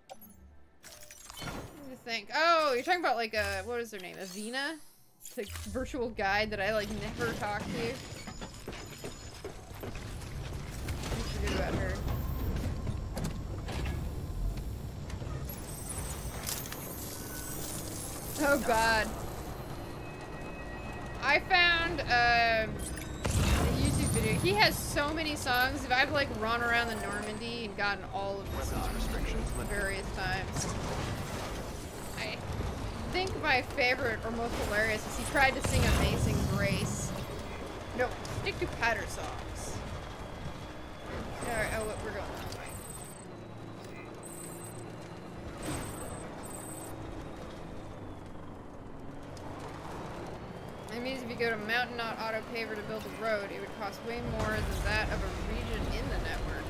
What do you think? Oh, you're talking about like a, what is their name? Avena? It's a virtual guide that I like never talk to. I forget about her. Oh god. I found, um... Uh, video. He has so many songs. If I've like run around the Normandy and gotten all of the songs various times. I think my favorite or most hilarious is he tried to sing Amazing Grace. No, stick to patter songs. Alright, oh, look, we're going that way. cities, if you go to mountain, not auto paver to build a road, it would cost way more than that of a region in the network.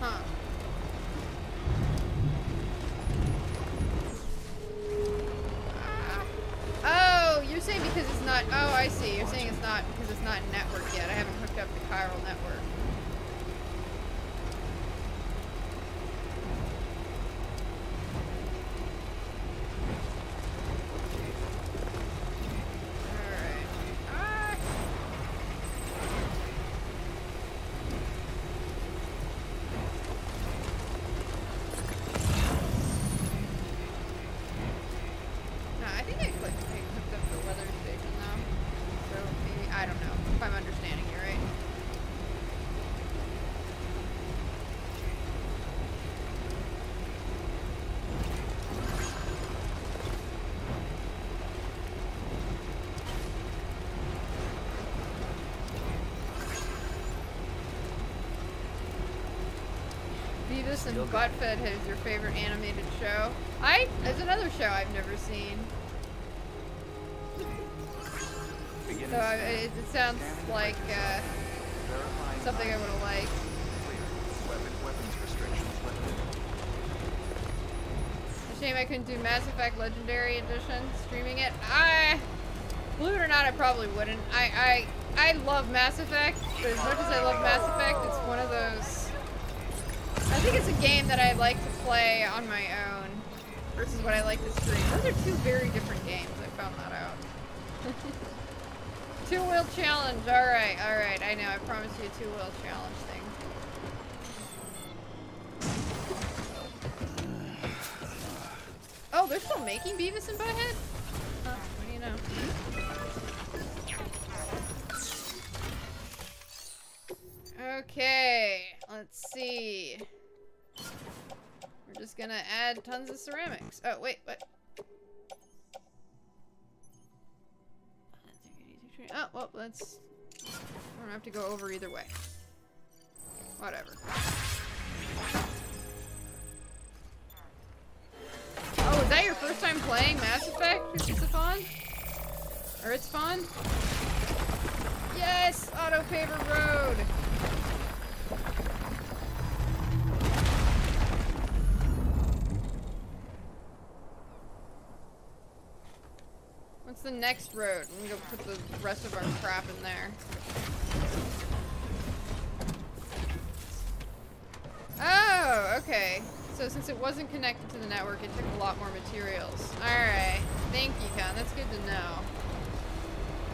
Huh. Ah. Oh, you're saying because it's not. Oh, I see. You're saying it's not because it's not networked yet. I haven't hooked up the chiral network. And Buttfed is your favorite animated show. I there's another show I've never seen. So I, it, it sounds like uh, something I would have liked. It's a shame I couldn't do Mass Effect Legendary Edition streaming it. I believe it or not, I probably wouldn't. I I I love Mass Effect, but as much as I love Mass Effect, it's one of those. I think it's a game that I like to play on my own versus what I like to stream. Those are two very different games. I found that out. Two-wheel challenge. All right, all right. I know. I promised you a two-wheel challenge thing. Oh, they're still making Beavis and Butthead? Huh, what do you know? Okay. Let's see. We're just gonna add tons of ceramics. Oh, wait, what? Oh, well, let's... I don't have to go over either way. Whatever. Oh, is that your first time playing Mass Effect? Is it fun? Or it's fun? Yes! Auto paver road! What's the next road? I'm gonna go put the rest of our crap in there. Oh, okay. So since it wasn't connected to the network, it took a lot more materials. Alright. Thank you, Khan. That's good to know.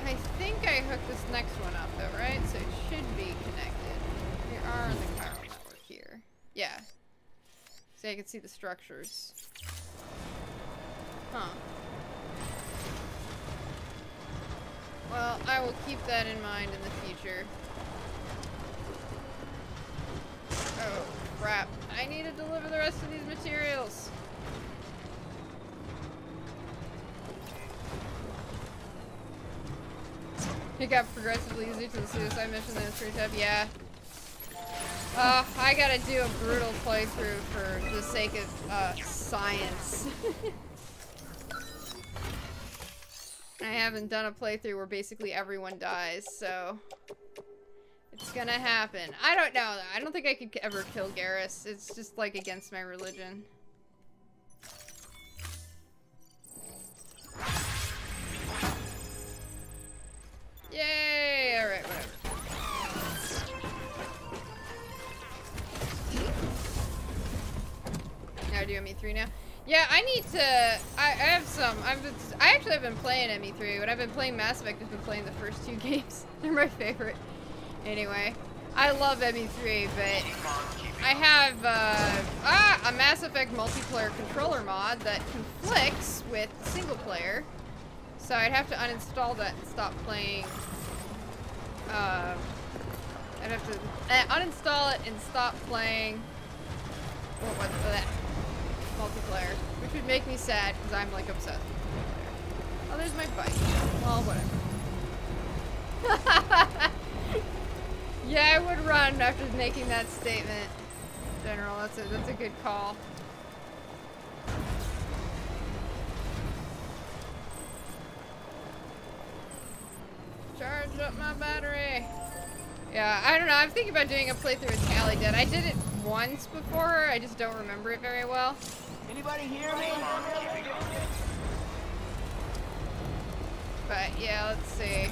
I think I hooked this next one up, though, right? So it should be connected. We are on the chiral network here. Yeah. So I can see the structures. Huh. Well, I will keep that in mind in the future. Oh, crap. I need to deliver the rest of these materials. It got progressively easier to the suicide mission than the three tab. Yeah. Uh, I gotta do a brutal playthrough for the sake of, uh, science. I haven't done a playthrough where basically everyone dies, so it's gonna happen. I don't know. I don't think I could ever kill Garrus. It's just like against my religion. Yay! All right, whatever. Now do M E three now. Yeah, I need to. I, I have some. I've been, I actually have been playing M E three, but I've been playing Mass Effect. I've been playing the first two games. They're my favorite. Anyway, I love M E three, but I have uh, ah, a Mass Effect multiplayer controller mod that conflicts with single player, so I'd have to uninstall that and stop playing. Uh, I'd have to uh, uninstall it and stop playing. What was that? Multiplayer, which would make me sad because I'm like obsessed with multiplayer. Oh, there's my bike. Well, whatever. Yeah, I would run after making that statement. General, that's a that's a good call. Charge up my battery. Yeah, I don't know. I'm thinking about doing a playthrough as Callie did. I did it once before. I just don't remember it very well. Anybody hear me? But yeah, let's see.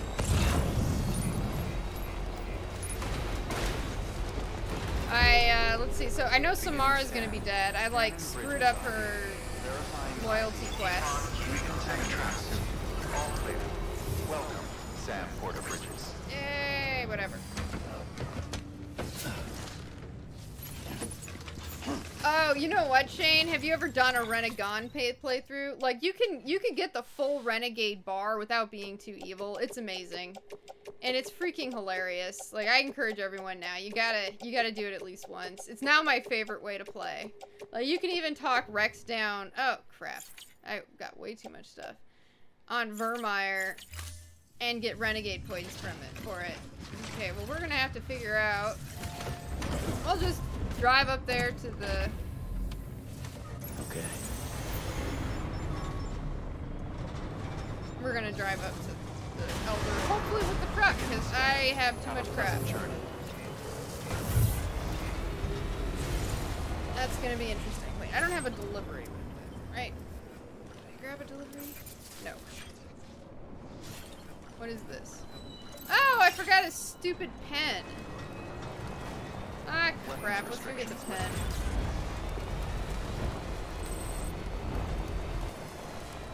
I, uh, let's see. So I know Samara's gonna be dead. I, like, screwed up her loyalty quest. Welcome, Sam Porter Bridges. Yay, whatever. Oh, you know what, Shane? Have you ever done a Renegon pay playthrough? Like, you can you can get the full Renegade bar without being too evil. It's amazing, and it's freaking hilarious. Like, I encourage everyone now. You gotta you gotta do it at least once. It's now my favorite way to play. Like, you can even talk Rex down. Oh crap! I got way too much stuff on Vermeer, and get Renegade points from it for it. Okay, well, we're gonna have to figure out. I'll just. Drive up there to the... Okay. We're gonna drive up to the Elder, hopefully with the truck, because I have too much crap. That's gonna be interesting. Wait, I don't have a delivery, right? Did I grab a delivery? No. What is this? Oh, I forgot a stupid pen. Ah, crap. Let's go get the pen.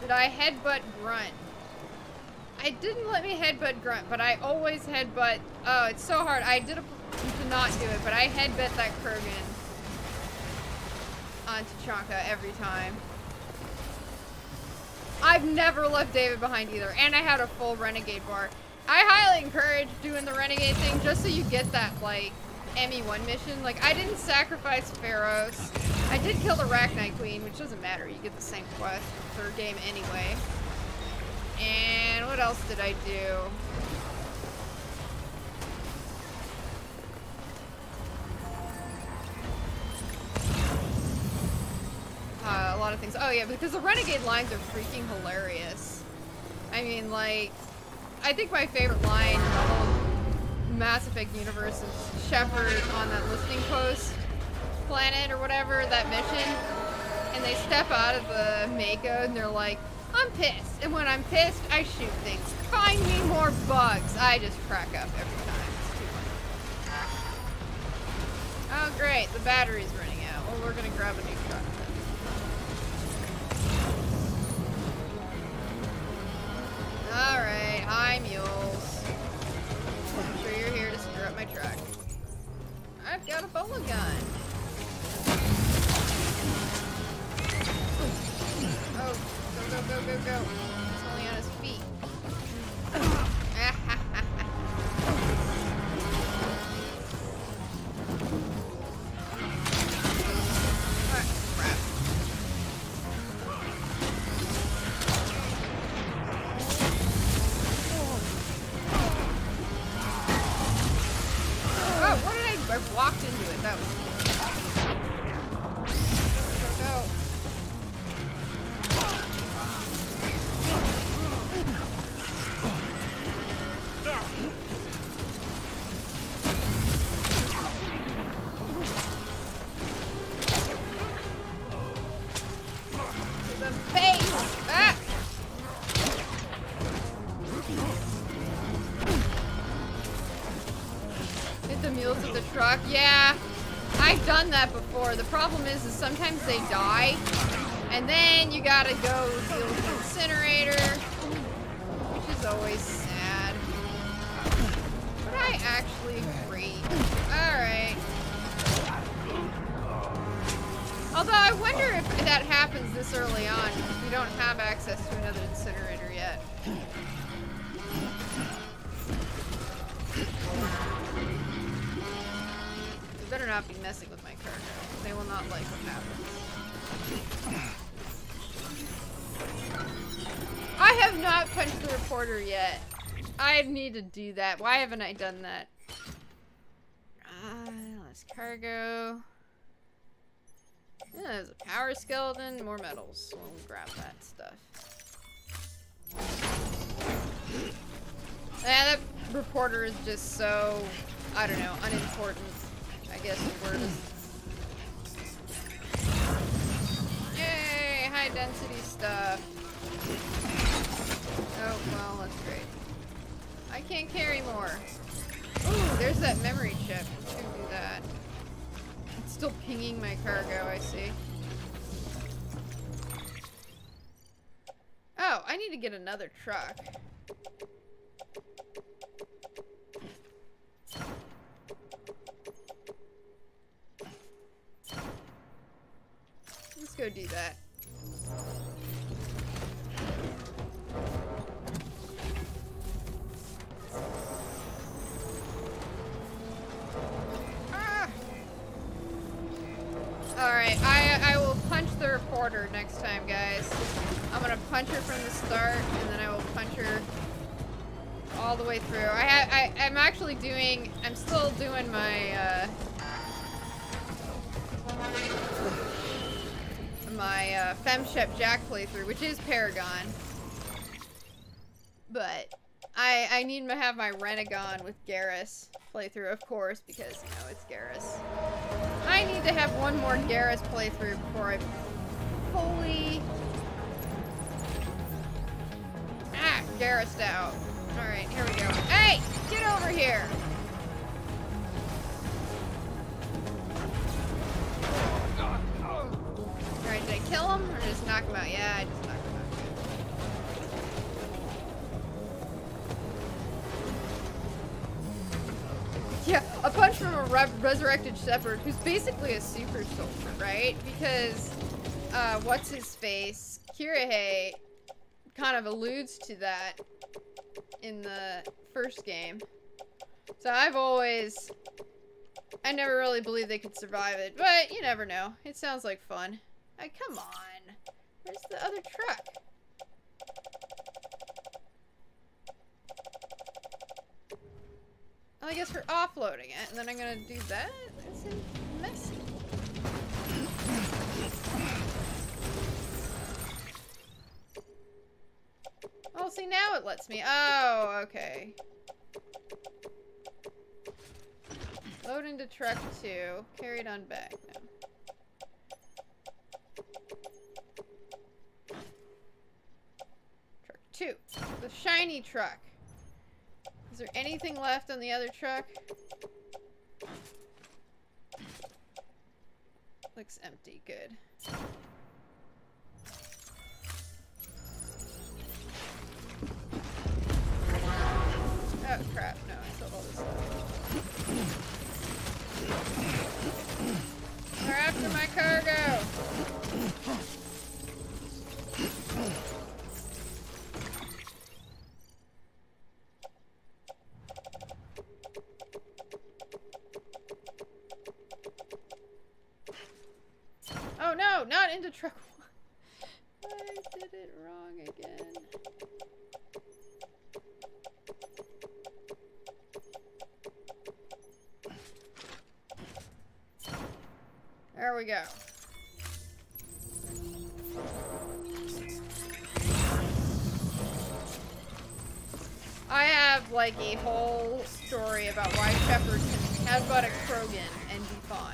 Did I headbutt Grunt? I didn't let me headbutt Grunt, but I always headbutt... Oh, it's so hard. I did, a, did not do it, but I headbutt that Krogan onto Chanka every time. I've never left David behind either, and I had a full Renegade bar. I highly encourage doing the Renegade thing just so you get that, like... M E one mission. Like, I didn't sacrifice Pharos. I did kill the Arachnite Queen, which doesn't matter. You get the same quest for third game anyway. And what else did I do? Uh, a lot of things. Oh yeah, because the Renegade lines are freaking hilarious. I mean, like, I think my favorite line in the whole Mass Effect universe is Shepard on that listening post planet or whatever, that mission, and they step out of the Mako and they're like, I'm pissed, and when I'm pissed I shoot things, find me more bugs. I just crack up every time. It's too funny. Oh great, the battery's running out. Well, we're gonna grab a new truck then. Alright, hi mules. I'm sure you're here to screw up my truck. I've got a bowling gun. Oh, go, go, go, go, go. It's only on his feet. That before. The problem is, is sometimes they die, and then you gotta go deal with the incinerator, which is always sad. But I actually agree. Alright. Although I wonder if that happens this early on, because we don't have access to another incinerator yet. You better not be messing with my car, though. They will not like what happens. I have not punched the reporter yet. I need to do that. Why haven't I done that? Uh, less cargo. Yeah, there's a power skeleton, more metals. We'll grab that stuff. Yeah, that reporter is just so, I don't know, unimportant, I guess the word is. Yay, high density stuff. Oh, well, that's great. I can't carry more. Ooh, there's that memory chip. Let's go do that. It's still pinging my cargo, I see. Oh, I need to get another truck. Let's go do that. Ah! Alright, I, I will punch the reporter next time, guys. I'm gonna punch her from the start, and then I will punch her all the way through. I ha I, I'm actually doing, I'm still doing my, uh, my, uh, FemShep Jack playthrough, which is Paragon. But I, I need to have my Renegon with Garrus playthrough, of course, because, you know, it's Garrus. I need to have one more Garrus playthrough before I fully... Ah, Garrus out. Alright, here we go. Hey! Get over here! Alright, did I kill him or just knock him out? Yeah, I just knocked him out. Yeah, a punch from a re resurrected shepherd who's basically a super soldier, right? Because, uh, what's his face? Kirihei kind of alludes to that in the first game. So I've always... I never really believed they could survive it, but you never know. It sounds like fun. Like, come on. Where's the other truck? Well, I guess we're offloading it, and then I'm gonna do that? That seems messy. Oh, see, now it lets me. Oh, okay. Load into truck two. Carry it on back now. Truck two. The shiny truck. Is there anything left on the other truck? Looks empty. Good. Oh, crap. No, I sold all this stuff. They're after my cargo! Oh no! Not into truck one! I did it wrong again. There we go. I have like a whole story about why shepherds can have but a Krogan and be fine.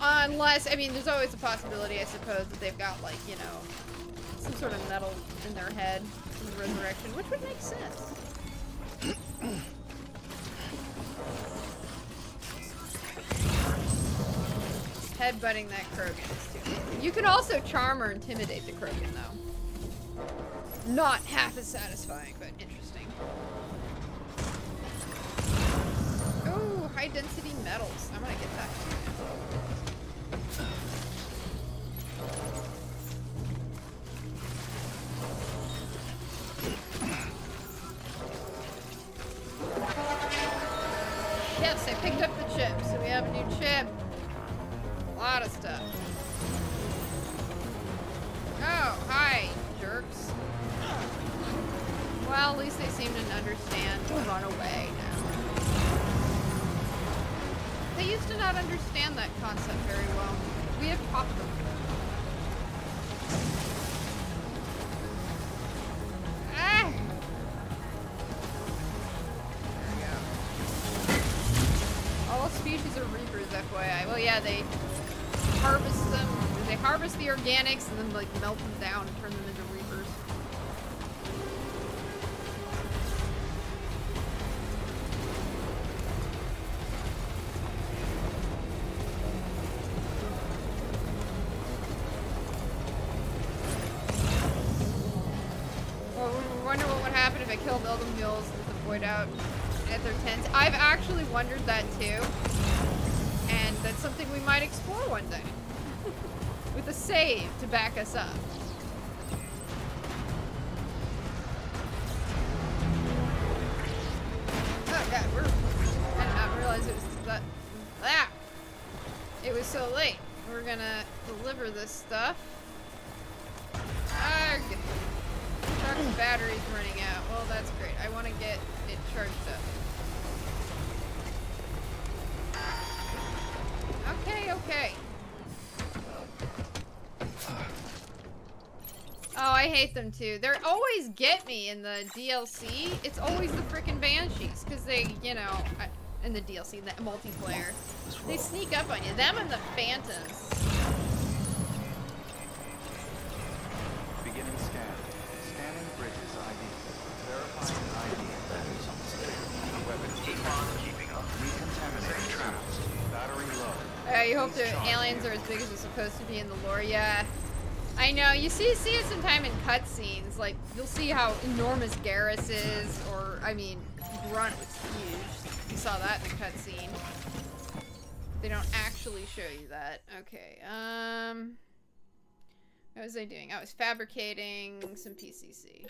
Unless, I mean, there's always a possibility, I suppose, that they've got like, you know, some sort of metal in their head in the resurrection, which would make sense. Headbutting that Krogan. You can also charm or intimidate the Krogan, though. Not half as satisfying, but interesting. Oh, high density metals. I'm gonna get that too. Yes, I picked up the chip, so we have a new chip. A lot of stuff. Oh, hi, jerks. Well, at least they seem to understand and run away now. They used to not understand that concept very well. We have taught them. Ah! all species of reapers, F Y I. Well, yeah, they harvest them. They harvest the organics and then, like, melt them down and turn them into reapers. Well, I wonder what would happen if I killed all the mules and the void out at their tents. I've actually wondered that, too. And that's something we might explore one day. With a save to back us up. Oh god, we're... I did not realize it was that... Ah! It was so late. We're gonna deliver this stuff. Ah, good. Truck's battery's running out. Well, that's great. I want to get it charged up. Okay, okay. Oh, I hate them too. They always get me in the D L C. It's always the frickin' Banshees, because they, you know, I, in the D L C, that multiplayer, they sneak up on you. Them and the Phantoms. Beginning scan. Scanning Bridges I D. Verifying I D batteries on the station. Weapons keep on keeping up. Recontaminating traps. Battery low. Uh, you hope the aliens are as big as they're supposed to be in the lore. Yeah. I know, you see see it sometime in cutscenes, like, you'll see how enormous Garrus is, or, I mean, Grunt was huge. You saw that in the cutscene. They don't actually show you that. Okay, um... what was I doing? I was fabricating some P C C.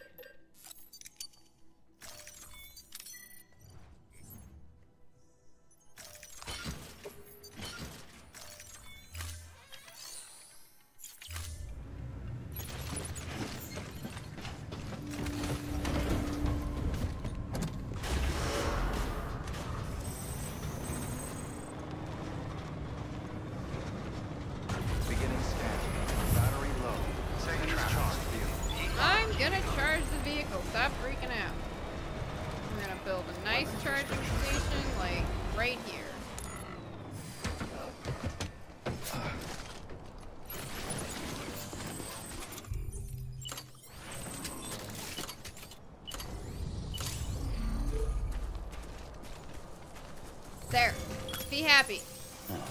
Happy. Oh, right.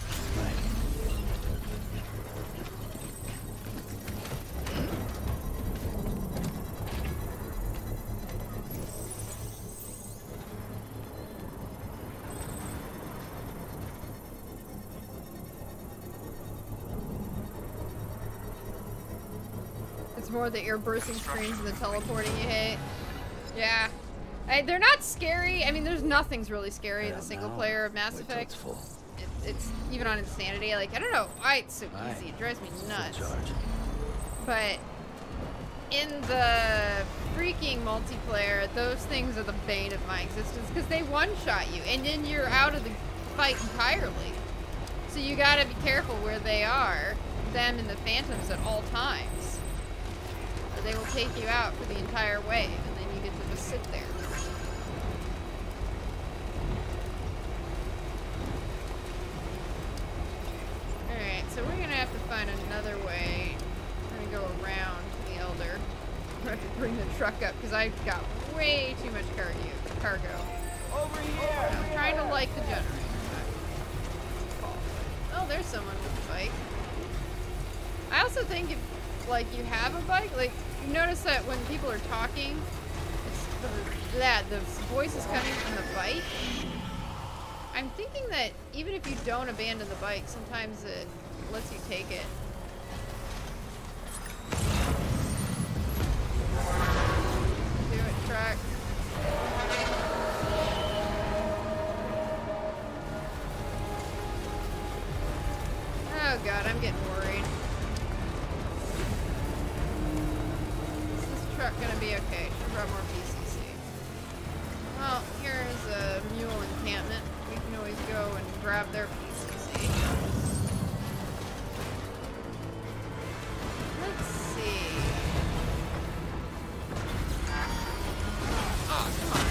It's more the air bursting screens and the teleporting you hate. Yeah. I, they're not scary. I mean, there's nothing's really scary in the single know. player of Mass Wait Effect. It's, it's even on Insanity. Like, I don't know why it's so Bye. easy. It drives me nuts. But in the freaking multiplayer, those things are the bane of my existence because they one-shot you, and then you're out of the fight entirely. So you gotta be careful where they are, them and the Phantoms at all times. Or they will take you out for the entire wave, and then you get to just sit there. So we're gonna have to find another way. We're gonna go around the Elder. We're gonna have to bring the truck up because I've got way too much cargo. Cargo. Over here. I'm yeah. trying to light the generator. Oh, there's someone with a bike. I also think if, like, you have a bike, like, you notice that when people are talking, it's the, that the voice is coming from the bike. I'm thinking that even if you don't abandon the bike, sometimes it lets you take it. Do it, truck. Oh god, I'm getting worried. Is this truck gonna be okay? Should run more P C C. Well, here's a mule encampment. We can always go and grab their P C C. Let's see. Oh, come on.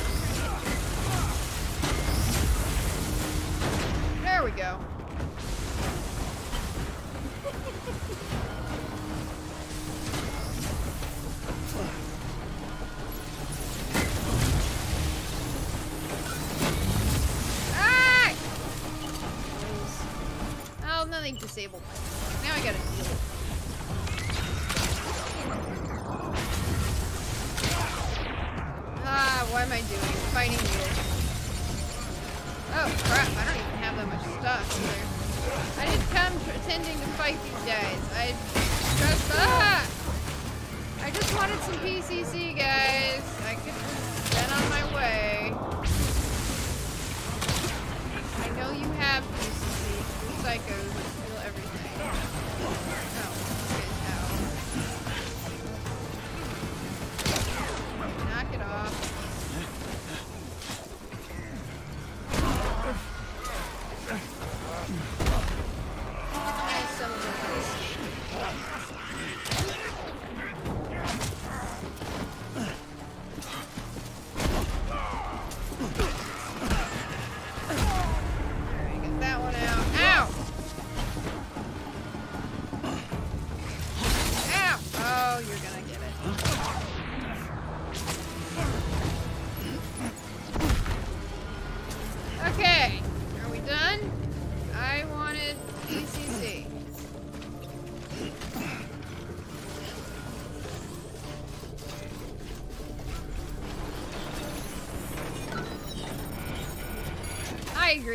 we go. Ah! Oh, no, they disabled my phone. Now I gotta deal with it. Ah, what am I doing? Fighting you. Oh, crap. I don't even have that much stuff here. I didn't come pretending to fight these guys. I just... Ah! I just wanted some P C C, guys. I could have been on my way. I know you have P C C. You're psychos. You steal everything. Oh. Knock it off.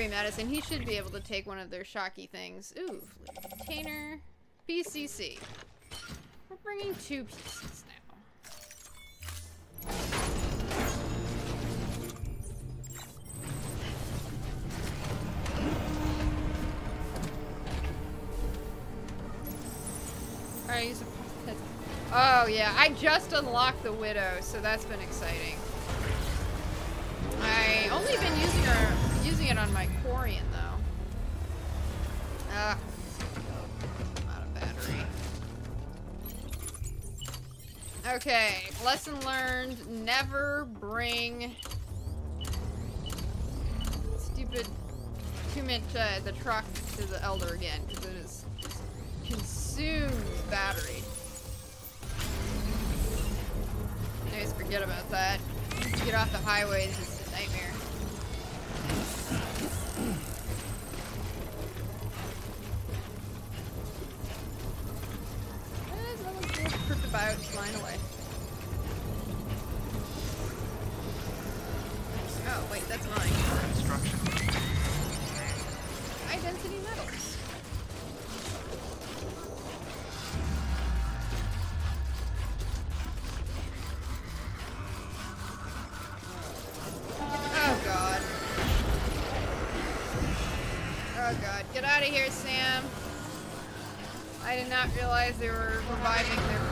Madison, he should be able to take one of their shocky things. Ooh, container, P C C. We're bringing two pieces now. All right, use a... Oh yeah, I just unlocked the Widow, so that's been exciting. I only been using her. Using it on my Quarian though. Ah, not a battery. Okay, lesson learned: never bring stupid too much uh, the truck to the elder again because it is consumes battery. Anyways, forget about that. Once you get off the highways, it's a nightmare. About flying away. Oh, wait, that's mine. Construction. High density metals. Oh, God. Oh, God. Get out of here, Sam. I did not realize they were reviving their people.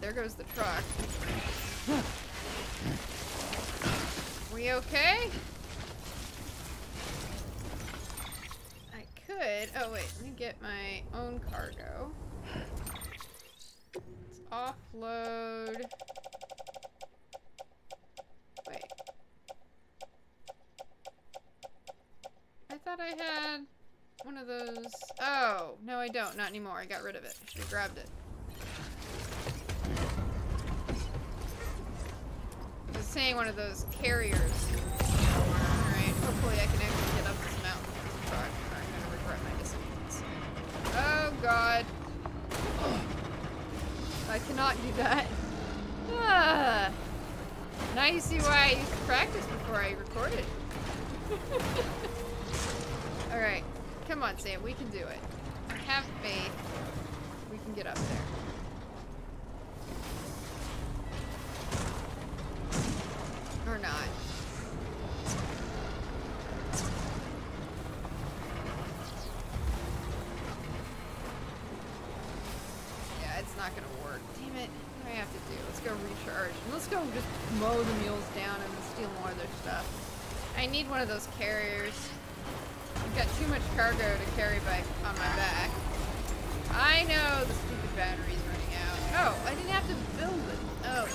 There goes the truck. We okay? I could. Oh, wait. Let me get my own cargo. Let's offload. Wait. I thought I had one of those. Oh, no, I don't. Not anymore. I got rid of it. I should have grabbed it. Saying one of those carriers. Alright, hopefully I can actually get up this mountain. Oh god, I'm gonna regret my decisions. Oh god. I cannot do that. Ah. Now you see why I used to practice before I recorded. Alright. Come on, Sam. We can do it. Have faith. We can get up there. Or not. Yeah, it's not gonna work. Damn it. What do I have to do? Let's go recharge. And let's go just mow the mules down and steal more of their stuff. I need one of those carriers. I've got too much cargo to carry by on my back. I know the stupid battery's running out. Oh, I didn't have to build it. Oh.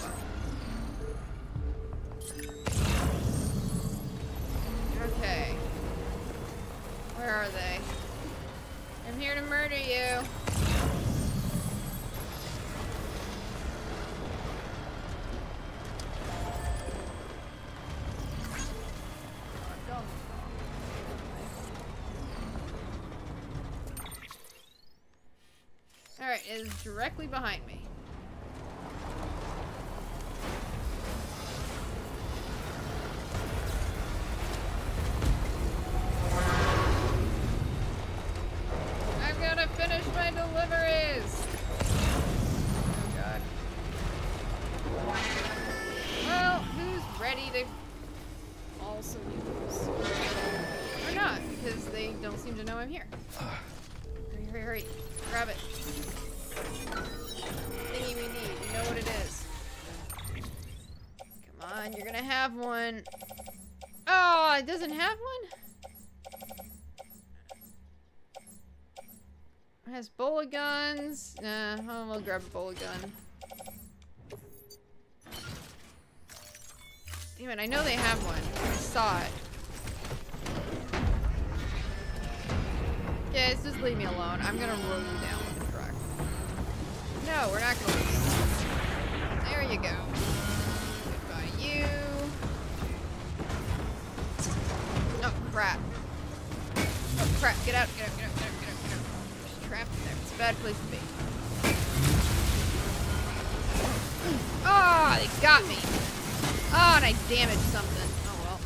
Okay. Where are they? I'm here to murder you. Alright, it is directly behind me. Have one. Oh, it doesn't have one? It has bola guns. Nah, oh, we'll grab a bola gun. Damn it, I know they have one. I saw it. Guys, just leave me alone. I'm gonna roll you down with the truck. No, we're not gonna lose. There you go. Goodbye, you. Oh, crap. Oh, crap. Get out, get out, get out, get out, get out, get out. There's trapped in there. It's a bad place to be. Oh, they got me. Oh, and I damaged something. Oh, well.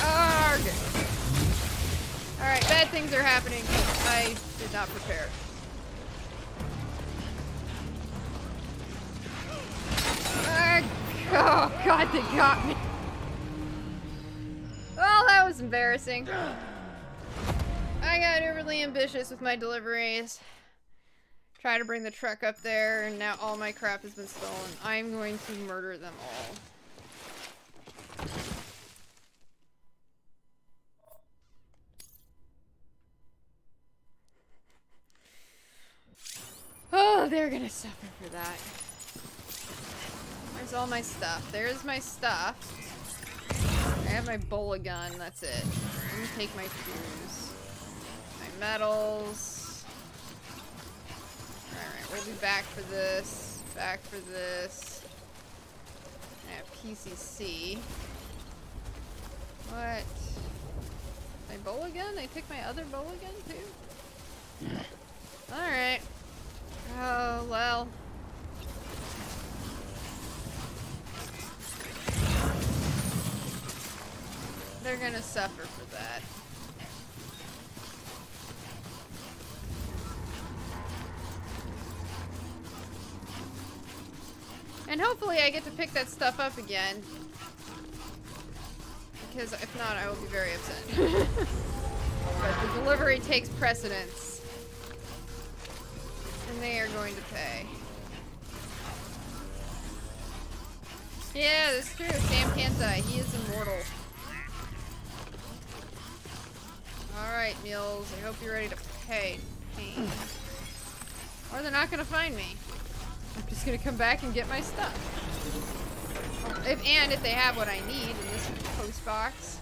Oh, good. Alright, bad things are happening. I did not prepare. Oh, God, they got me. Well, that was embarrassing. I got overly ambitious with my deliveries. Try to bring the truck up there, and now all my crap has been stolen. I'm going to murder them all. Oh, they're gonna suffer for that. There's all my stuff. There's my stuff. I have my bola gun. That's it. Let me take my shoes. My medals. Alright, we'll be back for this. Back for this. I have P C C. What? My bola gun? I took my other bola gun too? Alright. Oh, well. They're gonna suffer for that. And hopefully I get to pick that stuff up again. Because if not, I will be very upset. But the delivery takes precedence. And they are going to pay. Yeah, that's true. Sam can't die. He is immortal. Alright, mules. I hope you're ready to pay. Pain. Or they're not gonna find me. I'm just gonna come back and get my stuff. If, and if they have what I need in this post box.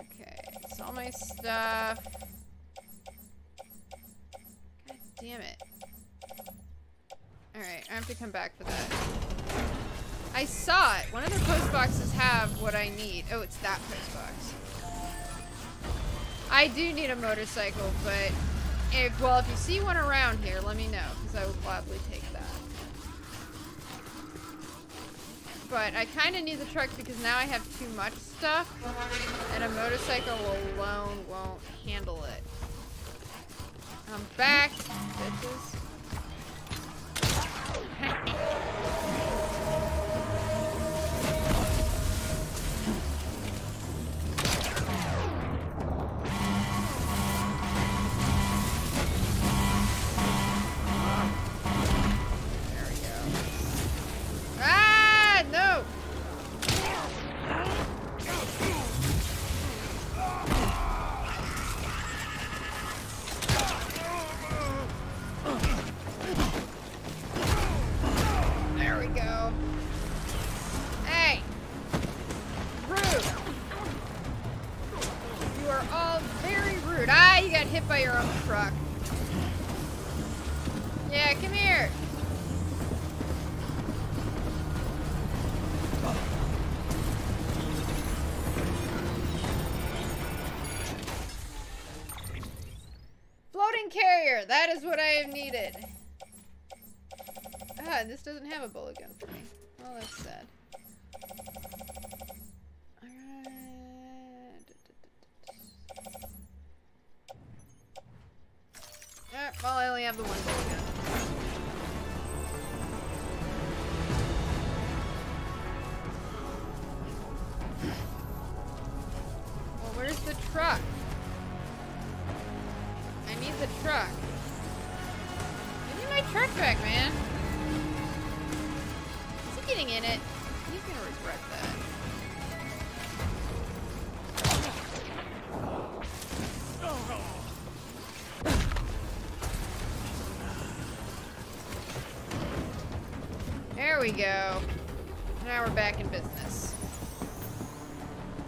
Okay, it's all my stuff. God damn it. Alright, I have to come back for that. I saw it! One of their post boxes have what I need. Oh, it's that post box. I do need a motorcycle, but if, well, if you see one around here, let me know, because I will gladly take that. But I kind of need the truck because now I have too much stuff, and a motorcycle alone won't handle it. I'm back, bitches. There we go. Ah, no! By your own truck. Yeah, come here. Floating carrier. That is what I have needed. Ah, this doesn't have a bullet gun for me. Well, that's sad. Well, I only have the one bullet gun. Well, where's the truck? I need the truck. I need my truck back, man. Is he getting in it? He's gonna regret that. We go. Now we're back in business.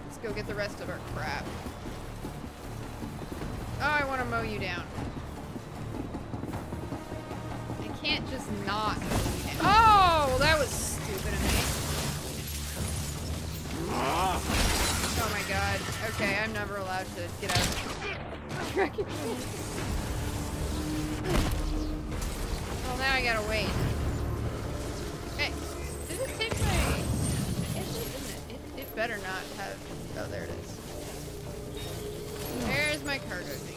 Let's go get the rest of our crap. Oh, I want to mow you down. I can't just not mow you down. Oh, well, that was stupid of me. Oh my god. Okay, I'm never allowed to get out of the wreckage. Well, now I gotta wait. Better not have. Oh, there it is. There's my cargo thing.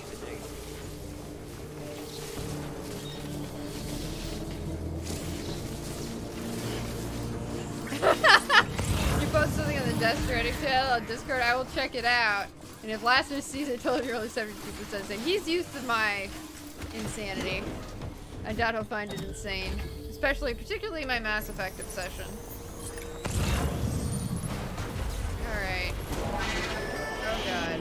You post something on the Death Stranding channel on Discord, I will check it out. And if Lasser sees it, tell him you're only seventy-two percent saying he's used to my insanity. I doubt he'll find it insane. Especially, particularly my Mass Effect obsession. Alright. Oh god.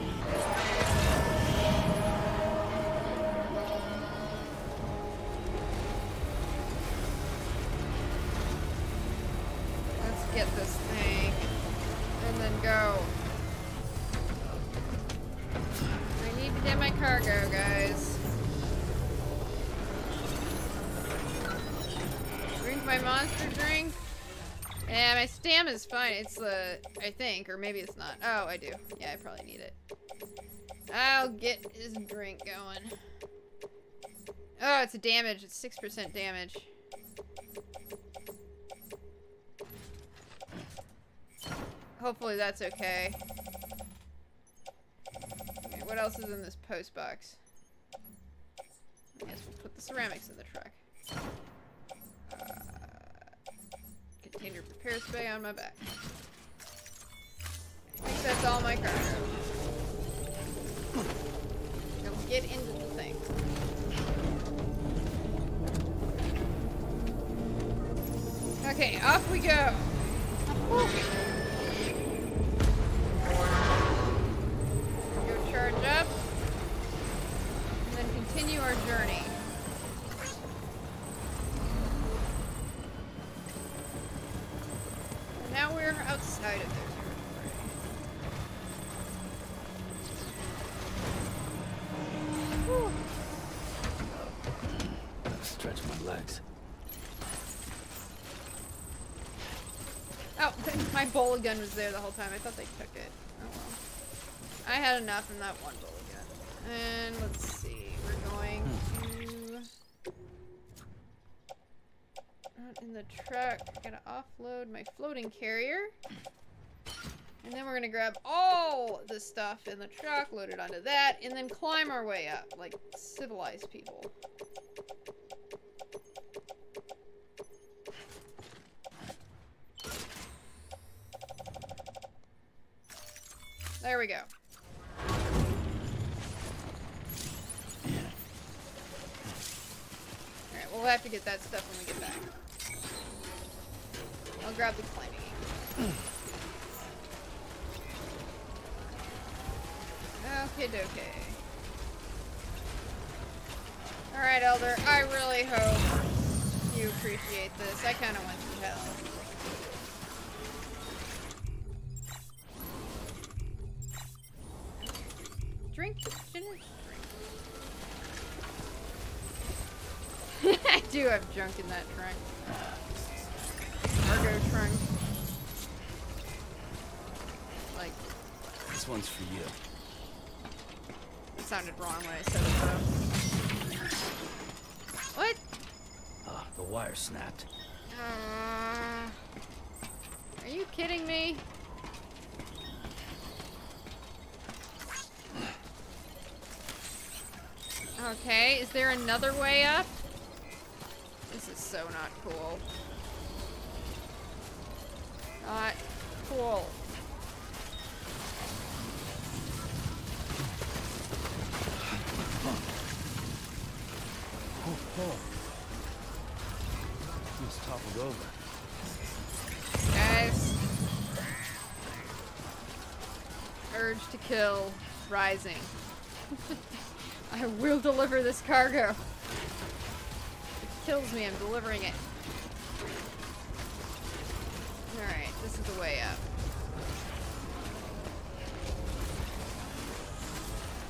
Let's get this thing. And then go. I need to get my cargo, guys. Drink my monster drink. And my stam is fine. It's the, uh, I think, or maybe it's not. Oh, I do. Yeah, I probably need it. I'll get his drink going. Oh, it's a damage. It's six percent damage. Hopefully that's okay. Okay, what else is in this post box? I guess we'll put the ceramics in the truck. Uh, Container repair spray on my back. I think that's all my cargo. Now we'll get into the thing. Okay, off we go. Go charge up. And then continue our journey. Now we're outside of their territory. I'll stretch my legs. Oh, my bullet gun was there the whole time. I thought they took it. Oh well. I had enough in that one bullet gun. then let's see, we're going to, not in the truck, I'm gonna offload my floating carrier. And then we're gonna grab all the stuff in the truck, load it onto that, and then climb our way up, like civilized people. There we go. Alright, we'll have to get that stuff when we get back. I'll grab the climbing. Okay, dokie. Alright, Elder, I really hope you appreciate this. I kinda went to hell. Drink? Shouldn't drink. I do have junk in that trunk. Cargo trunk. Like. This one's for you. Sounded wrong when I said it though. What? Ah, uh, the wire snapped. Uh, are you kidding me? Okay, is there another way up? This is so not cool. Not cool. Oh. Just toppled over. Guys. Urge to kill rising. I will deliver this cargo. If it kills me, I'm delivering it. Alright, this is the way up.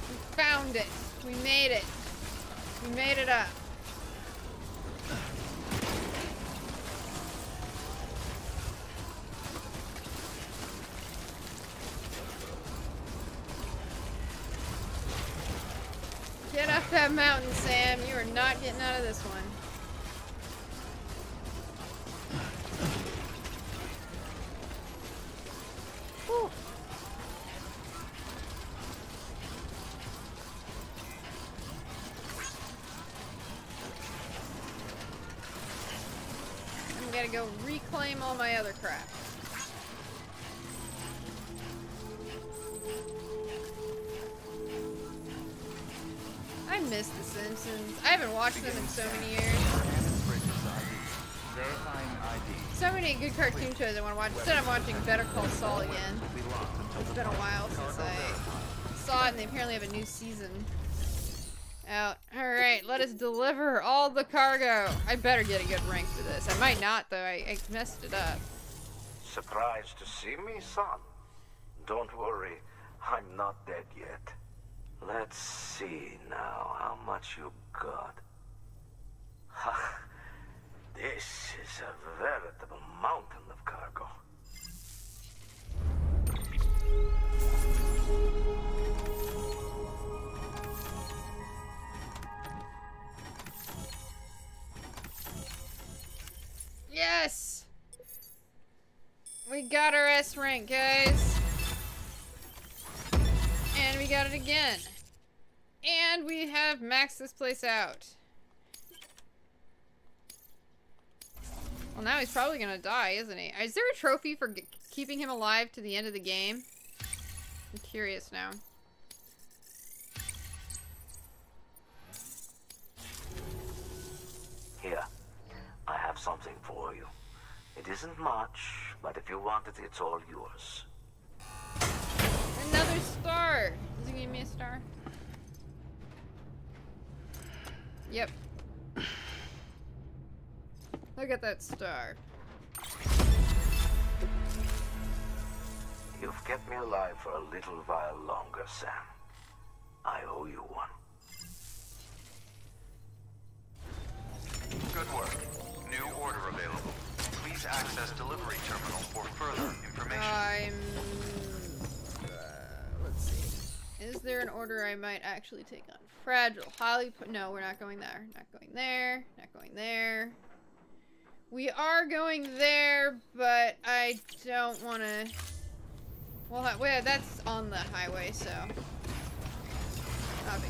We found it. We made it. We made it up. Get up that mountain, Sam. You are not getting out of this one. Whew. I'm gonna go reclaim all my other crap. Miss The Simpsons. I haven't watched them in so many years. So many good cartoon shows I want to watch. Instead, I'm watching Better Call Saul again. It's been a while since I saw it, and they apparently have a new season out. Alright, let us deliver all the cargo. I better get a good rank for this. I might not, though. I, I messed it up. Surprised to see me, son? Don't worry. I'm not dead yet. Let's see now how much you got. Ha! This is a veritable mountain of cargo. Yes! We got our S rank, guys. And we got it again. And we have maxed this place out. Well, now he's probably gonna die, isn't he? Is there a trophy for g keeping him alive to the end of the game? I'm curious now. Here, I have something for you. It isn't much, but if you want it, it's all yours. Another star! Is he giving me a star? Yep. Look at that star. You've kept me alive for a little while longer, Sam. I owe you one. Good work. New order available. Please access delivery terminal for further information. I'm... Is there an order I might actually take on? Fragile, highly... No, we're not going there. Not going there. Not going there. We are going there, but I don't want to... Well, that, well, that's on the highway, so... Alright,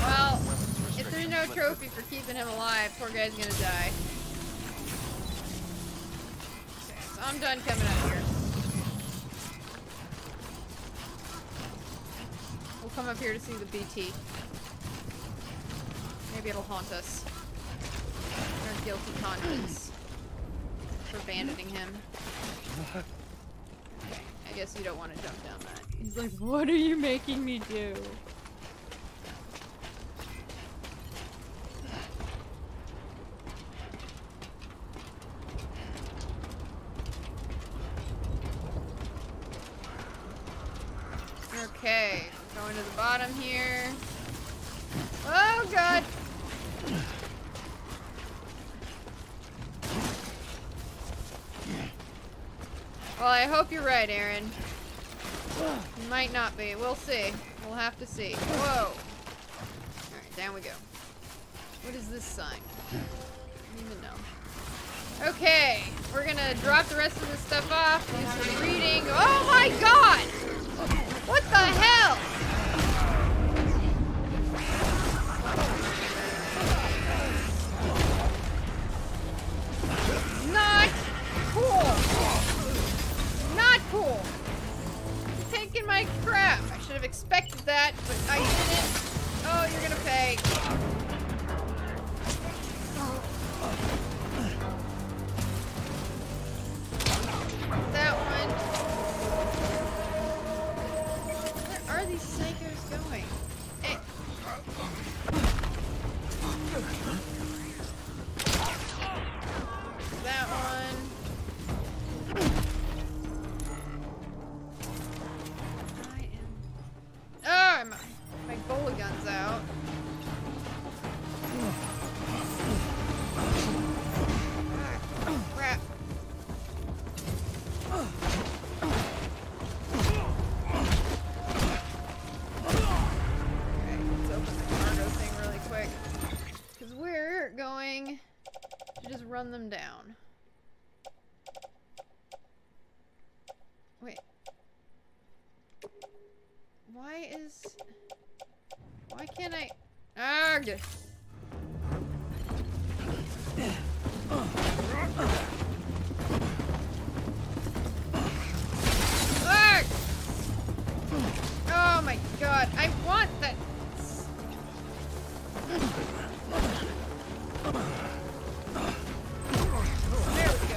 well, if there's no trophy for keeping him alive, poor guy's gonna die. Okay, so I'm done coming up here. We'll come up here to see the B T. Maybe it'll haunt us. Our guilty conscience. For abandoning him. Okay, I guess you don't want to jump down that. He's like, what are you making me do? Okay, going to the bottom here. Oh god! Well, I hope you're right, Aaron. Might not be. We'll see. We'll have to see. Whoa! Alright, down we go. What is this sign? I don't even know. Okay, we're gonna drop the rest of this stuff off, do some reading. Oh my god! What the hell? Not cool. Not cool. You're taking my crap. I should have expected that, but I didn't. Oh, you're gonna pay. That one. Where are these psychos going? Hey. That one. I am. Oh, my, my goalie gun's out. Ah, crap. We're going to just run them down. Wait. Why is... Why can't I... Argh! Argh! Oh my god, I want that... There we go.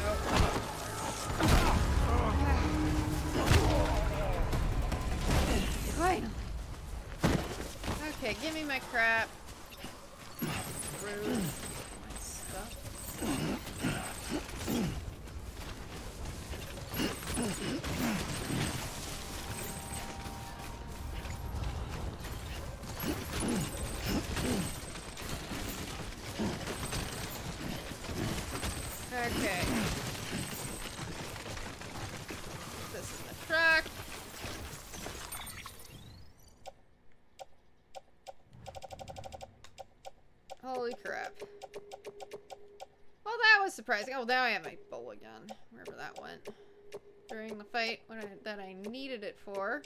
Fine. Okay, give me my crap. Rude. My stuff. Okay. This is the truck. Holy crap. Well, that was surprising. Oh, now I have my bowl gun. Wherever that went. During the fight when I, that I needed it for.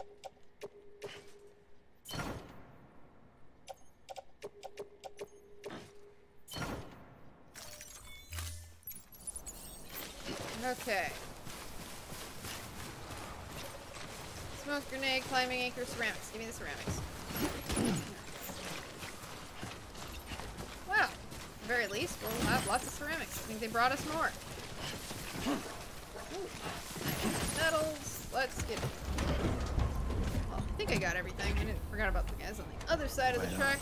Okay. Smoke grenade, climbing anchor, ceramics. Give me the ceramics. Well, at the very least, we'll have lots of ceramics. I think they brought us more. Ooh. Metals. Let's get... Well, I think I got everything. I didn't, forgot about the guys on the other side of the truck.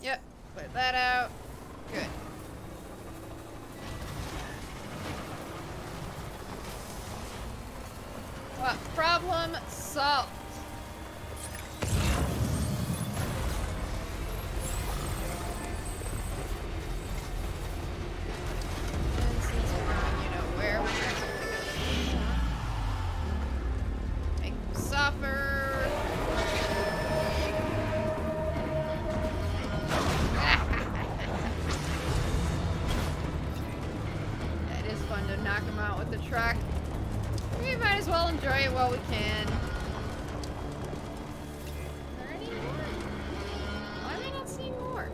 Yep. Put that out. Good. Well, problem solved. And since we're on, you know, where we're actually going to go. Make track. We might as well enjoy it while we can. Is there any more? Why am I not seeing more?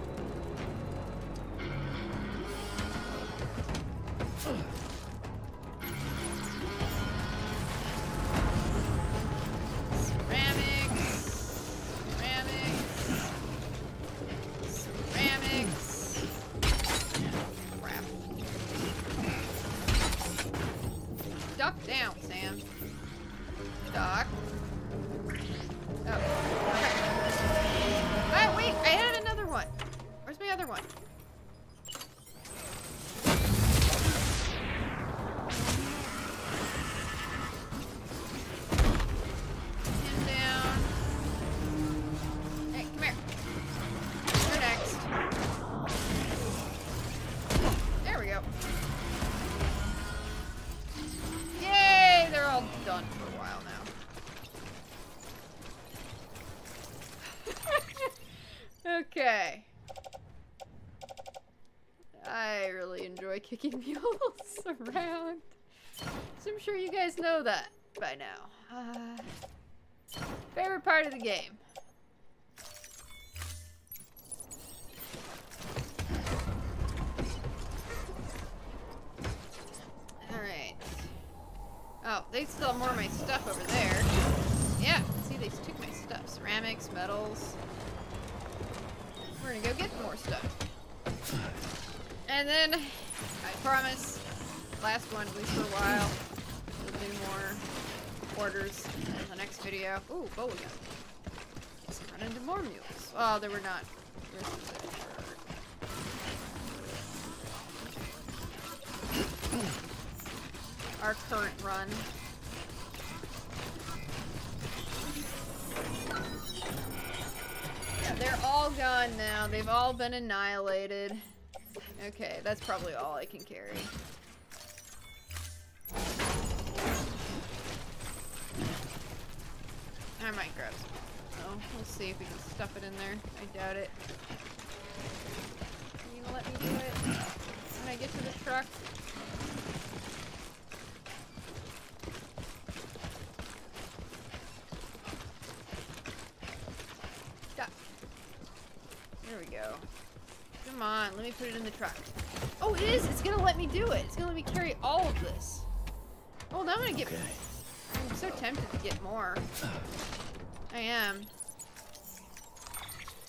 Kicking mules around. So I'm sure you guys know that by now. Uh, favorite part of the game. Alright. Oh, they still have more of my stuff over there. Yeah, see, they took my stuff. Ceramics, metals. We're gonna go get more stuff. And then... I promise, last one at least for a while. We'll do more orders in the next video. Ooh, bow again. Let's run into more mules. Oh, they were not. Our current run. Yeah, they're all gone now. They've all been annihilated. Okay, that's probably all I can carry. I might grab some. Oh, we'll see if we can stuff it in there. I doubt it. Are you gonna let me do it when I get to the truck? Stop. There we go. Come on, let me put it in the truck. Oh, it is! It's gonna let me do it! It's gonna let me carry all of this. Oh, now I'm gonna get... Okay. I'm so tempted to get more. I am.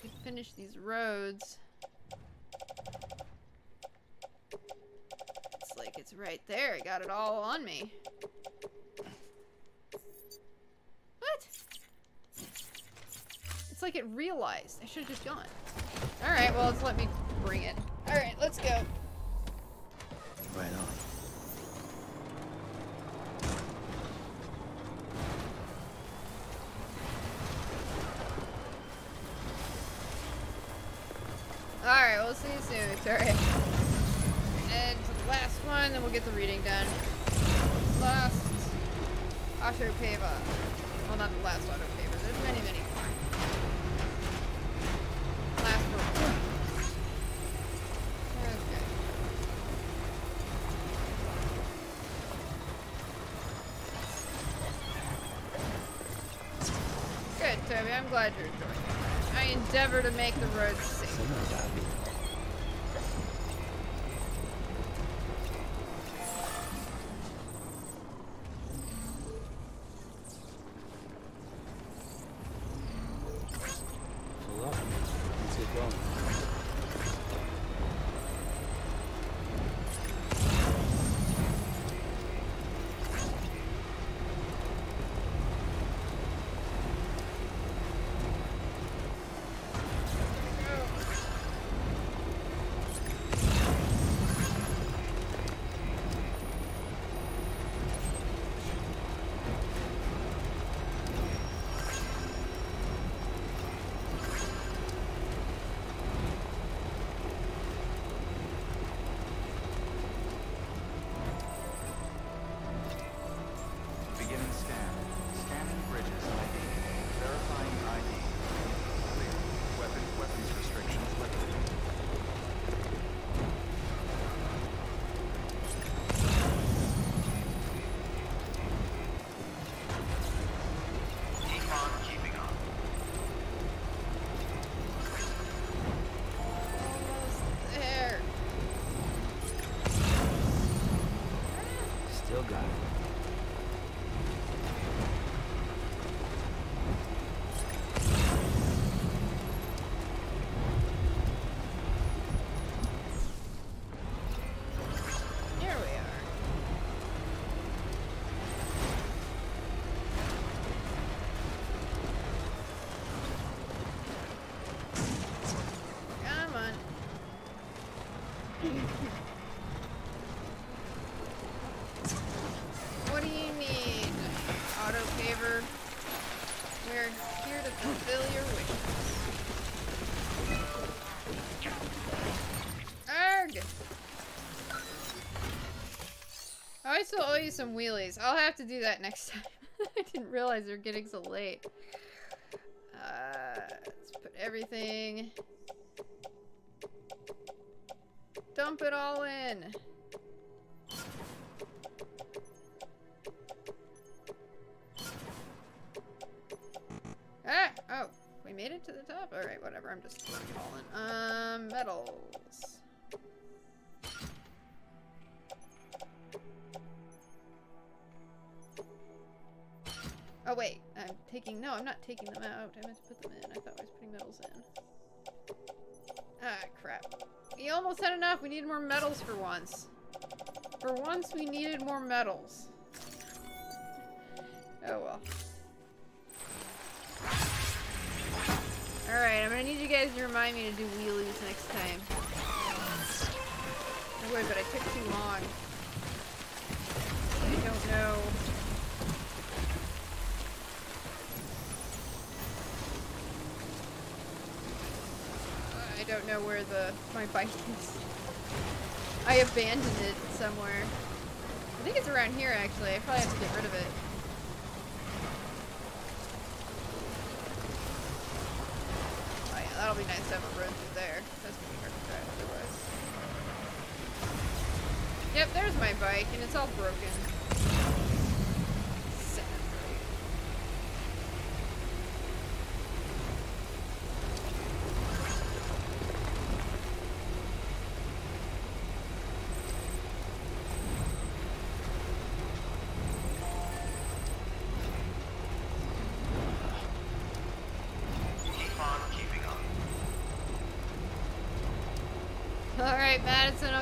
We finish these roads. It's like it's right there. I got it all on me. What? It's like it realized. I should've just gone. Alright, well, it's let me... Bring it. Alright, let's go. Right on. Alright, we'll see you soon. It's alright. And the last one, then we'll get the reading done. Last auto paver. Well, not the last auto paver. There's many, many more. Last one. Toby, I'm glad you're enjoying it. I endeavor to make the roads safe. are here to fulfill your wishes. Arrgh! Oh, I still owe you some wheelies. I'll have to do that next time. I didn't realize they're getting so late. Uh, let's put everything... Dump it all in! Ah! Oh! We made it to the top? Alright, whatever. I'm just throwing it all in. Um, metals. Oh, wait. I'm taking... No, I'm not taking them out. I meant to put them in. I thought I was putting metals in. Ah, crap. We almost had enough. We need more metals for once. For once, we needed more metals. Oh, well. Alright, I'm gonna need you guys to remind me to do wheelies next time. Oh, wait, but I took too long. I don't know... I don't know where the my bike is. I abandoned it somewhere. I think it's around here, actually. I probably have to get rid of it. Oh yeah, that'll be nice to have a road through there. That's gonna be hard to drive otherwise. Yep, there's my bike, and it's all broken.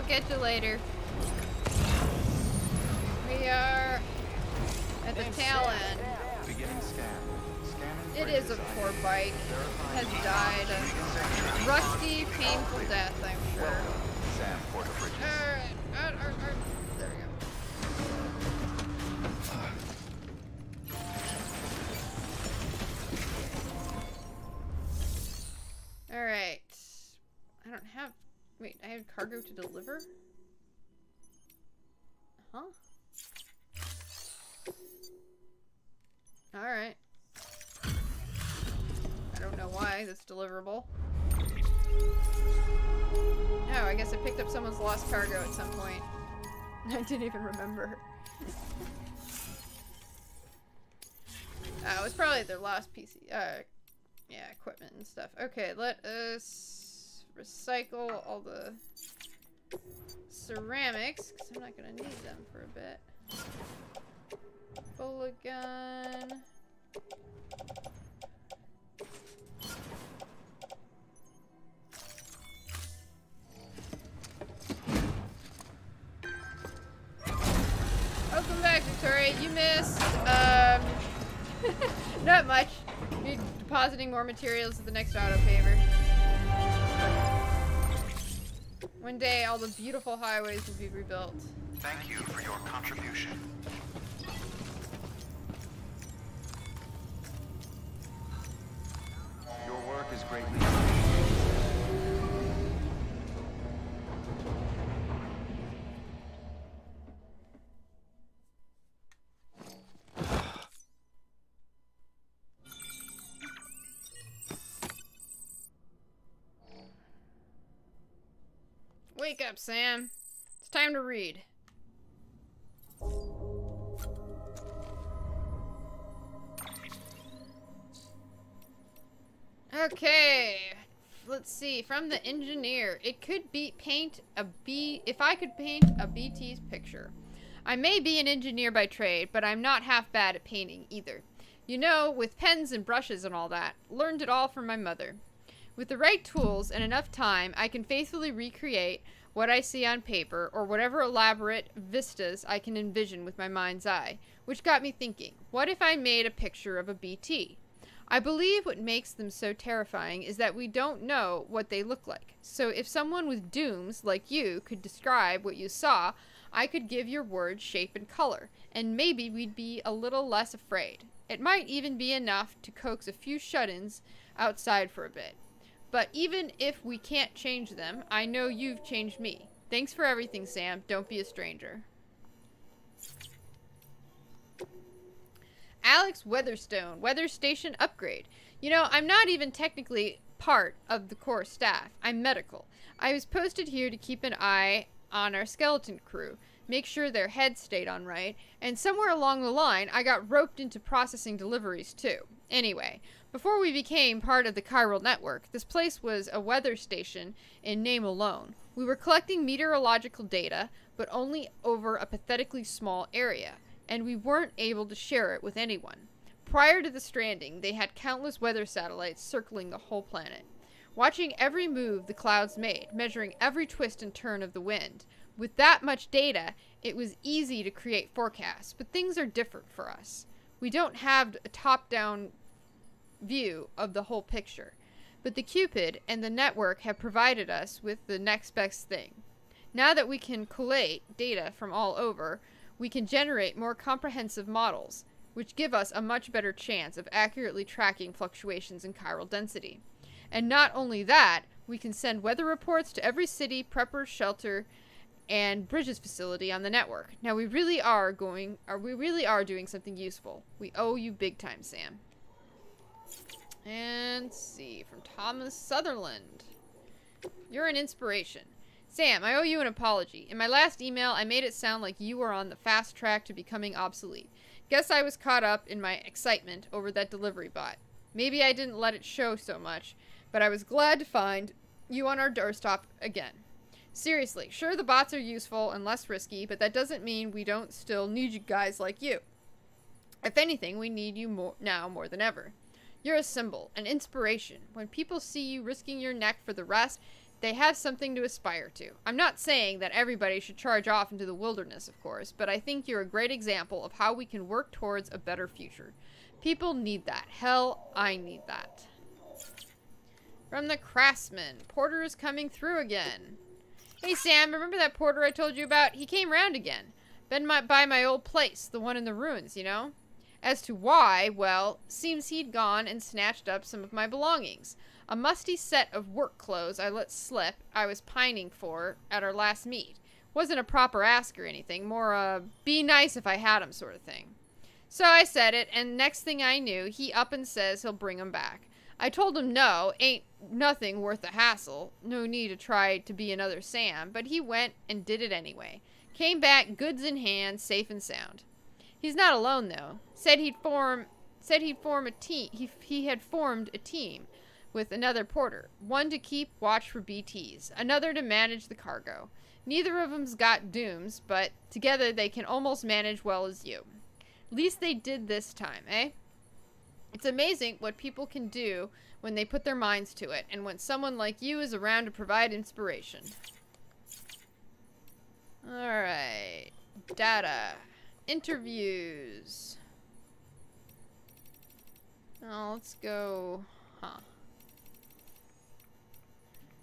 Catch you later. We are at the tail end. It is a poor bike. Has died a rusty, painful death, I'm sure. Alright, alright, alright. There we go. Alright. I don't have... Wait, I have cargo to deliver? Huh? Alright. I don't know why that's deliverable. Oh, I guess I picked up someone's lost cargo at some point. I didn't even remember. Oh, it was probably their lost P C, uh, yeah, equipment and stuff. Okay, let us... recycle all the ceramics, because I'm not going to need them for a bit. Bullet gun. Welcome back, Victoria. You missed, um, not much. You're depositing more materials at the next auto paver. One day, all the beautiful highways will be rebuilt. Thank you for your contribution. Your work is greatly appreciated. Wake up, Sam. It's time to read. Okay. Let's see. From the engineer. It could be paint a B... If I could paint a B T's picture. I may be an engineer by trade, but I'm not half bad at painting either. You know, with pens and brushes and all that. Learned it all from my mother. With the right tools and enough time, I can faithfully recreate what I see on paper or whatever elaborate vistas I can envision with my mind's eye, which got me thinking, what if I made a picture of a B T? I believe what makes them so terrifying is that we don't know what they look like. So if someone with dooms, like you, could describe what you saw, I could give your words shape and color, and maybe we'd be a little less afraid. It might even be enough to coax a few shut-ins outside for a bit. But even if we can't change them, I know you've changed me. Thanks for everything, Sam. Don't be a stranger. Alex Weatherstone, weather station upgrade. You know, I'm not even technically part of the core staff. I'm medical. I was posted here to keep an eye on our skeleton crew, make sure their heads stayed on right, and somewhere along the line, I got roped into processing deliveries too. Anyway, before we became part of the Chiral network, this place was a weather station in name alone. We were collecting meteorological data, but only over a pathetically small area, and we weren't able to share it with anyone. Prior to the stranding, they had countless weather satellites circling the whole planet, watching every move the clouds made, measuring every twist and turn of the wind. With that much data, it was easy to create forecasts, but things are different for us. We don't have a top-down view of the whole picture, but the Cupid and the network have provided us with the next best thing. Now that we can collate data from all over, we can generate more comprehensive models, which give us a much better chance of accurately tracking fluctuations in chiral density. And not only that, we can send weather reports to every city, prepper, shelter, and Bridges facility on the network. Now we really are going, or we really are doing something useful. We owe you big time, Sam. And let's see, from Thomas Sutherland. You're an inspiration. Sam, I owe you an apology. In my last email, I made it sound like you were on the fast track to becoming obsolete. Guess I was caught up in my excitement over that delivery bot. Maybe I didn't let it show so much, but I was glad to find you on our doorstop again. Seriously, sure the bots are useful and less risky, but that doesn't mean we don't still need you guys like you. If anything, we need you more now more than ever. You're a symbol, an inspiration. When people see you risking your neck for the rest, they have something to aspire to. I'm not saying that everybody should charge off into the wilderness, of course, but I think you're a great example of how we can work towards a better future. People need that. Hell, I need that. From the Craftsman, Porter is coming through again. Hey Sam, remember that Porter I told you about? He came round again. Been my, by my old place, the one in the ruins, you know? As to why, well, seems he'd gone and snatched up some of my belongings. A musty set of work clothes I let slip I was pining for at our last meet. Wasn't a proper ask or anything, more a be nice if I had 'em sort of thing. So I said it, and next thing I knew, he up and says he'll bring 'em back. I told him no, ain't nothing worth the hassle. No need to try to be another Sam, but he went and did it anyway. Came back, goods in hand, safe and sound. He's not alone though. Said he'd form, said he'd form a team. He he had formed a team with another porter, one to keep watch for B Ts, another to manage the cargo. Neither of 'em's got dooms, but together they can almost manage well as you. Least they did this time, eh? It's amazing what people can do when they put their minds to it, and when someone like you is around to provide inspiration. Alright. Data. Interviews. Oh, let's go... Huh.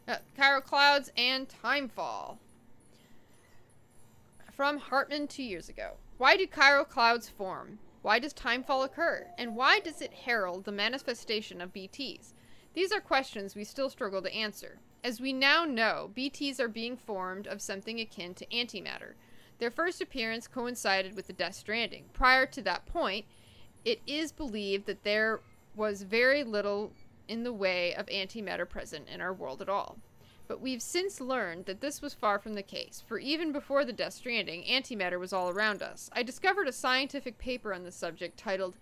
Uh, Chiral Clouds and Timefall. From Hartman two years ago. Why do chiral clouds form? Why does timefall occur? And why does it herald the manifestation of B Ts? These are questions we still struggle to answer. As we now know, B Ts are being formed of something akin to antimatter. Their first appearance coincided with the Death Stranding. Prior to that point, it is believed that there was very little in the way of antimatter present in our world at all. But we've since learned that this was far from the case, for even before the Death Stranding, antimatter was all around us. I discovered a scientific paper on the subject titled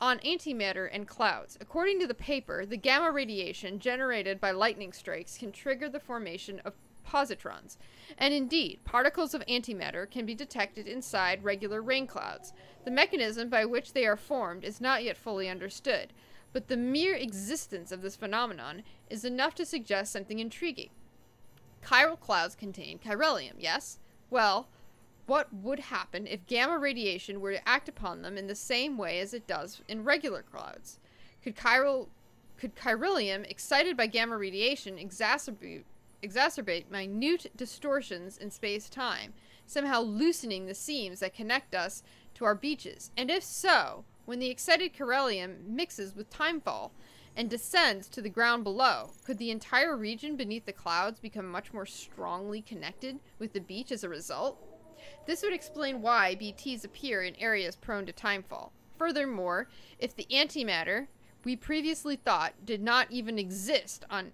On Antimatter and Clouds. According to the paper, the gamma radiation generated by lightning strikes can trigger the formation of positrons. And indeed, particles of antimatter can be detected inside regular rain clouds. The mechanism by which they are formed is not yet fully understood. But the mere existence of this phenomenon is enough to suggest something intriguing. Chiral clouds contain chiralium, yes? Well, what would happen if gamma radiation were to act upon them in the same way as it does in regular clouds? Could chiral, could chiralium excited by gamma radiation exacerbate, exacerbate minute distortions in space-time, somehow loosening the seams that connect us to our beaches? And if so, when the excited Corellium mixes with Timefall and descends to the ground below, could the entire region beneath the clouds become much more strongly connected with the beach as a result? This would explain why B Ts appear in areas prone to timefall. Furthermore, if the antimatter we previously thought did not even exist on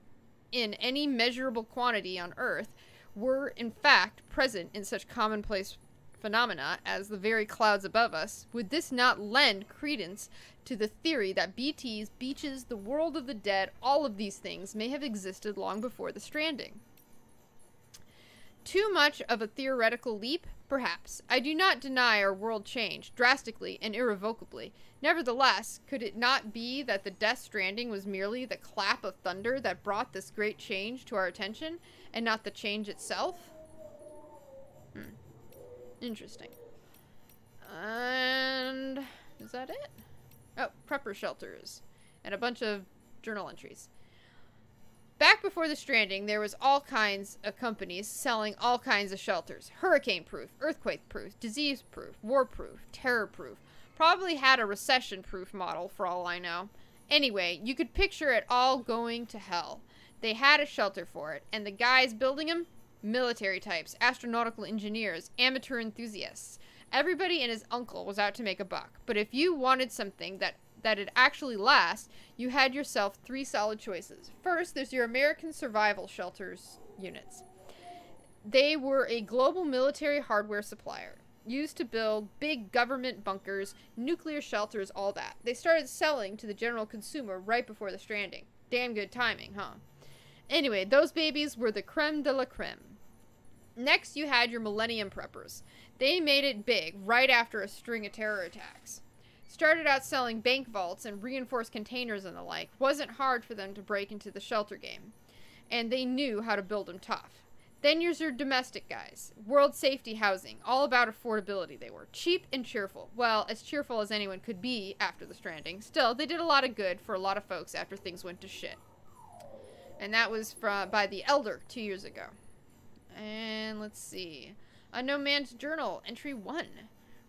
in any measurable quantity on Earth were in fact present in such commonplace phenomena as the very clouds above us, would this not lend credence to the theory that B Ts, beaches, the world of the dead, all of these things may have existed long before the stranding? Too much of a theoretical leap? Perhaps. I do not deny our world changed drastically and irrevocably. Nevertheless, could it not be that the Death Stranding was merely the clap of thunder that brought this great change to our attention, and not the change itself? Hmm. Interesting. And is that it? Oh, prepper shelters and a bunch of journal entries. Back before the stranding, there was all kinds of companies selling all kinds of shelters. Hurricane-proof, earthquake-proof, disease-proof, war-proof, terror-proof. Probably had a recession-proof model for all I know. Anyway, you could picture it all going to hell. They had a shelter for it, and the guys building them? Military types, astronautical engineers, amateur enthusiasts. Everybody and his uncle was out to make a buck. But if you wanted something that that'd actually last, you had yourself three solid choices. First, there's your American survival shelters units. They were a global military hardware supplier, used to build big government bunkers, nuclear shelters, all that. They started selling to the general consumer right before the stranding. Damn good timing, huh? Anyway, those babies were the creme de la creme. Next, you had your millennium preppers. They made it big right after a string of terror attacks. Started out selling bank vaults and reinforced containers and the like. Wasn't hard for them to break into the shelter game, and they knew how to build them tough. Then there's your domestic guys. World safety housing. All about affordability they were. Cheap and cheerful. Well, as cheerful as anyone could be after the stranding. Still, they did a lot of good for a lot of folks after things went to shit. And that was from, by The Elder two years ago. And let's see. A No Man's Journal, Entry one.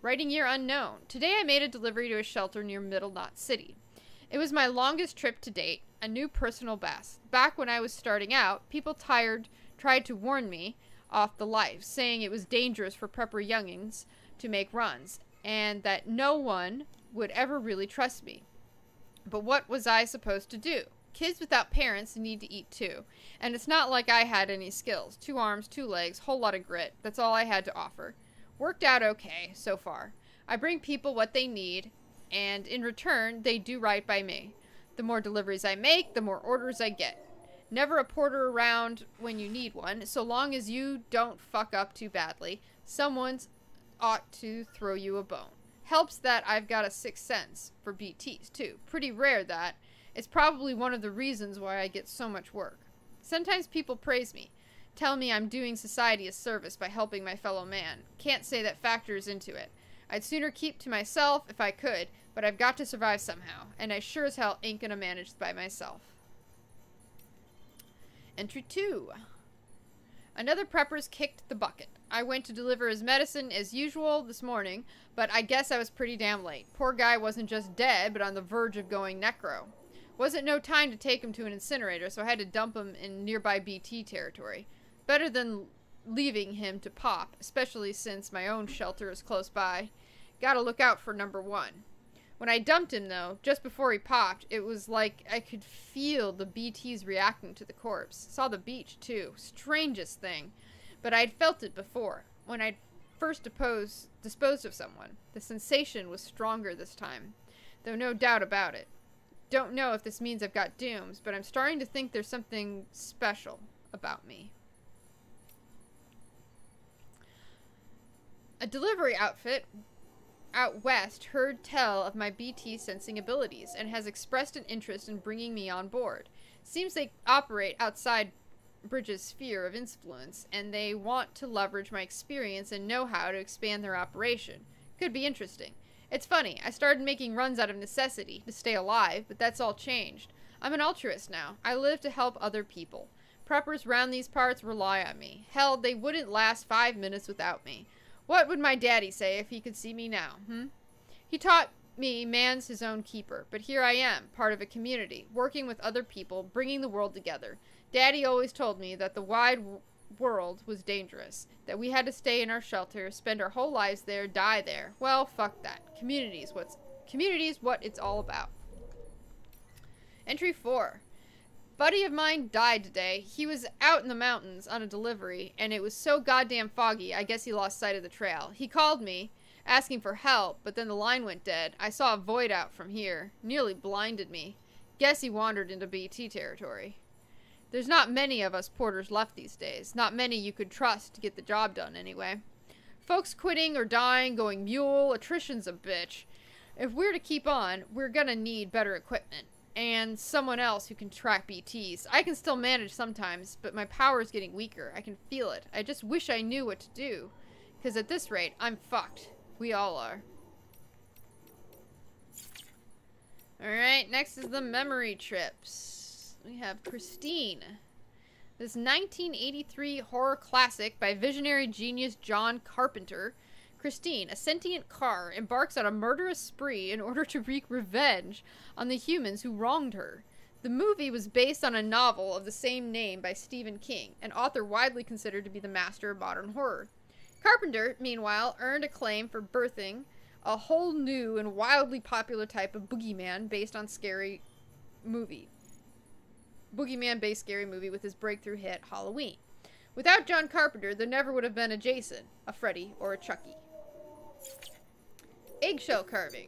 Writing year unknown. Today I made a delivery to a shelter near Middle Knot City. It was my longest trip to date, a new personal best. Back when I was starting out, people tired tried to warn me off the life, saying it was dangerous for prepper youngins to make runs, and that no one would ever really trust me. But what was I supposed to do? Kids without parents need to eat too, and it's not like I had any skills. Two arms, two legs, whole lot of grit. That's all I had to offer. Worked out okay so far. I bring people what they need, and in return, they do right by me. The more deliveries I make, the more orders I get. Never a porter around when you need one, so long as you don't fuck up too badly. Someone's ought to throw you a bone. Helps that I've got a sixth sense for B Ts, too. Pretty rare, that. It's probably one of the reasons why I get so much work. Sometimes people praise me. Tell me I'm doing society a service by helping my fellow man. Can't say that factors into it. I'd sooner keep to myself if I could, but I've got to survive somehow, and I sure as hell ain't gonna manage by myself. Entry two. Another prepper's kicked the bucket. I went to deliver his medicine as usual this morning, but I guess I was pretty damn late. Poor guy wasn't just dead, but on the verge of going necro. Wasn't no time to take him to an incinerator, so I had to dump him in nearby B T territory. Better than leaving him to pop, especially since my own shelter is close by. Gotta look out for number one. When I dumped him, though, just before he popped, it was like I could feel the B Ts reacting to the corpse. Saw the beach, too. Strangest thing. But I'd felt it before, when I'd first depose, disposed of someone. The sensation was stronger this time, though no doubt about it. Don't know if this means I've got dooms, but I'm starting to think there's something special about me. A delivery outfit out west heard tell of my B T sensing abilities and has expressed an interest in bringing me on board. Seems they operate outside Bridges' sphere of influence, and they want to leverage my experience and know-how to expand their operation. Could be interesting. It's funny, I started making runs out of necessity to stay alive, but that's all changed. I'm an altruist now. I live to help other people. Preppers round these parts rely on me. Hell, they wouldn't last five minutes without me. What would my daddy say if he could see me now, hmm? He taught me man's his own keeper, but here I am, part of a community, working with other people, bringing the world together. Daddy always told me that the wide world was dangerous, that we had to stay in our shelter, spend our whole lives there, die there. Well, fuck that. Community's what's community's what it's all about. Entry four. Buddy of mine died today. He was out in the mountains on a delivery, and it was so goddamn foggy, I guess he lost sight of the trail. He called me, asking for help, but then the line went dead. I saw a void out from here. Nearly blinded me. Guess he wandered into B T territory. There's not many of us porters left these days. Not many you could trust to get the job done, anyway. Folks quitting or dying, going mule, attrition's a bitch. If we're to keep on, we're gonna need better equipment. And someone else who can track B Ts. I can still manage sometimes, but my power is getting weaker. I can feel it. I just wish I knew what to do. Because at this rate, I'm fucked. We all are. Alright, next is the memory trips. We have Christine. This nineteen eighty-three horror classic by visionary genius John Carpenter. Christine, a sentient car, embarks on a murderous spree in order to wreak revenge on the humans who wronged her. The movie was based on a novel of the same name by Stephen King, an author widely considered to be the master of modern horror. Carpenter, meanwhile, earned acclaim for birthing a whole new and wildly popular type of boogeyman based on scary movie. Boogeyman-based scary movie with his breakthrough hit, Halloween. Without John Carpenter, there never would have been a Jason, a Freddy, or a Chucky. Eggshell carving.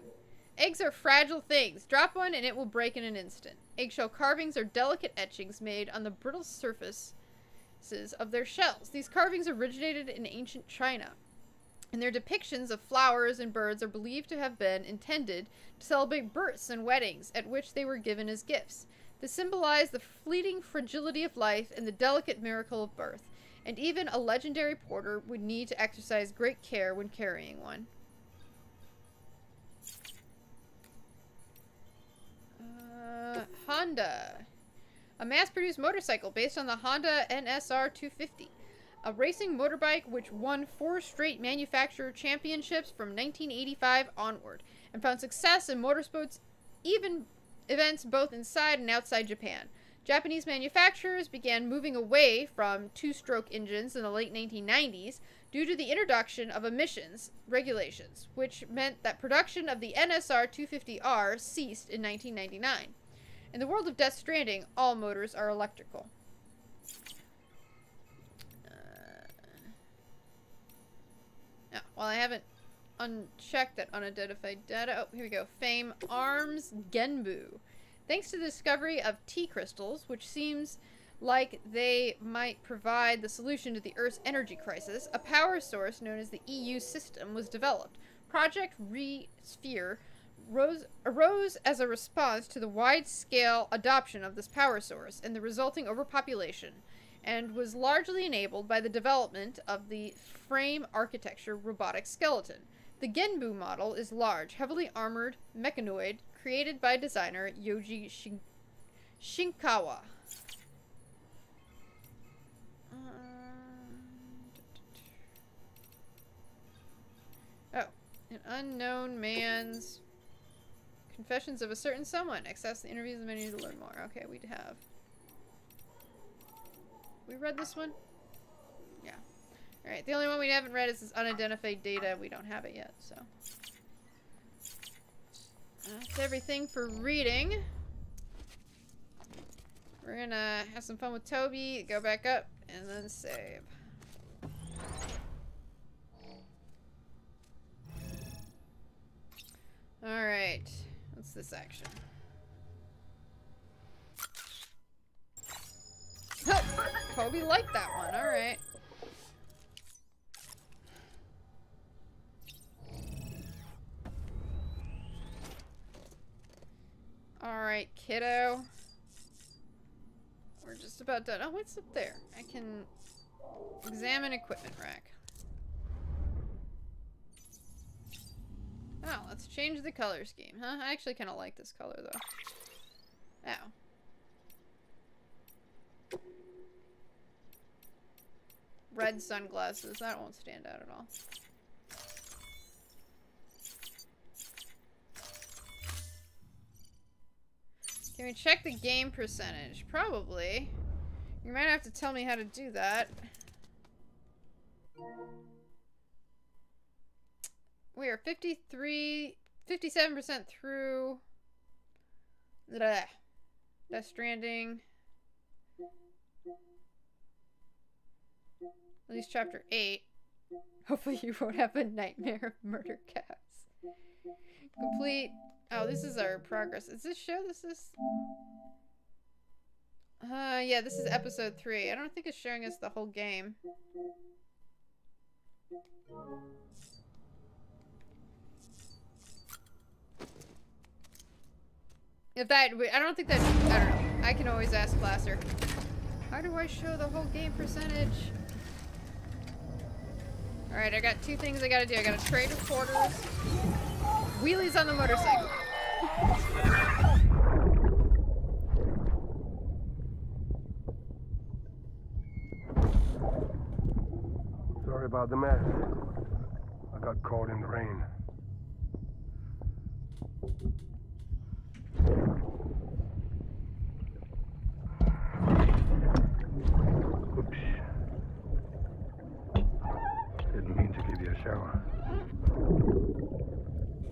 Eggs are fragile things. Drop one and it will break in an instant. Eggshell carvings are delicate etchings made on the brittle surfaces of their shells. These carvings originated in ancient China, and their depictions of flowers and birds are believed to have been intended to celebrate births and weddings, at which they were given as gifts. They symbolize the fleeting fragility of life and the delicate miracle of birth, and even a legendary porter would need to exercise great care when carrying one. Uh, Honda. A mass-produced motorcycle based on the Honda N S R two fifty. A racing motorbike which won four straight manufacturer championships from nineteen eighty-five onward, and found success in motorsports even events both inside and outside Japan. Japanese manufacturers began moving away from two-stroke engines in the late nineteen nineties due to the introduction of emissions regulations, which meant that production of the N S R two fifty R ceased in nineteen ninety-nine. In the world of Death Stranding, all motors are electrical. Uh, no, well, I haven't unchecked that unidentified data. Oh, here we go. Fame Arms Genbu. Thanks to the discovery of T crystals, which seems like they might provide the solution to the Earth's energy crisis, a power source known as the E U system was developed. Project ReSphere rose, arose as a response to the wide-scale adoption of this power source and the resulting overpopulation, and was largely enabled by the development of the frame architecture robotic skeleton. The Genbu model is large, heavily armored mechanoid, created by designer Yoji Shin Shinkawa. Oh, an unknown man's confessions of a certain someone. Access the interviews and the menu to learn more. Okay, we'd have. We read this one? Yeah. All right. The only one we haven't read is this unidentified data. We don't have it yet, so. That's everything for reading. We're gonna have some fun with Toby, go back up, and then save. Alright, what's this action? Toby liked that one, alright. Alright, kiddo. We're just about done. Oh, what's up there? I can examine equipment rack. Oh, let's change the color scheme, huh? I actually kind of like this color, though. Oh. red sunglasses. That won't stand out at all. Can we check the game percentage? Probably. You might have to tell me how to do that. We are fifty-three, fifty-seven percent through Death Stranding. At least chapter eight. Hopefully you won't have a nightmare of murder cats. Complete. Oh, this is our progress. Is this show? This is... Uh, yeah, this is episode three. I don't think it's showing us the whole game. If that... I don't think that... I don't know. I can always ask Lasser. How do I show the whole game percentage? Alright, I got two things I gotta do. I gotta trade with quarters. Wheelies on the motorcycle. Sorry about the mess. I got caught in the rain. Oops. Didn't mean to give you a shower.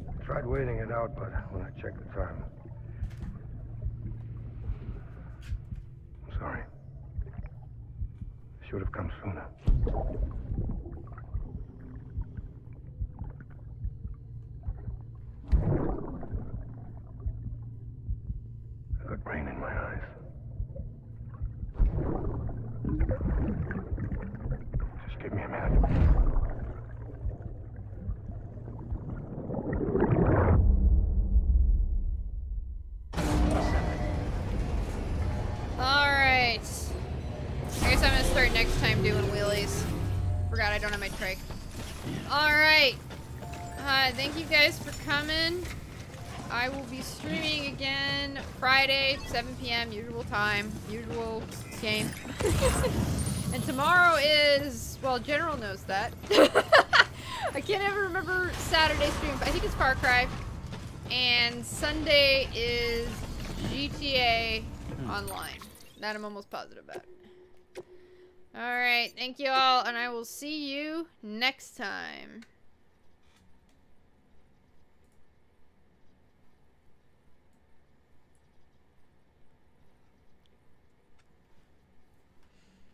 I tried waiting it out, but when I checked the time. I'm sorry. I should have come sooner. I got rain in my eyes. Just give me a minute. I don't have my trike. Alright. Uh, thank you guys for coming. I will be streaming again Friday, seven p m usual time. Usual game. And tomorrow is... Well, General knows that. I can't ever remember Saturday stream, but I think it's Far Cry. And Sunday is G T A Online. That I'm almost positive about. Alright, thank you all, and I will see you next time.